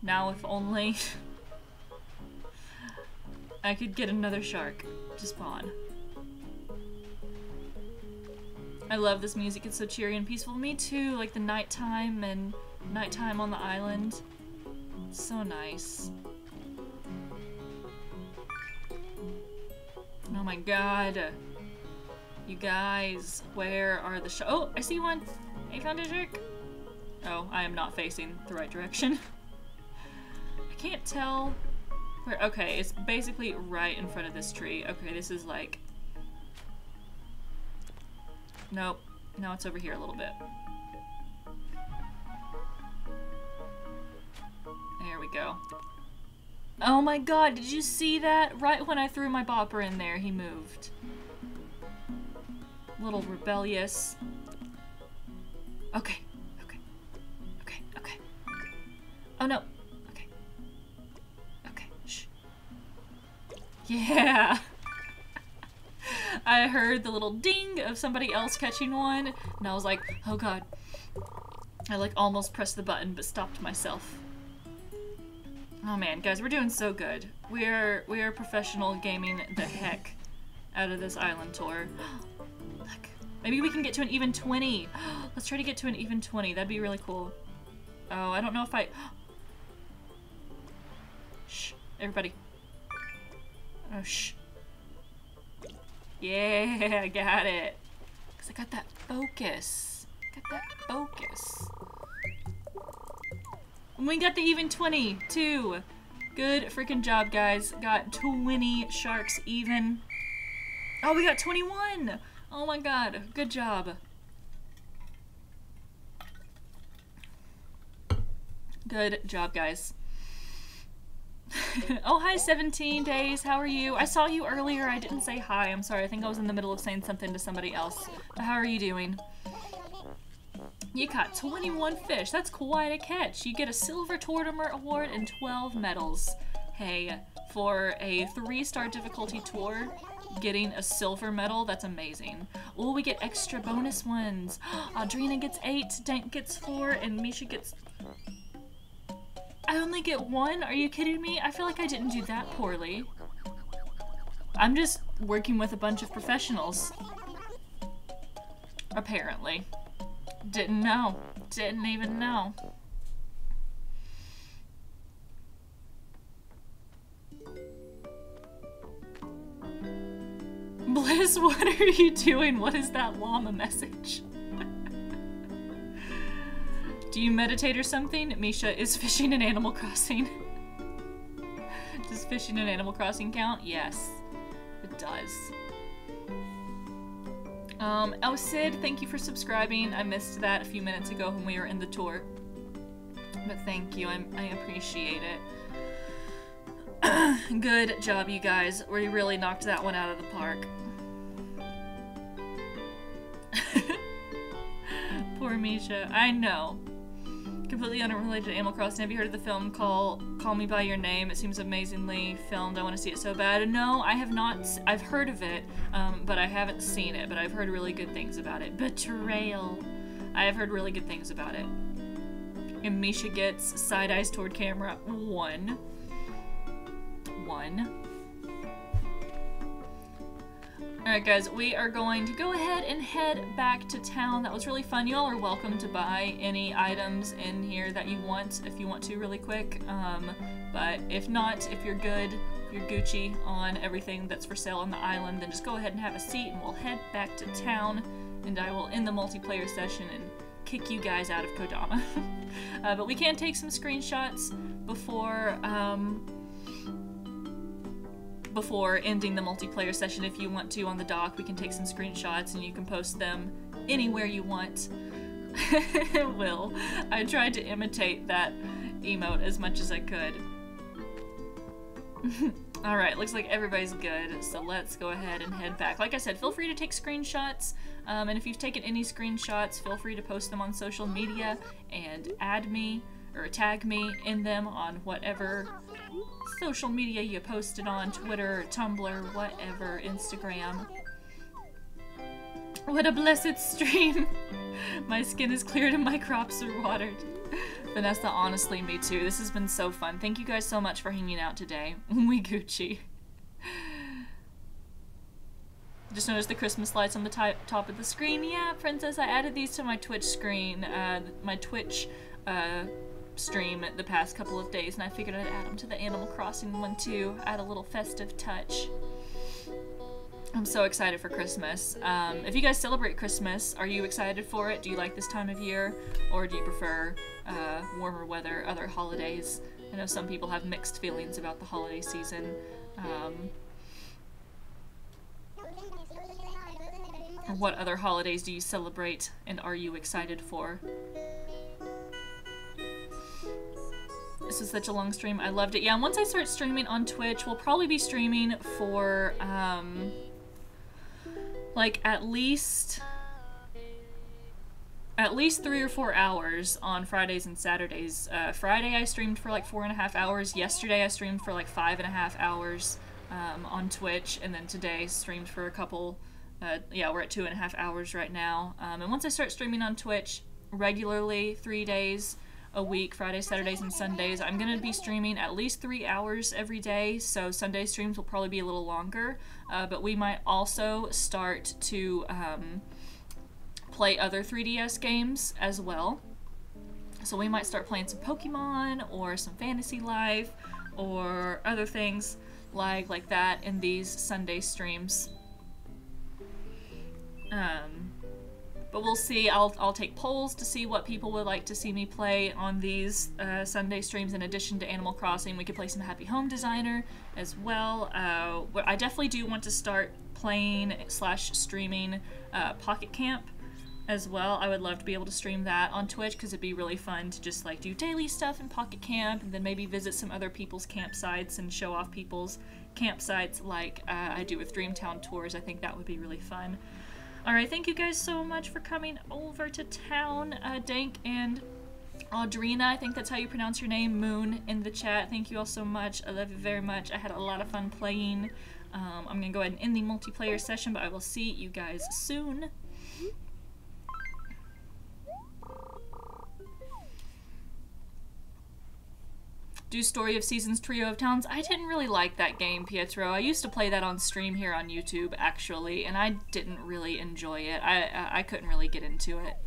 Now if only... I could get another shark to spawn. I love this music, it's so cheery and peaceful. Me too, like the nighttime and nighttime on the island. It's so nice. Oh my god. You guys, where are the sh- Oh, I see one! I found a shark! Oh, I am not facing the right direction. I can't tell where- okay, it's basically right in front of this tree. Okay, this is like- Nope. Now it's over here a little bit. There we go. Oh my god, did you see that? Right when I threw my bopper in there, he moved. Little rebellious. Okay. Okay. Okay. Okay. Oh no. Okay. Okay. Shh. Yeah. I heard the little ding of somebody else catching one, and I was like, oh god. I like almost pressed the button, but stopped myself. Oh man, guys, we're doing so good. We're we're professional gaming the heck out of this island tour. Look, maybe we can get to an even twenty. Let's try to get to an even twenty. That'd be really cool. Oh, I don't know if I. Shh, everybody. Oh shh. Yeah, I got it. Cause I got that focus. Got that focus. And we got the even twenty, too. Good freaking job, guys. Got twenty sharks even. Oh, we got twenty-one! Oh my god, good job. Good job, guys. Oh, hi, seventeen days. How are you? I saw you earlier. I didn't say hi. I'm sorry. I think I was in the middle of saying something to somebody else. But how are you doing? You caught twenty-one fish. That's quite a catch. You get a Silver Tortimer Award and twelve medals. Hey, for a three-star difficulty tour, getting a silver medal, that's amazing. Oh, we get extra bonus ones. Audrina gets eight, Dank gets four, and Misha gets... I only get one? Are you kidding me? I feel like I didn't do that poorly. I'm just working with a bunch of professionals. Apparently. Didn't know. Didn't even know. Bliss, what are you doing? What is that llama message? Do you meditate or something? Misha is fishing in Animal Crossing. Does fishing in Animal Crossing count? Yes, it does. Um, oh, Sid, thank you for subscribing. I missed that a few minutes ago when we were in the tour. But thank you, I'm, I appreciate it. Good job, you guys. We really knocked that one out of the park. Poor Misha. I know. Completely unrelated to Animal Crossing. Have you heard of the film Call Call Me By Your Name? It seems amazingly filmed. I want to see it so bad. No, I have not. I've heard of it, um, but I haven't seen it. But I've heard really good things about it. Betrayal. I have heard really good things about it. And Misha gets side eyes toward camera. One. One. Alright guys, we are going to go ahead and head back to town. That was really fun. Y'all are welcome to buy any items in here that you want, if you want to really quick. Um, but if not, if you're good, if you're Gucci on everything that's for sale on the island, then just go ahead and have a seat and we'll head back to town. And I will end the multiplayer session and kick you guys out of Kodama. uh, but we can take some screenshots before... Um, before ending the multiplayer session if you want to on the dock. We can take some screenshots and you can post them anywhere you want. Will, I tried to imitate that emote as much as I could. Alright, looks like everybody's good, so let's go ahead and head back. Like I said, feel free to take screenshots, um, and if you've taken any screenshots, feel free to post them on social media and add me or tag me in them on whatever social media you posted on, Twitter, Tumblr, whatever, Instagram. What a blessed stream! My skin is cleared and my crops are watered. Vanessa, honestly, me too. This has been so fun. Thank you guys so much for hanging out today. We Gucci. Just noticed the Christmas lights on the top of the screen. Yeah, princess, I added these to my Twitch screen, uh, my Twitch, uh, stream the past couple of days, and I figured I'd add them to the Animal Crossing one too. Add a little festive touch. I'm so excited for Christmas. Um, if you guys celebrate Christmas, are you excited for it? Do you like this time of year? Or do you prefer uh, warmer weather, other holidays? I know some people have mixed feelings about the holiday season. Um, what other holidays do you celebrate and are you excited for? This was such a long stream. I loved it. Yeah, and once I start streaming on Twitch, we'll probably be streaming for, um, like at least, at least three or four hours on Fridays and Saturdays. Uh, Friday I streamed for like four and a half hours. Yesterday I streamed for like five and a half hours. um, on Twitch, and then today streamed for a couple. Uh, yeah, we're at two and a half hours right now. Um, and once I start streaming on Twitch regularly, three days a week, Fridays, Saturdays, and Sundays, I'm going to be streaming at least three hours every day, so Sunday streams will probably be a little longer. Uh, but we might also start to um, play other three D S games as well. So we might start playing some Pokemon or some Fantasy Life or other things like, like that in these Sunday streams. Um, but we'll see. I'll, I'll take polls to see what people would like to see me play on these uh, Sunday streams in addition to Animal Crossing. We could play some Happy Home Designer as well. Uh, I definitely do want to start playing slash streaming uh, Pocket Camp as well. I would love to be able to stream that on Twitch because it'd be really fun to just like do daily stuff in Pocket Camp and then maybe visit some other people's campsites and show off people's campsites like uh, I do with Dreamtown Tours. I think that would be really fun. Alright, thank you guys so much for coming over to town, uh, Dank and Audrina, I think that's how you pronounce your name, Moon, in the chat. Thank you all so much. I love you very much. I had a lot of fun playing. Um, I'm gonna go ahead and end the multiplayer session, but I will see you guys soon. Do Story of Seasons Trio of Towns. I didn't really like that game, Pietro. I used to play that on stream here on YouTube, actually, and I didn't really enjoy it. I, I, I couldn't really get into it.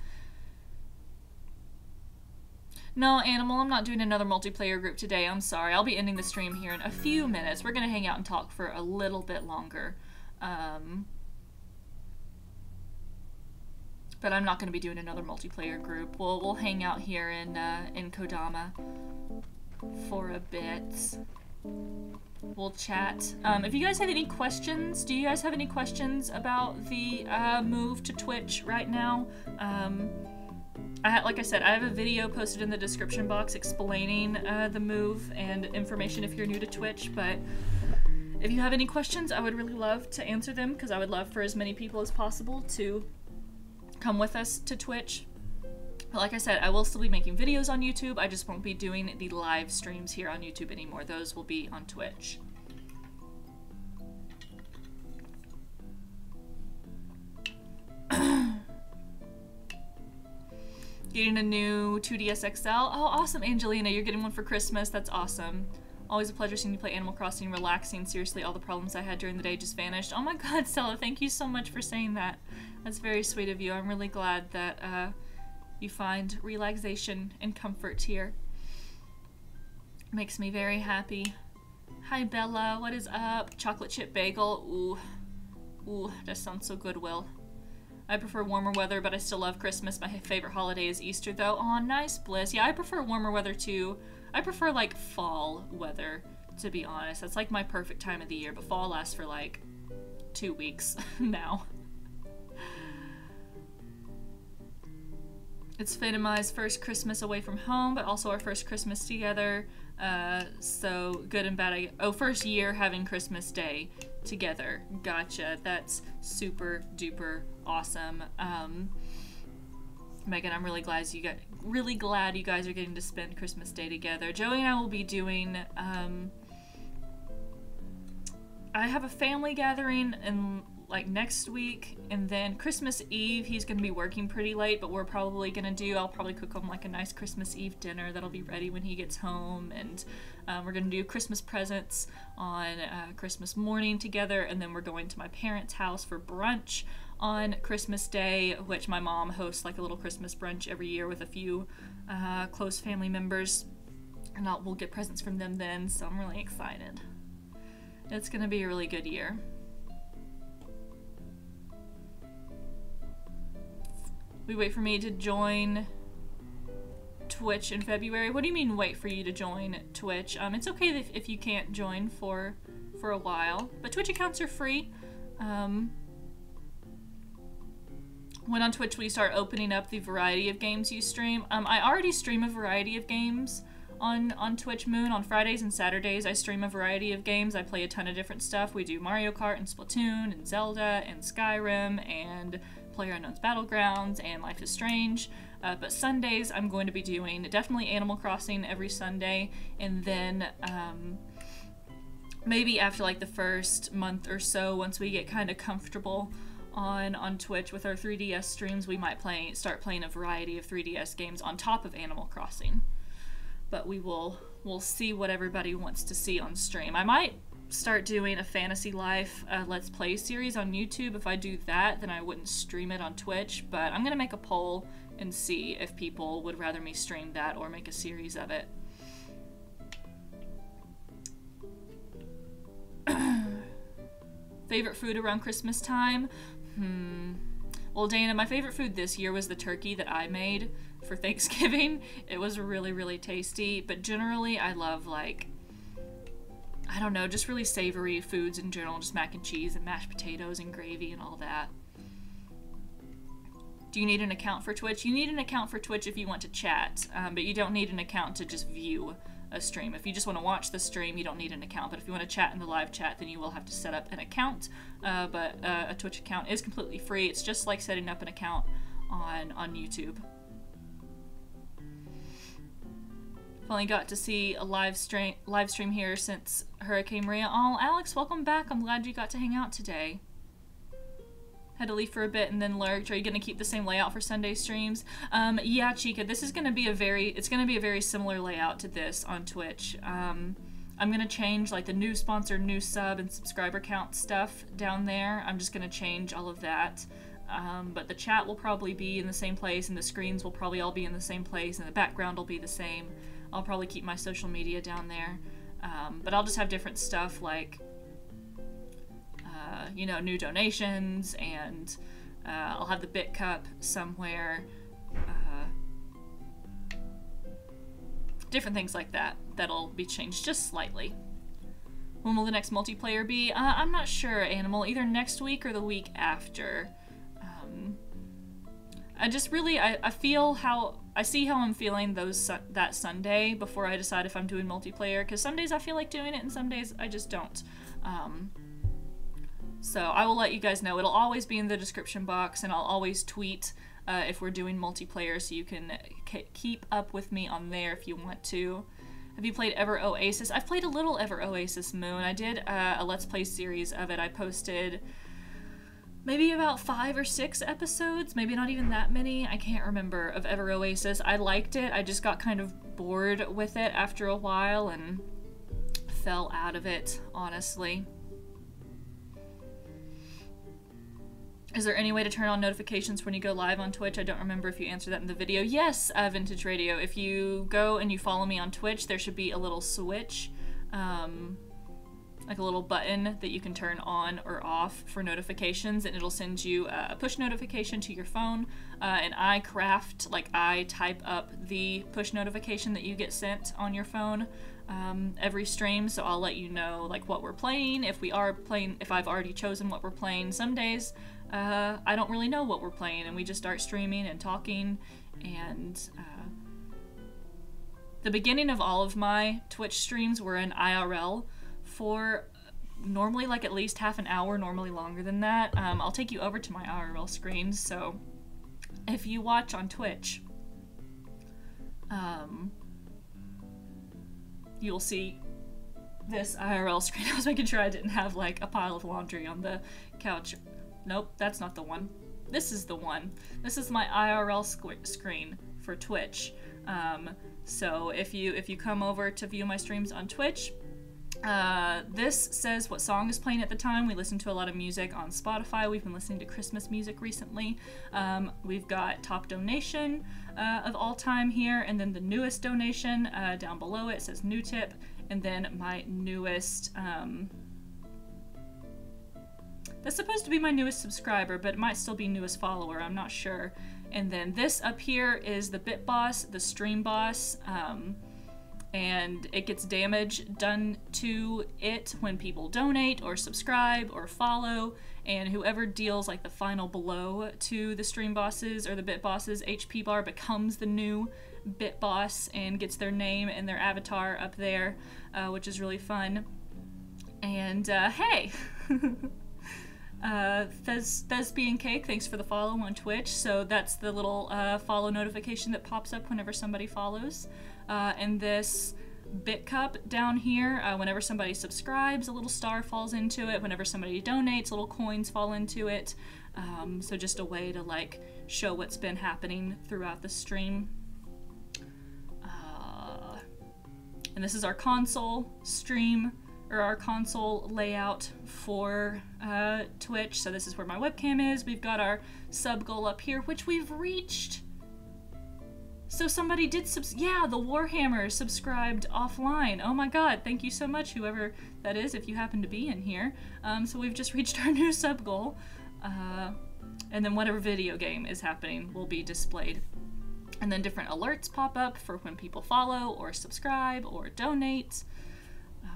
No, Animal, I'm not doing another multiplayer group today. I'm sorry. I'll be ending the stream here in a few minutes. We're going to hang out and talk for a little bit longer. Um, but I'm not going to be doing another multiplayer group. We'll, we'll hang out here in, uh, in Kodama for a bit. We'll chat. Um, if you guys have any questions, do you guys have any questions about the uh, move to Twitch right now? Um, I, like I said, I have a video posted in the description box explaining uh, the move and information if you're new to Twitch, but if you have any questions, I would really love to answer them because I would love for as many people as possible to come with us to Twitch. But like I said, I will still be making videos on YouTube. I just won't be doing the live streams here on YouTube anymore. Those will be on Twitch. Getting a new two D S X L. Oh, awesome, Angelina. You're getting one for Christmas. That's awesome. Always a pleasure seeing you play Animal Crossing. Relaxing. Seriously, all the problems I had during the day just vanished. Oh my God, Stella. Thank you so much for saying that. That's very sweet of you. I'm really glad that... Uh, you find relaxation and comfort here. Makes me very happy. Hi Bella, what is up? Chocolate chip bagel, ooh. Ooh, that sounds so good, Will. I prefer warmer weather, but I still love Christmas. My favorite holiday is Easter though. Aw, nice, Bliss. Yeah, I prefer warmer weather too. I prefer like fall weather, to be honest. That's like my perfect time of the year, but fall lasts for like two weeks now. It's Finn and my's first Christmas away from home, but also our first Christmas together. Uh, so good and bad. I, oh, first year having Christmas Day together. Gotcha. That's super duper awesome. Um, Megan, I'm really glad you got. Really glad you guys are getting to spend Christmas Day together. Joey and I will be doing. Um, I have a family gathering in. Like next week, and then Christmas Eve he's gonna be working pretty late, but we're probably gonna do I'll probably cook him like a nice Christmas Eve dinner that'll be ready when he gets home, and um, we're gonna do Christmas presents on uh, Christmas morning together, and then we're going to my parents' house for brunch on Christmas Day, which my mom hosts like a little Christmas brunch every year with a few uh, close family members, and I'll, we'll get presents from them then, so I'm really excited. It's gonna be a really good year. We wait for me to join Twitch in February. What do you mean wait for you to join Twitch? Um, it's okay if, if you can't join for for a while, but Twitch accounts are free. Um, when on Twitch we start opening up the variety of games you stream. Um, I already stream a variety of games on, on Twitch, Moon. On Fridays and Saturdays I stream a variety of games. I play a ton of different stuff. We do Mario Kart and Splatoon and Zelda and Skyrim and... PlayerUnknown's Battlegrounds and Life is Strange, uh, but Sundays I'm going to be doing definitely Animal Crossing every Sunday, and then um, maybe after like the first month or so, once we get kind of comfortable on on Twitch with our three D S streams, we might play start playing a variety of three D S games on top of Animal Crossing. But we will we'll see what everybody wants to see on stream. I might start doing a Fantasy Life uh, Let's Play series on YouTube. If I do that, then I wouldn't stream it on Twitch, but I'm gonna make a poll and see if people would rather me stream that or make a series of it. Favorite food around Christmas time? Hmm. Well, Dana, my favorite food this year was the turkey that I made for Thanksgiving. It was really, really tasty, but generally I love, like, I don't know, just really savory foods in general, just mac and cheese and mashed potatoes and gravy and all that. Do you need an account for Twitch? You need an account for Twitch if you want to chat, um, but you don't need an account to just view a stream. If you just want to watch the stream, you don't need an account, but if you want to chat in the live chat, then you will have to set up an account, uh, but uh, a Twitch account is completely free. It's just like setting up an account on, on YouTube. Finally got to see a live stream live stream here since Hurricane Maria. Oh, Alex, welcome back. I'm glad you got to hang out today. Had to leave for a bit and then lurked. Are you gonna keep the same layout for Sunday streams? Um, yeah, Chica, this is gonna be a very, it's gonna be a very similar layout to this on Twitch. Um, I'm gonna change like the new sponsor, new sub, and subscriber count stuff down there. I'm just gonna change all of that. Um, but the chat will probably be in the same place, and the screens will probably all be in the same place, and the background will be the same. I'll probably keep my social media down there, um, but I'll just have different stuff like, uh, you know, new donations, and uh, I'll have the Bit Cup somewhere, uh, different things like that that'll be changed just slightly. When will the next multiplayer be? Uh, I'm not sure, Animal, either next week or the week after. Um, I just really, I, I feel how... I see how I'm feeling those su that Sunday before I decide if I'm doing multiplayer, because some days I feel like doing it and some days I just don't. Um, so I will let you guys know. It'll always be in the description box, and I'll always tweet uh, if we're doing multiplayer, so you can k keep up with me on there if you want to. Have you played Ever Oasis? I've played a little Ever Oasis, Moon. I did uh, a Let's Play series of it. I posted maybe about five or six episodes, maybe not even that many, I can't remember, of Ever Oasis. I liked it, I just got kind of bored with it after a while and fell out of it, honestly. Is there any way to turn on notifications when you go live on Twitch? I don't remember if you answered that in the video. Yes, uh, Vintage Radio. If you go and you follow me on Twitch, there should be a little switch. Um, like a little button that you can turn on or off for notifications, and it'll send you a push notification to your phone, uh, and I craft, like I type up the push notification that you get sent on your phone um, every stream, so I'll let you know like what we're playing, if we are playing, if I've already chosen what we're playing. Some days uh, I don't really know what we're playing, and we just start streaming and talking, and uh, the beginning of all of my Twitch streams were in I R L, for normally like at least half an hour, normally longer than that. Um, I'll take you over to my I R L screen, so if you watch on Twitch, um, you'll see this I R L screen. I was making sure I didn't have like a pile of laundry on the couch. Nope, that's not the one. This is the one. This is my I R L squ- screen for Twitch. Um, so if you, if you come over to view my streams on Twitch, Uh, this says what song is playing at the time. We listen to a lot of music on Spotify. We've been listening to Christmas music recently. Um, we've got top donation uh, of all time here, and then the newest donation uh, down below it says new tip, and then my newest, um, that's supposed to be my newest subscriber, but it might still be newest follower, I'm not sure. And then this up here is the Bit Boss, the Stream Boss, um, and it gets damage done to it when people donate or subscribe or follow, and whoever deals like the final blow to the Stream Bosses or the Bit Bosses H P bar becomes the new Bit Boss and gets their name and their avatar up there, uh, which is really fun. And uh, hey! Uh, Thes Bee and Cake, thanks for the follow on Twitch. So that's the little uh, follow notification that pops up whenever somebody follows. Uh, and this Bit Cup down here. Uh, whenever somebody subscribes, a little star falls into it. Whenever somebody donates, little coins fall into it. Um, so just a way to like show what's been happening throughout the stream. Uh, and this is our console stream, or our console layout for uh, Twitch. So this is where my webcam is. We've got our sub goal up here, which we've reached. So somebody did subs- yeah, the Warhammer subscribed offline. Oh my god, thank you so much, whoever that is, if you happen to be in here. Um, so we've just reached our new sub goal. Uh, and then whatever video game is happening will be displayed. And then different alerts pop up for when people follow or subscribe or donate. Uh,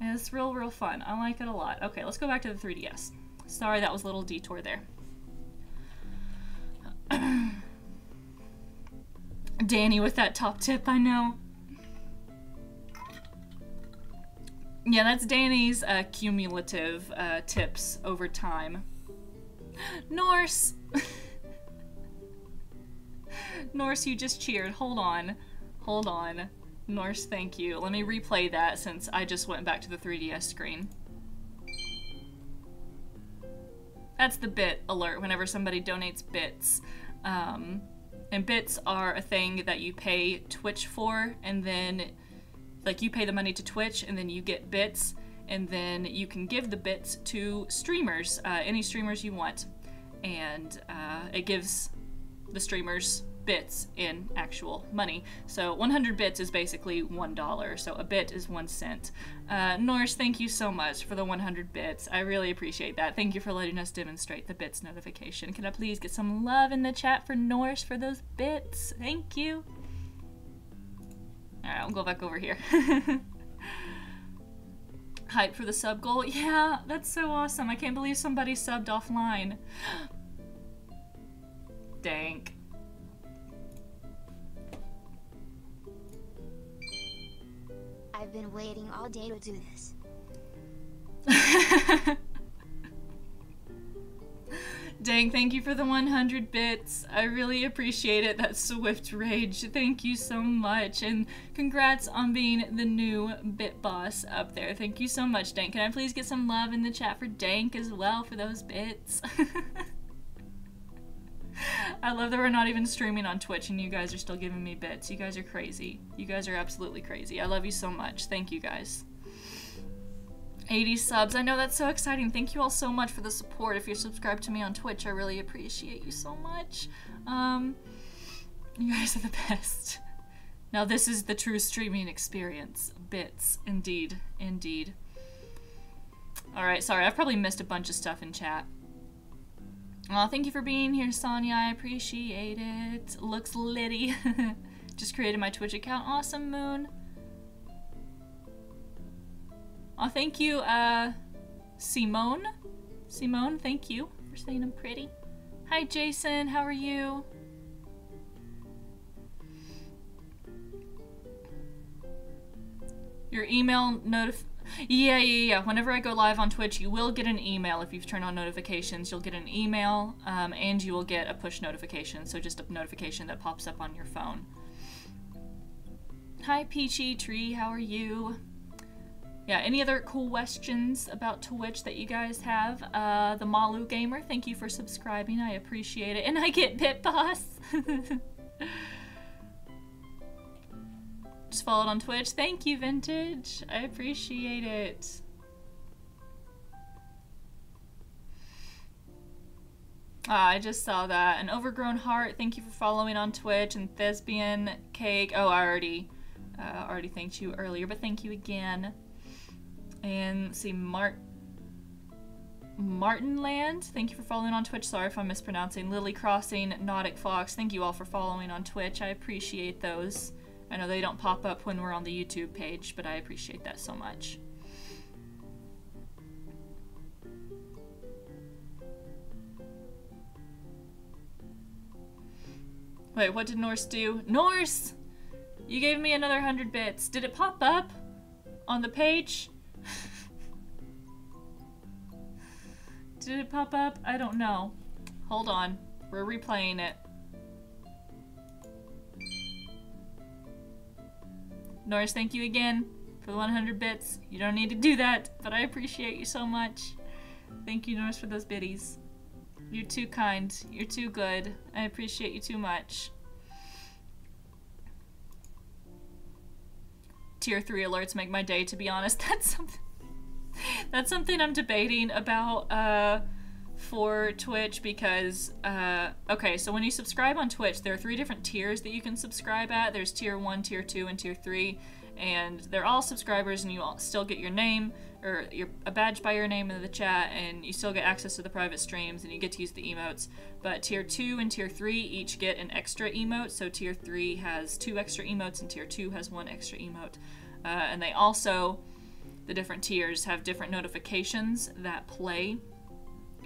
and it's real, real fun. I like it a lot. Okay, let's go back to the three D S. Sorry, that was a little detour there. Danny with that top tip, I know. Yeah, that's Danny's uh, cumulative uh, tips over time. Norse! Norse, you just cheered. Hold on. Hold on. Norse, thank you. Let me replay that since I just went back to the three D S screen. That's the bit alert whenever somebody donates bits. Um... And bits are a thing that you pay Twitch for, and then, like, you pay the money to Twitch, and then you get bits, and then you can give the bits to streamers, uh, any streamers you want, and uh, it gives the streamers bits in actual money. So one hundred bits is basically one dollar, so a bit is one cent. Uh, Norse, thank you so much for the one hundred bits. I really appreciate that. Thank you for letting us demonstrate the bits notification. Can I please get some love in the chat for Norse for those bits? Thank you. Alright, I'll go back over here. Hype for the sub goal. Yeah, that's so awesome. I can't believe somebody subbed offline. Dang. I've been waiting all day to do this. Dang, thank you for the one hundred bits. I really appreciate it. That's Swift Rage. Thank you so much. And congrats on being the new bit boss up there. Thank you so much, Dank. Can I please get some love in the chat for Dank as well for those bits? I love that we're not even streaming on Twitch and you guys are still giving me bits. You guys are crazy. You guys are absolutely crazy. I love you so much. Thank you guys. eighty subs. I know, that's so exciting. Thank you all so much for the support. If you're subscribed to me on Twitch, I really appreciate you so much. Um, you guys are the best. Now this is the true streaming experience. Bits. Indeed. Indeed. Alright, sorry. I've probably missed a bunch of stuff in chat. Aw, oh, thank you for being here, Sonia. I appreciate it. Looks litty. Just created my Twitch account. Awesome, Moon. Aw, oh, thank you, uh, Simone. Simone, thank you for saying I'm pretty. Hi, Jason. How are you? Your email notif- Yeah, yeah, yeah. Whenever I go live on Twitch, you will get an email. If you've turned on notifications, you'll get an email, um, and you will get a push notification. So just a notification that pops up on your phone. Hi, Peachy Tree. How are you? Yeah, any other cool questions about Twitch that you guys have? Uh, the Malu Gamer, thank you for subscribing. I appreciate it. And I get Bit Boss. Just followed on Twitch. Thank you, Vintage. I appreciate it. Ah, I just saw that. An Overgrown Heart. Thank you for following on Twitch. And Thespian Cake. Oh, I already, uh, already thanked you earlier, but thank you again. And let's see, Mart Martinland. Thank you for following on Twitch. Sorry if I'm mispronouncing. Lily Crossing, Nautic Fox. Thank you all for following on Twitch. I appreciate those. I know they don't pop up when we're on the YouTube page, but I appreciate that so much. Wait, what did Norse do? Norse! You gave me another one hundred bits. Did it pop up on the page? Did it pop up? I don't know. Hold on. We're replaying it. Norris, thank you again for the one hundred bits. You don't need to do that, but I appreciate you so much. Thank you, Norris, for those biddies. You're too kind. You're too good. I appreciate you too much. Tier three alerts make my day, to be honest. That's something... That's something I'm debating about uh, for Twitch because, uh, okay, so when you subscribe on Twitch, there are three different tiers that you can subscribe at. There's tier one, tier two, and tier three, and they're all subscribers, and you all still get your name, or your, a badge by your name in the chat, and you still get access to the private streams, and you get to use the emotes. But tier two and tier three each get an extra emote, so tier three has two extra emotes, and tier two has one extra emote. Uh, and they also... The different tiers have different notifications that play,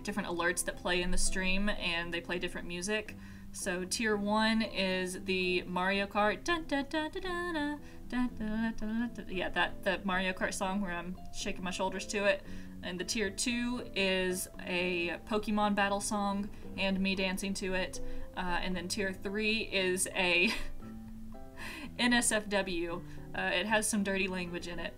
different alerts that play in the stream, and they play different music. So tier one is the Mario Kart, da, da, da, da, da, da, da, da, da. Yeah, that the Mario Kart song where I'm shaking my shoulders to it. And the tier two is a Pokemon battle song and me dancing to it. Uh, and then tier three is a N S F W. Uh, it has some dirty language in it.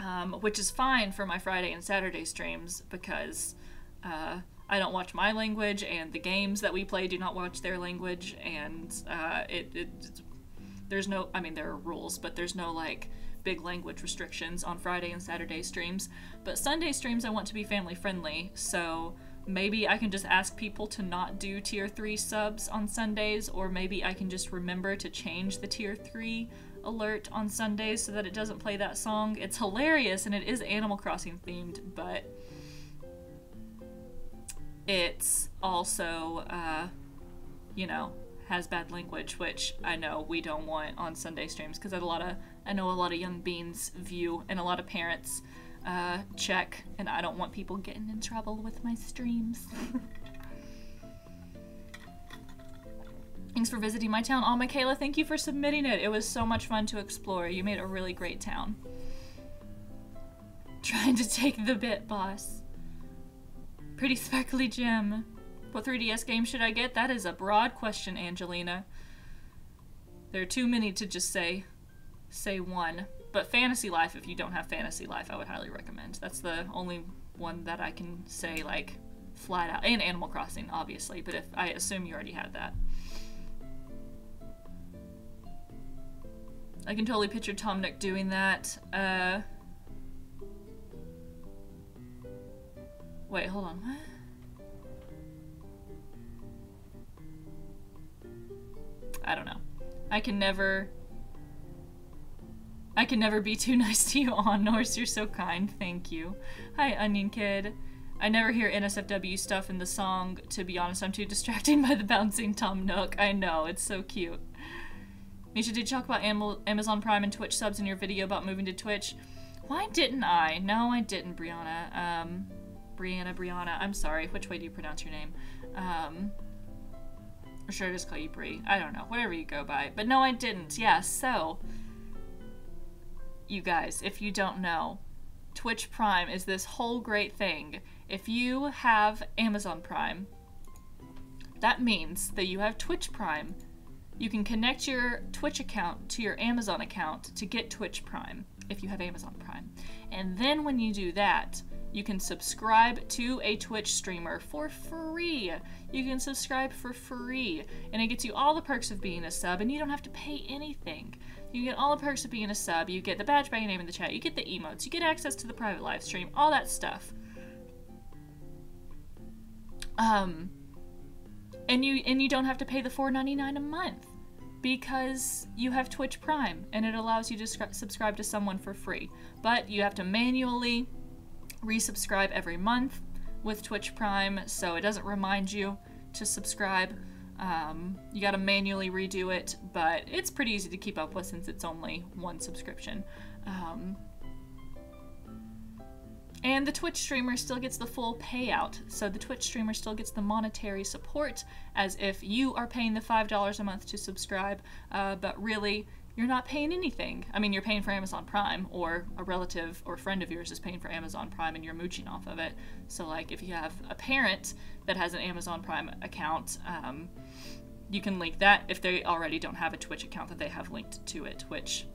Um, which is fine for my Friday and Saturday streams because uh, I don't watch my language, and the games that we play do not watch their language, and uh, it, it there's no, I mean there are rules, but there's no like big language restrictions on Friday and Saturday streams. But Sunday streams I want to be family friendly, so maybe I can just ask people to not do tier three subs on Sundays, or maybe I can just remember to change the tier three alert on Sundays so that it doesn't play that song. It's hilarious, and it is Animal Crossing themed, but it's also, uh, you know, has bad language, which I know we don't want on Sunday streams because a lot of I know a lot of young beans view and a lot of parents uh, check, and I don't want people getting in trouble with my streams. Thanks for visiting my town. Oh, Michaela, thank you for submitting it. It was so much fun to explore. You made a really great town. Trying to take the bit, boss. Pretty sparkly gem. What three D S game should I get? That is a broad question, Angelina. There are too many to just say, say one. But Fantasy Life, if you don't have Fantasy Life, I would highly recommend. That's the only one that I can say, like, flat out. And Animal Crossing, obviously, but if I assume you already had that. I can totally picture Tom Nook doing that. Uh, wait, hold on. What? I don't know. I can never... I can never be too nice to you, on Norse. You're so kind. Thank you. Hi, Onion Kid. I never hear N S F W stuff in the song. To be honest, I'm too distracted by the bouncing Tom Nook. I know, it's so cute. Misha, did you talk about Amazon Prime and Twitch subs in your video about moving to Twitch? Why didn't I? No, I didn't, Brianna. Um, Brianna, Brianna. I'm sorry. Which way do you pronounce your name? Um, or should I just call you Bri? I don't know. Whatever you go by. But no, I didn't. Yeah, so, you guys, if you don't know, Twitch Prime is this whole great thing. If you have Amazon Prime, that means that you have Twitch Prime. You can connect your Twitch account to your Amazon account to get Twitch Prime, if you have Amazon Prime. And then when you do that, you can subscribe to a Twitch streamer for free. You can subscribe for free, and it gets you all the perks of being a sub, and you don't have to pay anything. You get all the perks of being a sub, you get the badge by your name in the chat, you get the emotes, you get access to the private live stream, all that stuff. Um, and you, and you don't have to pay the four ninety-nine a month, because you have Twitch Prime, and it allows you to subscribe to someone for free. But you have to manually resubscribe every month with Twitch Prime, so it doesn't remind you to subscribe. Um, you gotta manually redo it, but it's pretty easy to keep up with since it's only one subscription. Um, and the Twitch streamer still gets the full payout, so the Twitch streamer still gets the monetary support as if you are paying the five dollars a month to subscribe, uh, but really, you're not paying anything. I mean, you're paying for Amazon Prime, or a relative or friend of yours is paying for Amazon Prime and you're mooching off of it. So, like, if you have a parent that has an Amazon Prime account, um, you can link that if they already don't have a Twitch account that they have linked to it, which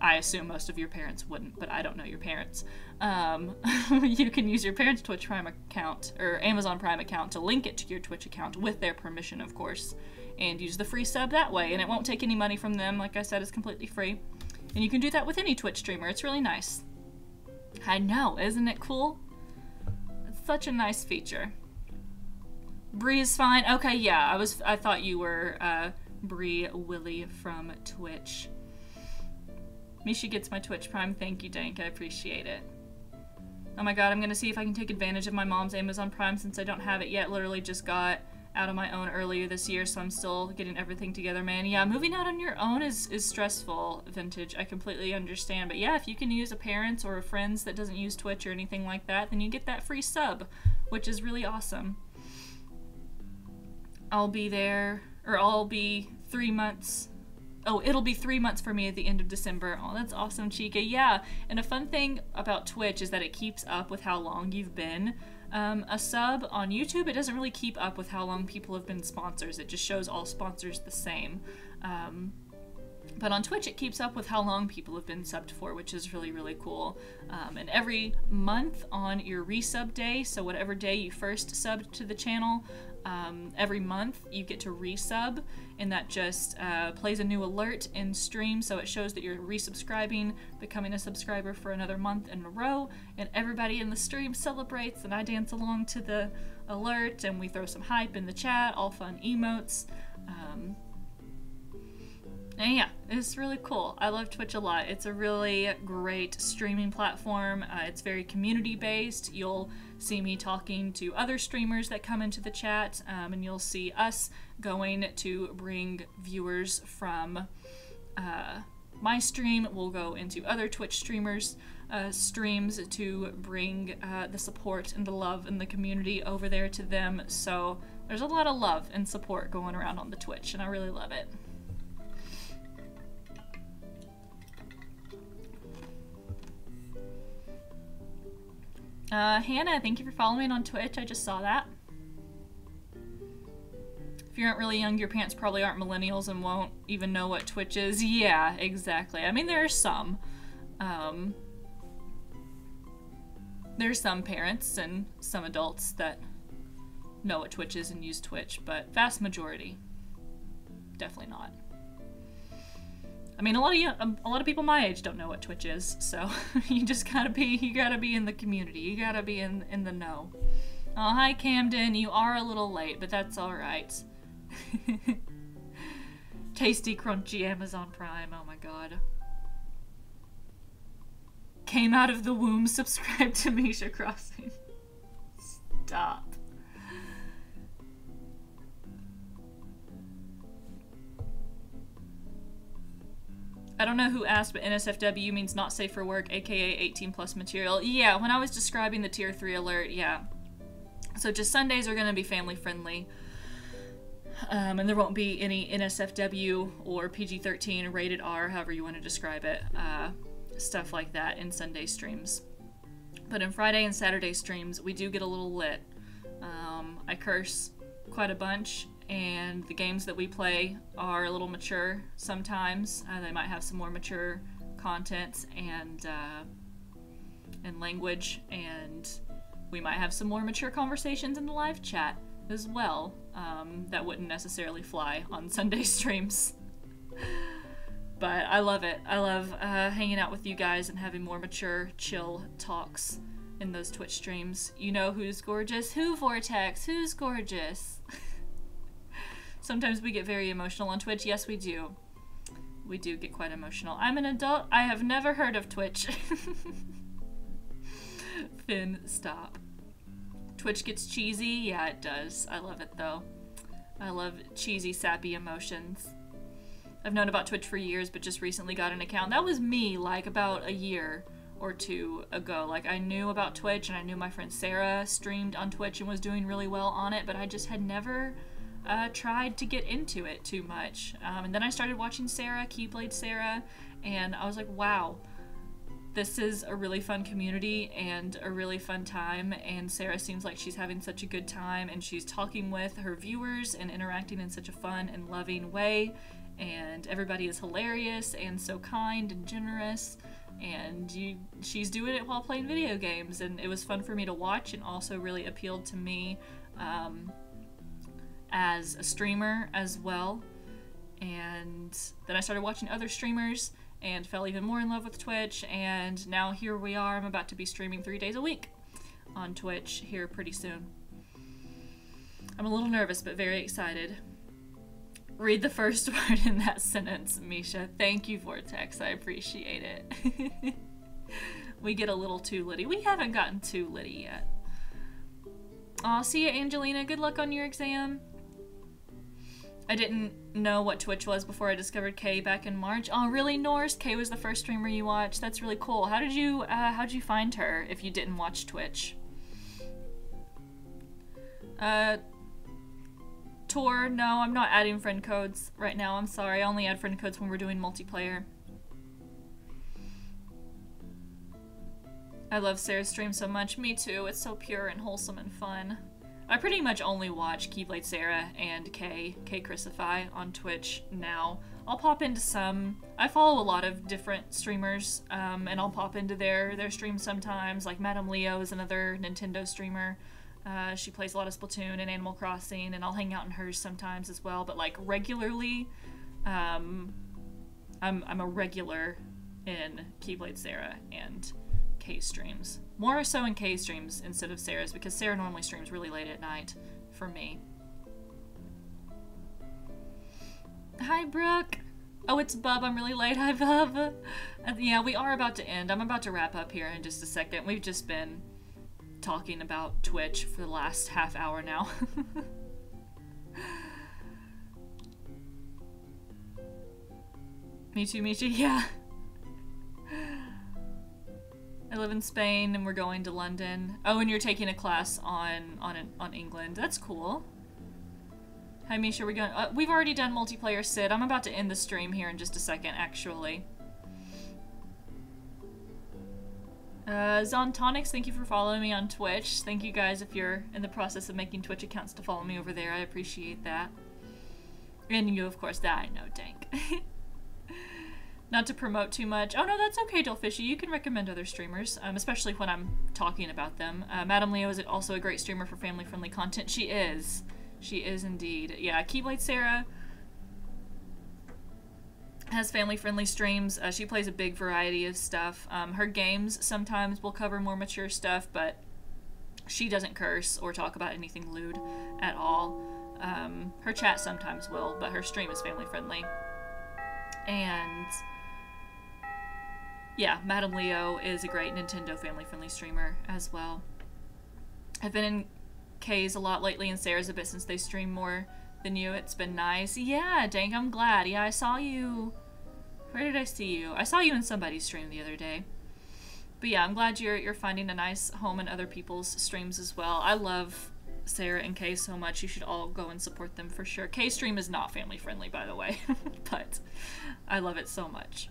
I assume most of your parents wouldn't, but I don't know your parents. Um, you can use your parents' Twitch Prime account or Amazon Prime account to link it to your Twitch account with their permission, of course, and use the free sub that way. And it won't take any money from them. Like I said, it's completely free. And you can do that with any Twitch streamer. It's really nice. I know, isn't it cool? It's such a nice feature. Bree is fine. Okay, yeah, I was. I thought you were uh, Bree Willie from Twitch. Misha gets my Twitch Prime. Thank you, Dank. I appreciate it. Oh my god, I'm gonna see if I can take advantage of my mom's Amazon Prime since I don't have it yet. Literally just got out on my own earlier this year, so I'm still getting everything together, man. Yeah, moving out on your own is, is stressful, Vintage. I completely understand. But yeah, if you can use a parent's or a friend's that doesn't use Twitch or anything like that, then you get that free sub, which is really awesome. I'll be there, or I'll be three months... Oh, it'll be three months for me at the end of December. Oh, that's awesome, Chica. Yeah, and a fun thing about Twitch is that it keeps up with how long you've been um, a sub. On YouTube, it doesn't really keep up with how long people have been sponsors. It just shows all sponsors the same. Um, but on Twitch, it keeps up with how long people have been subbed for, which is really, really cool. Um, and every month on your resub day, so whatever day you first subbed to the channel, Um, every month you get to resub, and that just uh, plays a new alert in stream, so it shows that you're resubscribing, becoming a subscriber for another month in a row, and everybody in the stream celebrates, and I dance along to the alert, and we throw some hype in the chat, all fun emotes. Um, and yeah, it's really cool. I love Twitch a lot. It's a really great streaming platform. Uh, it's very community-based. You'll see me talking to other streamers that come into the chat, um, and you'll see us going to bring viewers from uh, my stream. We'll go into other Twitch streamers' uh, streams to bring uh, the support and the love and the community over there to them. So there's a lot of love and support going around on the Twitch, and I really love it. Uh, Hannah, thank you for following on Twitch. I just saw that. If you aren't really young, your parents probably aren't millennials and won't even know what Twitch is. Yeah, exactly. I mean, there are some. Um, there are some parents and some adults that know what Twitch is and use Twitch, but vast majority, definitely not. I mean, a lot of you, a lot of people my age don't know what Twitch is, so you just gotta be, you gotta be in the community. You gotta be in in the know. Oh, hi Camden, you are a little late, but that's all right. Tasty, crunchy Amazon Prime. Oh my god. Came out of the womb. Subscribe to Misha Crossing. Stop. I don't know who asked, but N S F W means not safe for work, aka eighteen plus material. Yeah, when I was describing the tier three alert, yeah. So just Sundays are going to be family friendly. Um, and there won't be any N S F W or P G thirteen, rated R, however you want to describe it. Uh, stuff like that in Sunday streams. But in Friday and Saturday streams, we do get a little lit. Um, I curse quite a bunch. And the games that we play are a little mature sometimes. Uh, they might have some more mature content and uh, and language, and we might have some more mature conversations in the live chat as well. Um, that wouldn't necessarily fly on Sunday streams. But I love it. I love uh, hanging out with you guys and having more mature, chill talks in those Twitch streams. You know who's gorgeous? Who, Vortex? Who's gorgeous? Sometimes we get very emotional on Twitch. Yes, we do. We do get quite emotional. I'm an adult. I have never heard of Twitch. Finn, stop. Twitch gets cheesy. Yeah, it does. I love it, though. I love cheesy, sappy emotions. I've known about Twitch for years, but just recently got an account. That was me, like, about a year or two ago. Like, I knew about Twitch, and I knew my friend Sarah streamed on Twitch and was doing really well on it, but I just had never... Uh, tried to get into it too much. Um, and then I started watching Sarah, Keyblade Sarah, and I was like, wow, this is a really fun community and a really fun time, and Sarah seems like she's having such a good time, and she's talking with her viewers and interacting in such a fun and loving way, and everybody is hilarious and so kind and generous, and you, she's doing it while playing video games, and it was fun for me to watch, and also really appealed to me um, as a streamer as well. And then I started watching other streamers and fell even more in love with Twitch, and now here we are. I'm about to be streaming three days a week on Twitch here pretty soon. I'm a little nervous but very excited. Read the first word in that sentence, Misha. Thank you, Vortex. I appreciate it. We get a little too litty. We haven't gotten too litty yet. Aw, see ya, Angelina. Good luck on your exam. I didn't know what Twitch was before I discovered Kay back in March. Oh, really, Norse? Kay was the first streamer you watched. That's really cool. How did you, uh, how'd you find her if you didn't watch Twitch? Uh, Tor, no, I'm not adding friend codes right now. I'm sorry. I only add friend codes when we're doing multiplayer. I love Sarah's stream so much. Me too. It's so pure and wholesome and fun. I pretty much only watch Keyblade Sarah and Kay, Kay Christify on Twitch now. I'll pop into some, I follow a lot of different streamers, um, and I'll pop into their, their streams sometimes, like Madam Leo is another Nintendo streamer. Uh, she plays a lot of Splatoon and Animal Crossing, and I'll hang out in hers sometimes as well, but like regularly, um, I'm, I'm a regular in Keyblade Sarah and Kay streams. More so in Kay's streams instead of Sarah's, because Sarah normally streams really late at night for me. Hi, Brooke. Oh, it's Bub. I'm really late. Hi, Bub. Uh, yeah, we are about to end. I'm about to wrap up here in just a second. We've just been talking about Twitch for the last half hour now. Me too, me too. Yeah. I live in Spain, and we're going to London. Oh, and you're taking a class on on on England. That's cool. Hi, Misha. We're going. Uh, we've already done multiplayer, Sid. I'm about to end the stream here in just a second, actually. Uh, Zontonics, thank you for following me on Twitch. Thank you guys if you're in the process of making Twitch accounts to follow me over there. I appreciate that. And you, of course, that I know, Dank. Not to promote too much. Oh no, that's okay, Dollfishy. You can recommend other streamers, um, especially when I'm talking about them. Uh, Madam Leo is also a great streamer for family-friendly content. She is. She is indeed. Yeah, Keyblade Sarah has family-friendly streams. Uh, she plays a big variety of stuff. Um, her games sometimes will cover more mature stuff, but she doesn't curse or talk about anything lewd at all. Um, her chat sometimes will, but her stream is family-friendly. And yeah, Madam Leo is a great Nintendo family-friendly streamer as well. I've been in Kay's a lot lately and Sarah's a bit since they stream more than you. It's been nice. Yeah, dang, I'm glad. Yeah, I saw you. Where did I see you? I saw you in somebody's stream the other day. But yeah, I'm glad you're, you're finding a nice home in other people's streams as well. I love Sarah and Kay so much. You should all go and support them for sure. Kay's stream is not family-friendly, by the way, but I love it so much.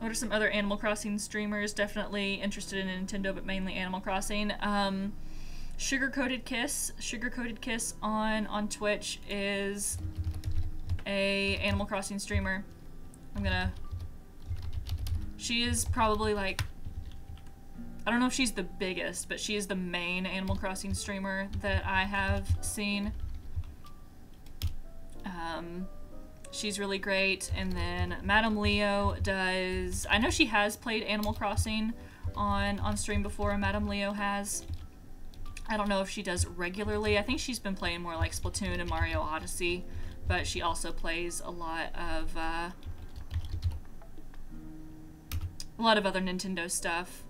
What are some other Animal Crossing streamers? Definitely interested in Nintendo, but mainly Animal Crossing. Um, Sugar Coated Kiss. Sugar Coated Kiss on, on Twitch is a Animal Crossing streamer. I'm gonna... She is probably like... I don't know if she's the biggest, but she is the main Animal Crossing streamer that I have seen. Um... She's really great. And then Madam Leo does... I know she has played Animal Crossing on, on stream before, and Madam Leo has. I don't know if she does regularly. I think she's been playing more like Splatoon and Mario Odyssey, but she also plays a lot of, uh, a lot of other Nintendo stuff.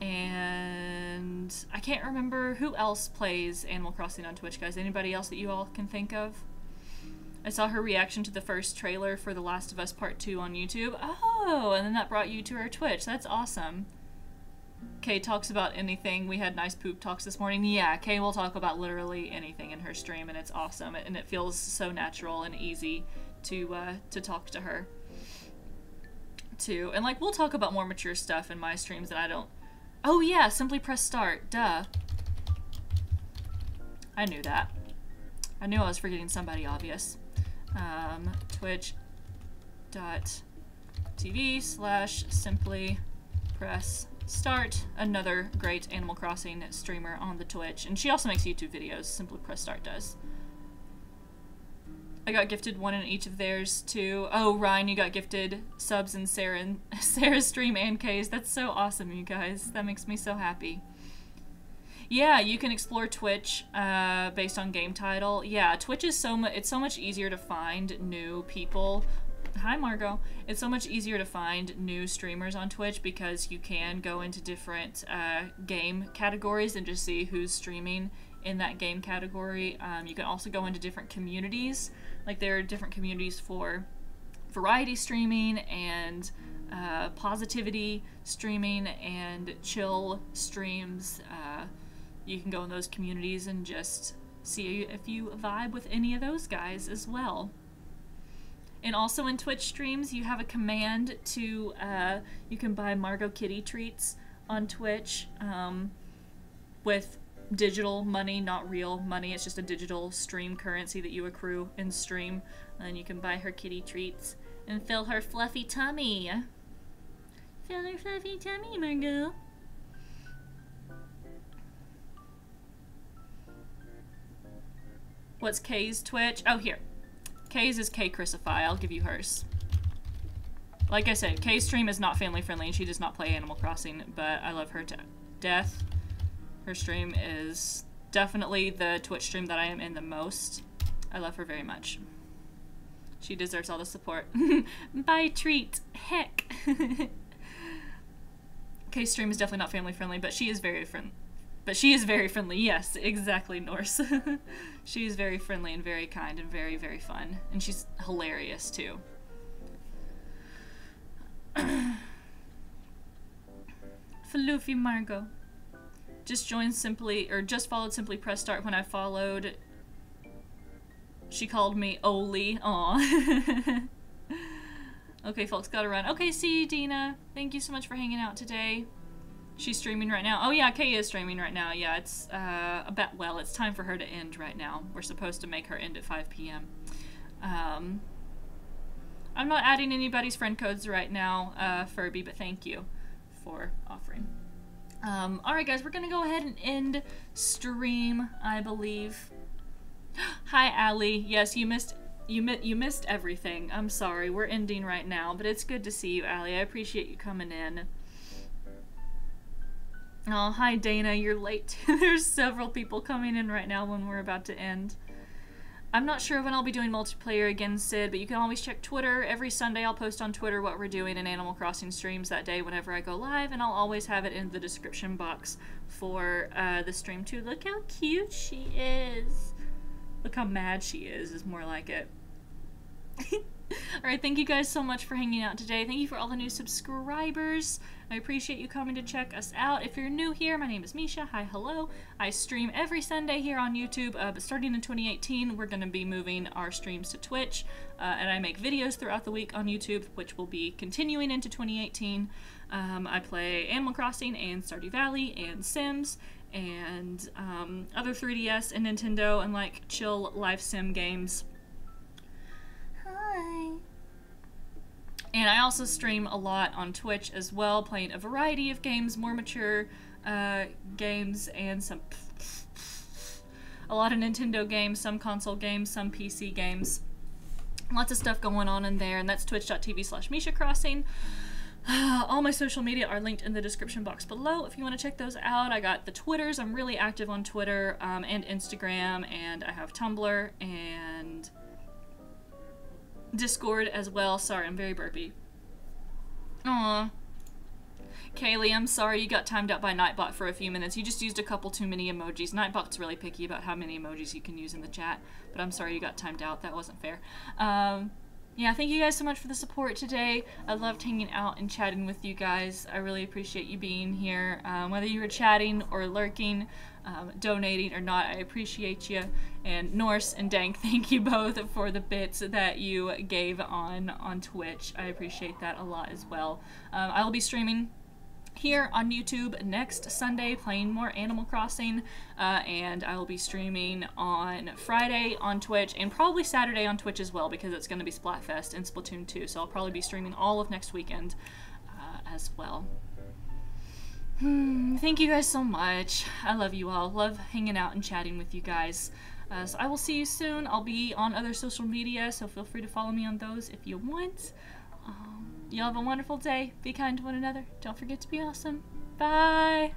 And I can't remember who else plays Animal Crossing on Twitch, guys. Anybody else that you all can think of? I saw her reaction to the first trailer for The Last of Us Part two on YouTube. Oh, and then that brought you to her Twitch. That's awesome. Kay talks about anything. We had nice poop talks this morning. Yeah, Kay will talk about literally anything in her stream, and it's awesome. And it feels so natural and easy to uh, to talk to her, too. And, like, we'll talk about more mature stuff in my streams that I don't... Oh, yeah, Simply Press Start. Duh. I knew that. I knew I was forgetting somebody obvious. um, twitch dot T V slash simply press start, another great Animal Crossing streamer on the Twitch. And she also makes YouTube videos, Simply Press Start does. I got gifted one in each of theirs too. Oh, Ryan, you got gifted subs in Sarah and Sarah's stream and Kay's. That's so awesome, you guys. That makes me so happy. Yeah, you can explore Twitch uh, based on game title. Yeah, Twitch is so much, it's so much easier to find new people. Hi, Margot. It's so much easier to find new streamers on Twitch because you can go into different uh, game categories and just see who's streaming in that game category. Um, you can also go into different communities. Like, there are different communities for variety streaming and uh, positivity streaming and chill streams. Uh, you can go in those communities and just see if you vibe with any of those guys as well. And also in Twitch streams, you have a command to, uh, you can buy Margo Kitty treats on Twitch um, with digital money, not real money. It's just a digital stream currency that you accrue in stream. And you can buy her kitty treats and fill her fluffy tummy. Fill her fluffy tummy, Margo. What's Kay's Twitch? Oh, here. Kay's is Kay Christify. I'll give you hers. Like I said, Kay's stream is not family friendly and she does not play Animal Crossing, but I love her to death. Her stream is definitely the Twitch stream that I am in the most. I love her very much. She deserves all the support. Bye, treat. Heck. Kay's stream is definitely not family friendly, but she is very friendly. But she is very friendly, yes, exactly, Norse. She is very friendly and very kind and very, very fun. And she's hilarious, too. Floofy Margo. Just joined Simply, or just followed Simply Press Start when I followed. She called me Oli. Aw. Okay, folks, gotta run. Okay, see you, Dina. Thank you so much for hanging out today. She's streaming right now. Oh yeah, Kay is streaming right now. Yeah, it's uh, about, well, it's time for her to end right now. We're supposed to make her end at five P M Um, I'm not adding anybody's friend codes right now, uh, Furby, but thank you for offering. Um, all right, guys, we're gonna go ahead and end stream, I believe. Hi, Allie. Yes, you missed you mi you missed everything. I'm sorry. We're ending right now, but it's good to see you, Allie. I appreciate you coming in. Oh, hi Dana, you're late. There's several people coming in right now when we're about to end. I'm not sure when I'll be doing multiplayer again, Sid, but you can always check Twitter. Every Sunday I'll post on Twitter what we're doing in Animal Crossing streams that day whenever I go live, and I'll always have it in the description box for uh, the stream too. Look how cute she is. Look how mad she is, is more like it. Alright, thank you guys so much for hanging out today. Thank you for all the new subscribers. I appreciate you coming to check us out. If you're new here, my name is Misha. Hi, hello. I stream every Sunday here on YouTube, uh, but starting in twenty eighteen, we're going to be moving our streams to Twitch, uh, and I make videos throughout the week on YouTube, which will be continuing into twenty eighteen. Um, I play Animal Crossing and Stardew Valley and Sims and um, other three D S and Nintendo and like chill life sim games. Hi. And I also stream a lot on Twitch as well, playing a variety of games, more mature uh, games, and some a lot of Nintendo games, some console games, some P C games. Lots of stuff going on in there, and that's twitch dot T V slash Misha Crossing. All my social media are linked in the description box below if you want to check those out. I got the Twitters. I'm really active on Twitter um, and Instagram, and I have Tumblr and Discord as well. Sorry, I'm very burpy. Aww. Kaylee, I'm sorry you got timed out by Nightbot for a few minutes. You just used a couple too many emojis. Nightbot's really picky about how many emojis you can use in the chat, but I'm sorry you got timed out. That wasn't fair. Um, yeah, thank you guys so much for the support today. I loved hanging out and chatting with you guys. I really appreciate you being here. Um, whether you were chatting or lurking, Um, donating or not, I appreciate you. And Norse and Dank, thank you both for the bits that you gave on on Twitch. I appreciate that a lot as well. Um, I will be streaming here on YouTube next Sunday playing more Animal Crossing, uh, and I will be streaming on Friday on Twitch and probably Saturday on Twitch as well, because it's going to be Splatfest and Splatoon two, so I'll probably be streaming all of next weekend uh, as well. Hmm, thank you guys so much. I love you all. Love hanging out and chatting with you guys. Uh, so I will see you soon. I'll be on other social media, so feel free to follow me on those if you want. Um, y'all have a wonderful day. Be kind to one another. Don't forget to be awesome. Bye!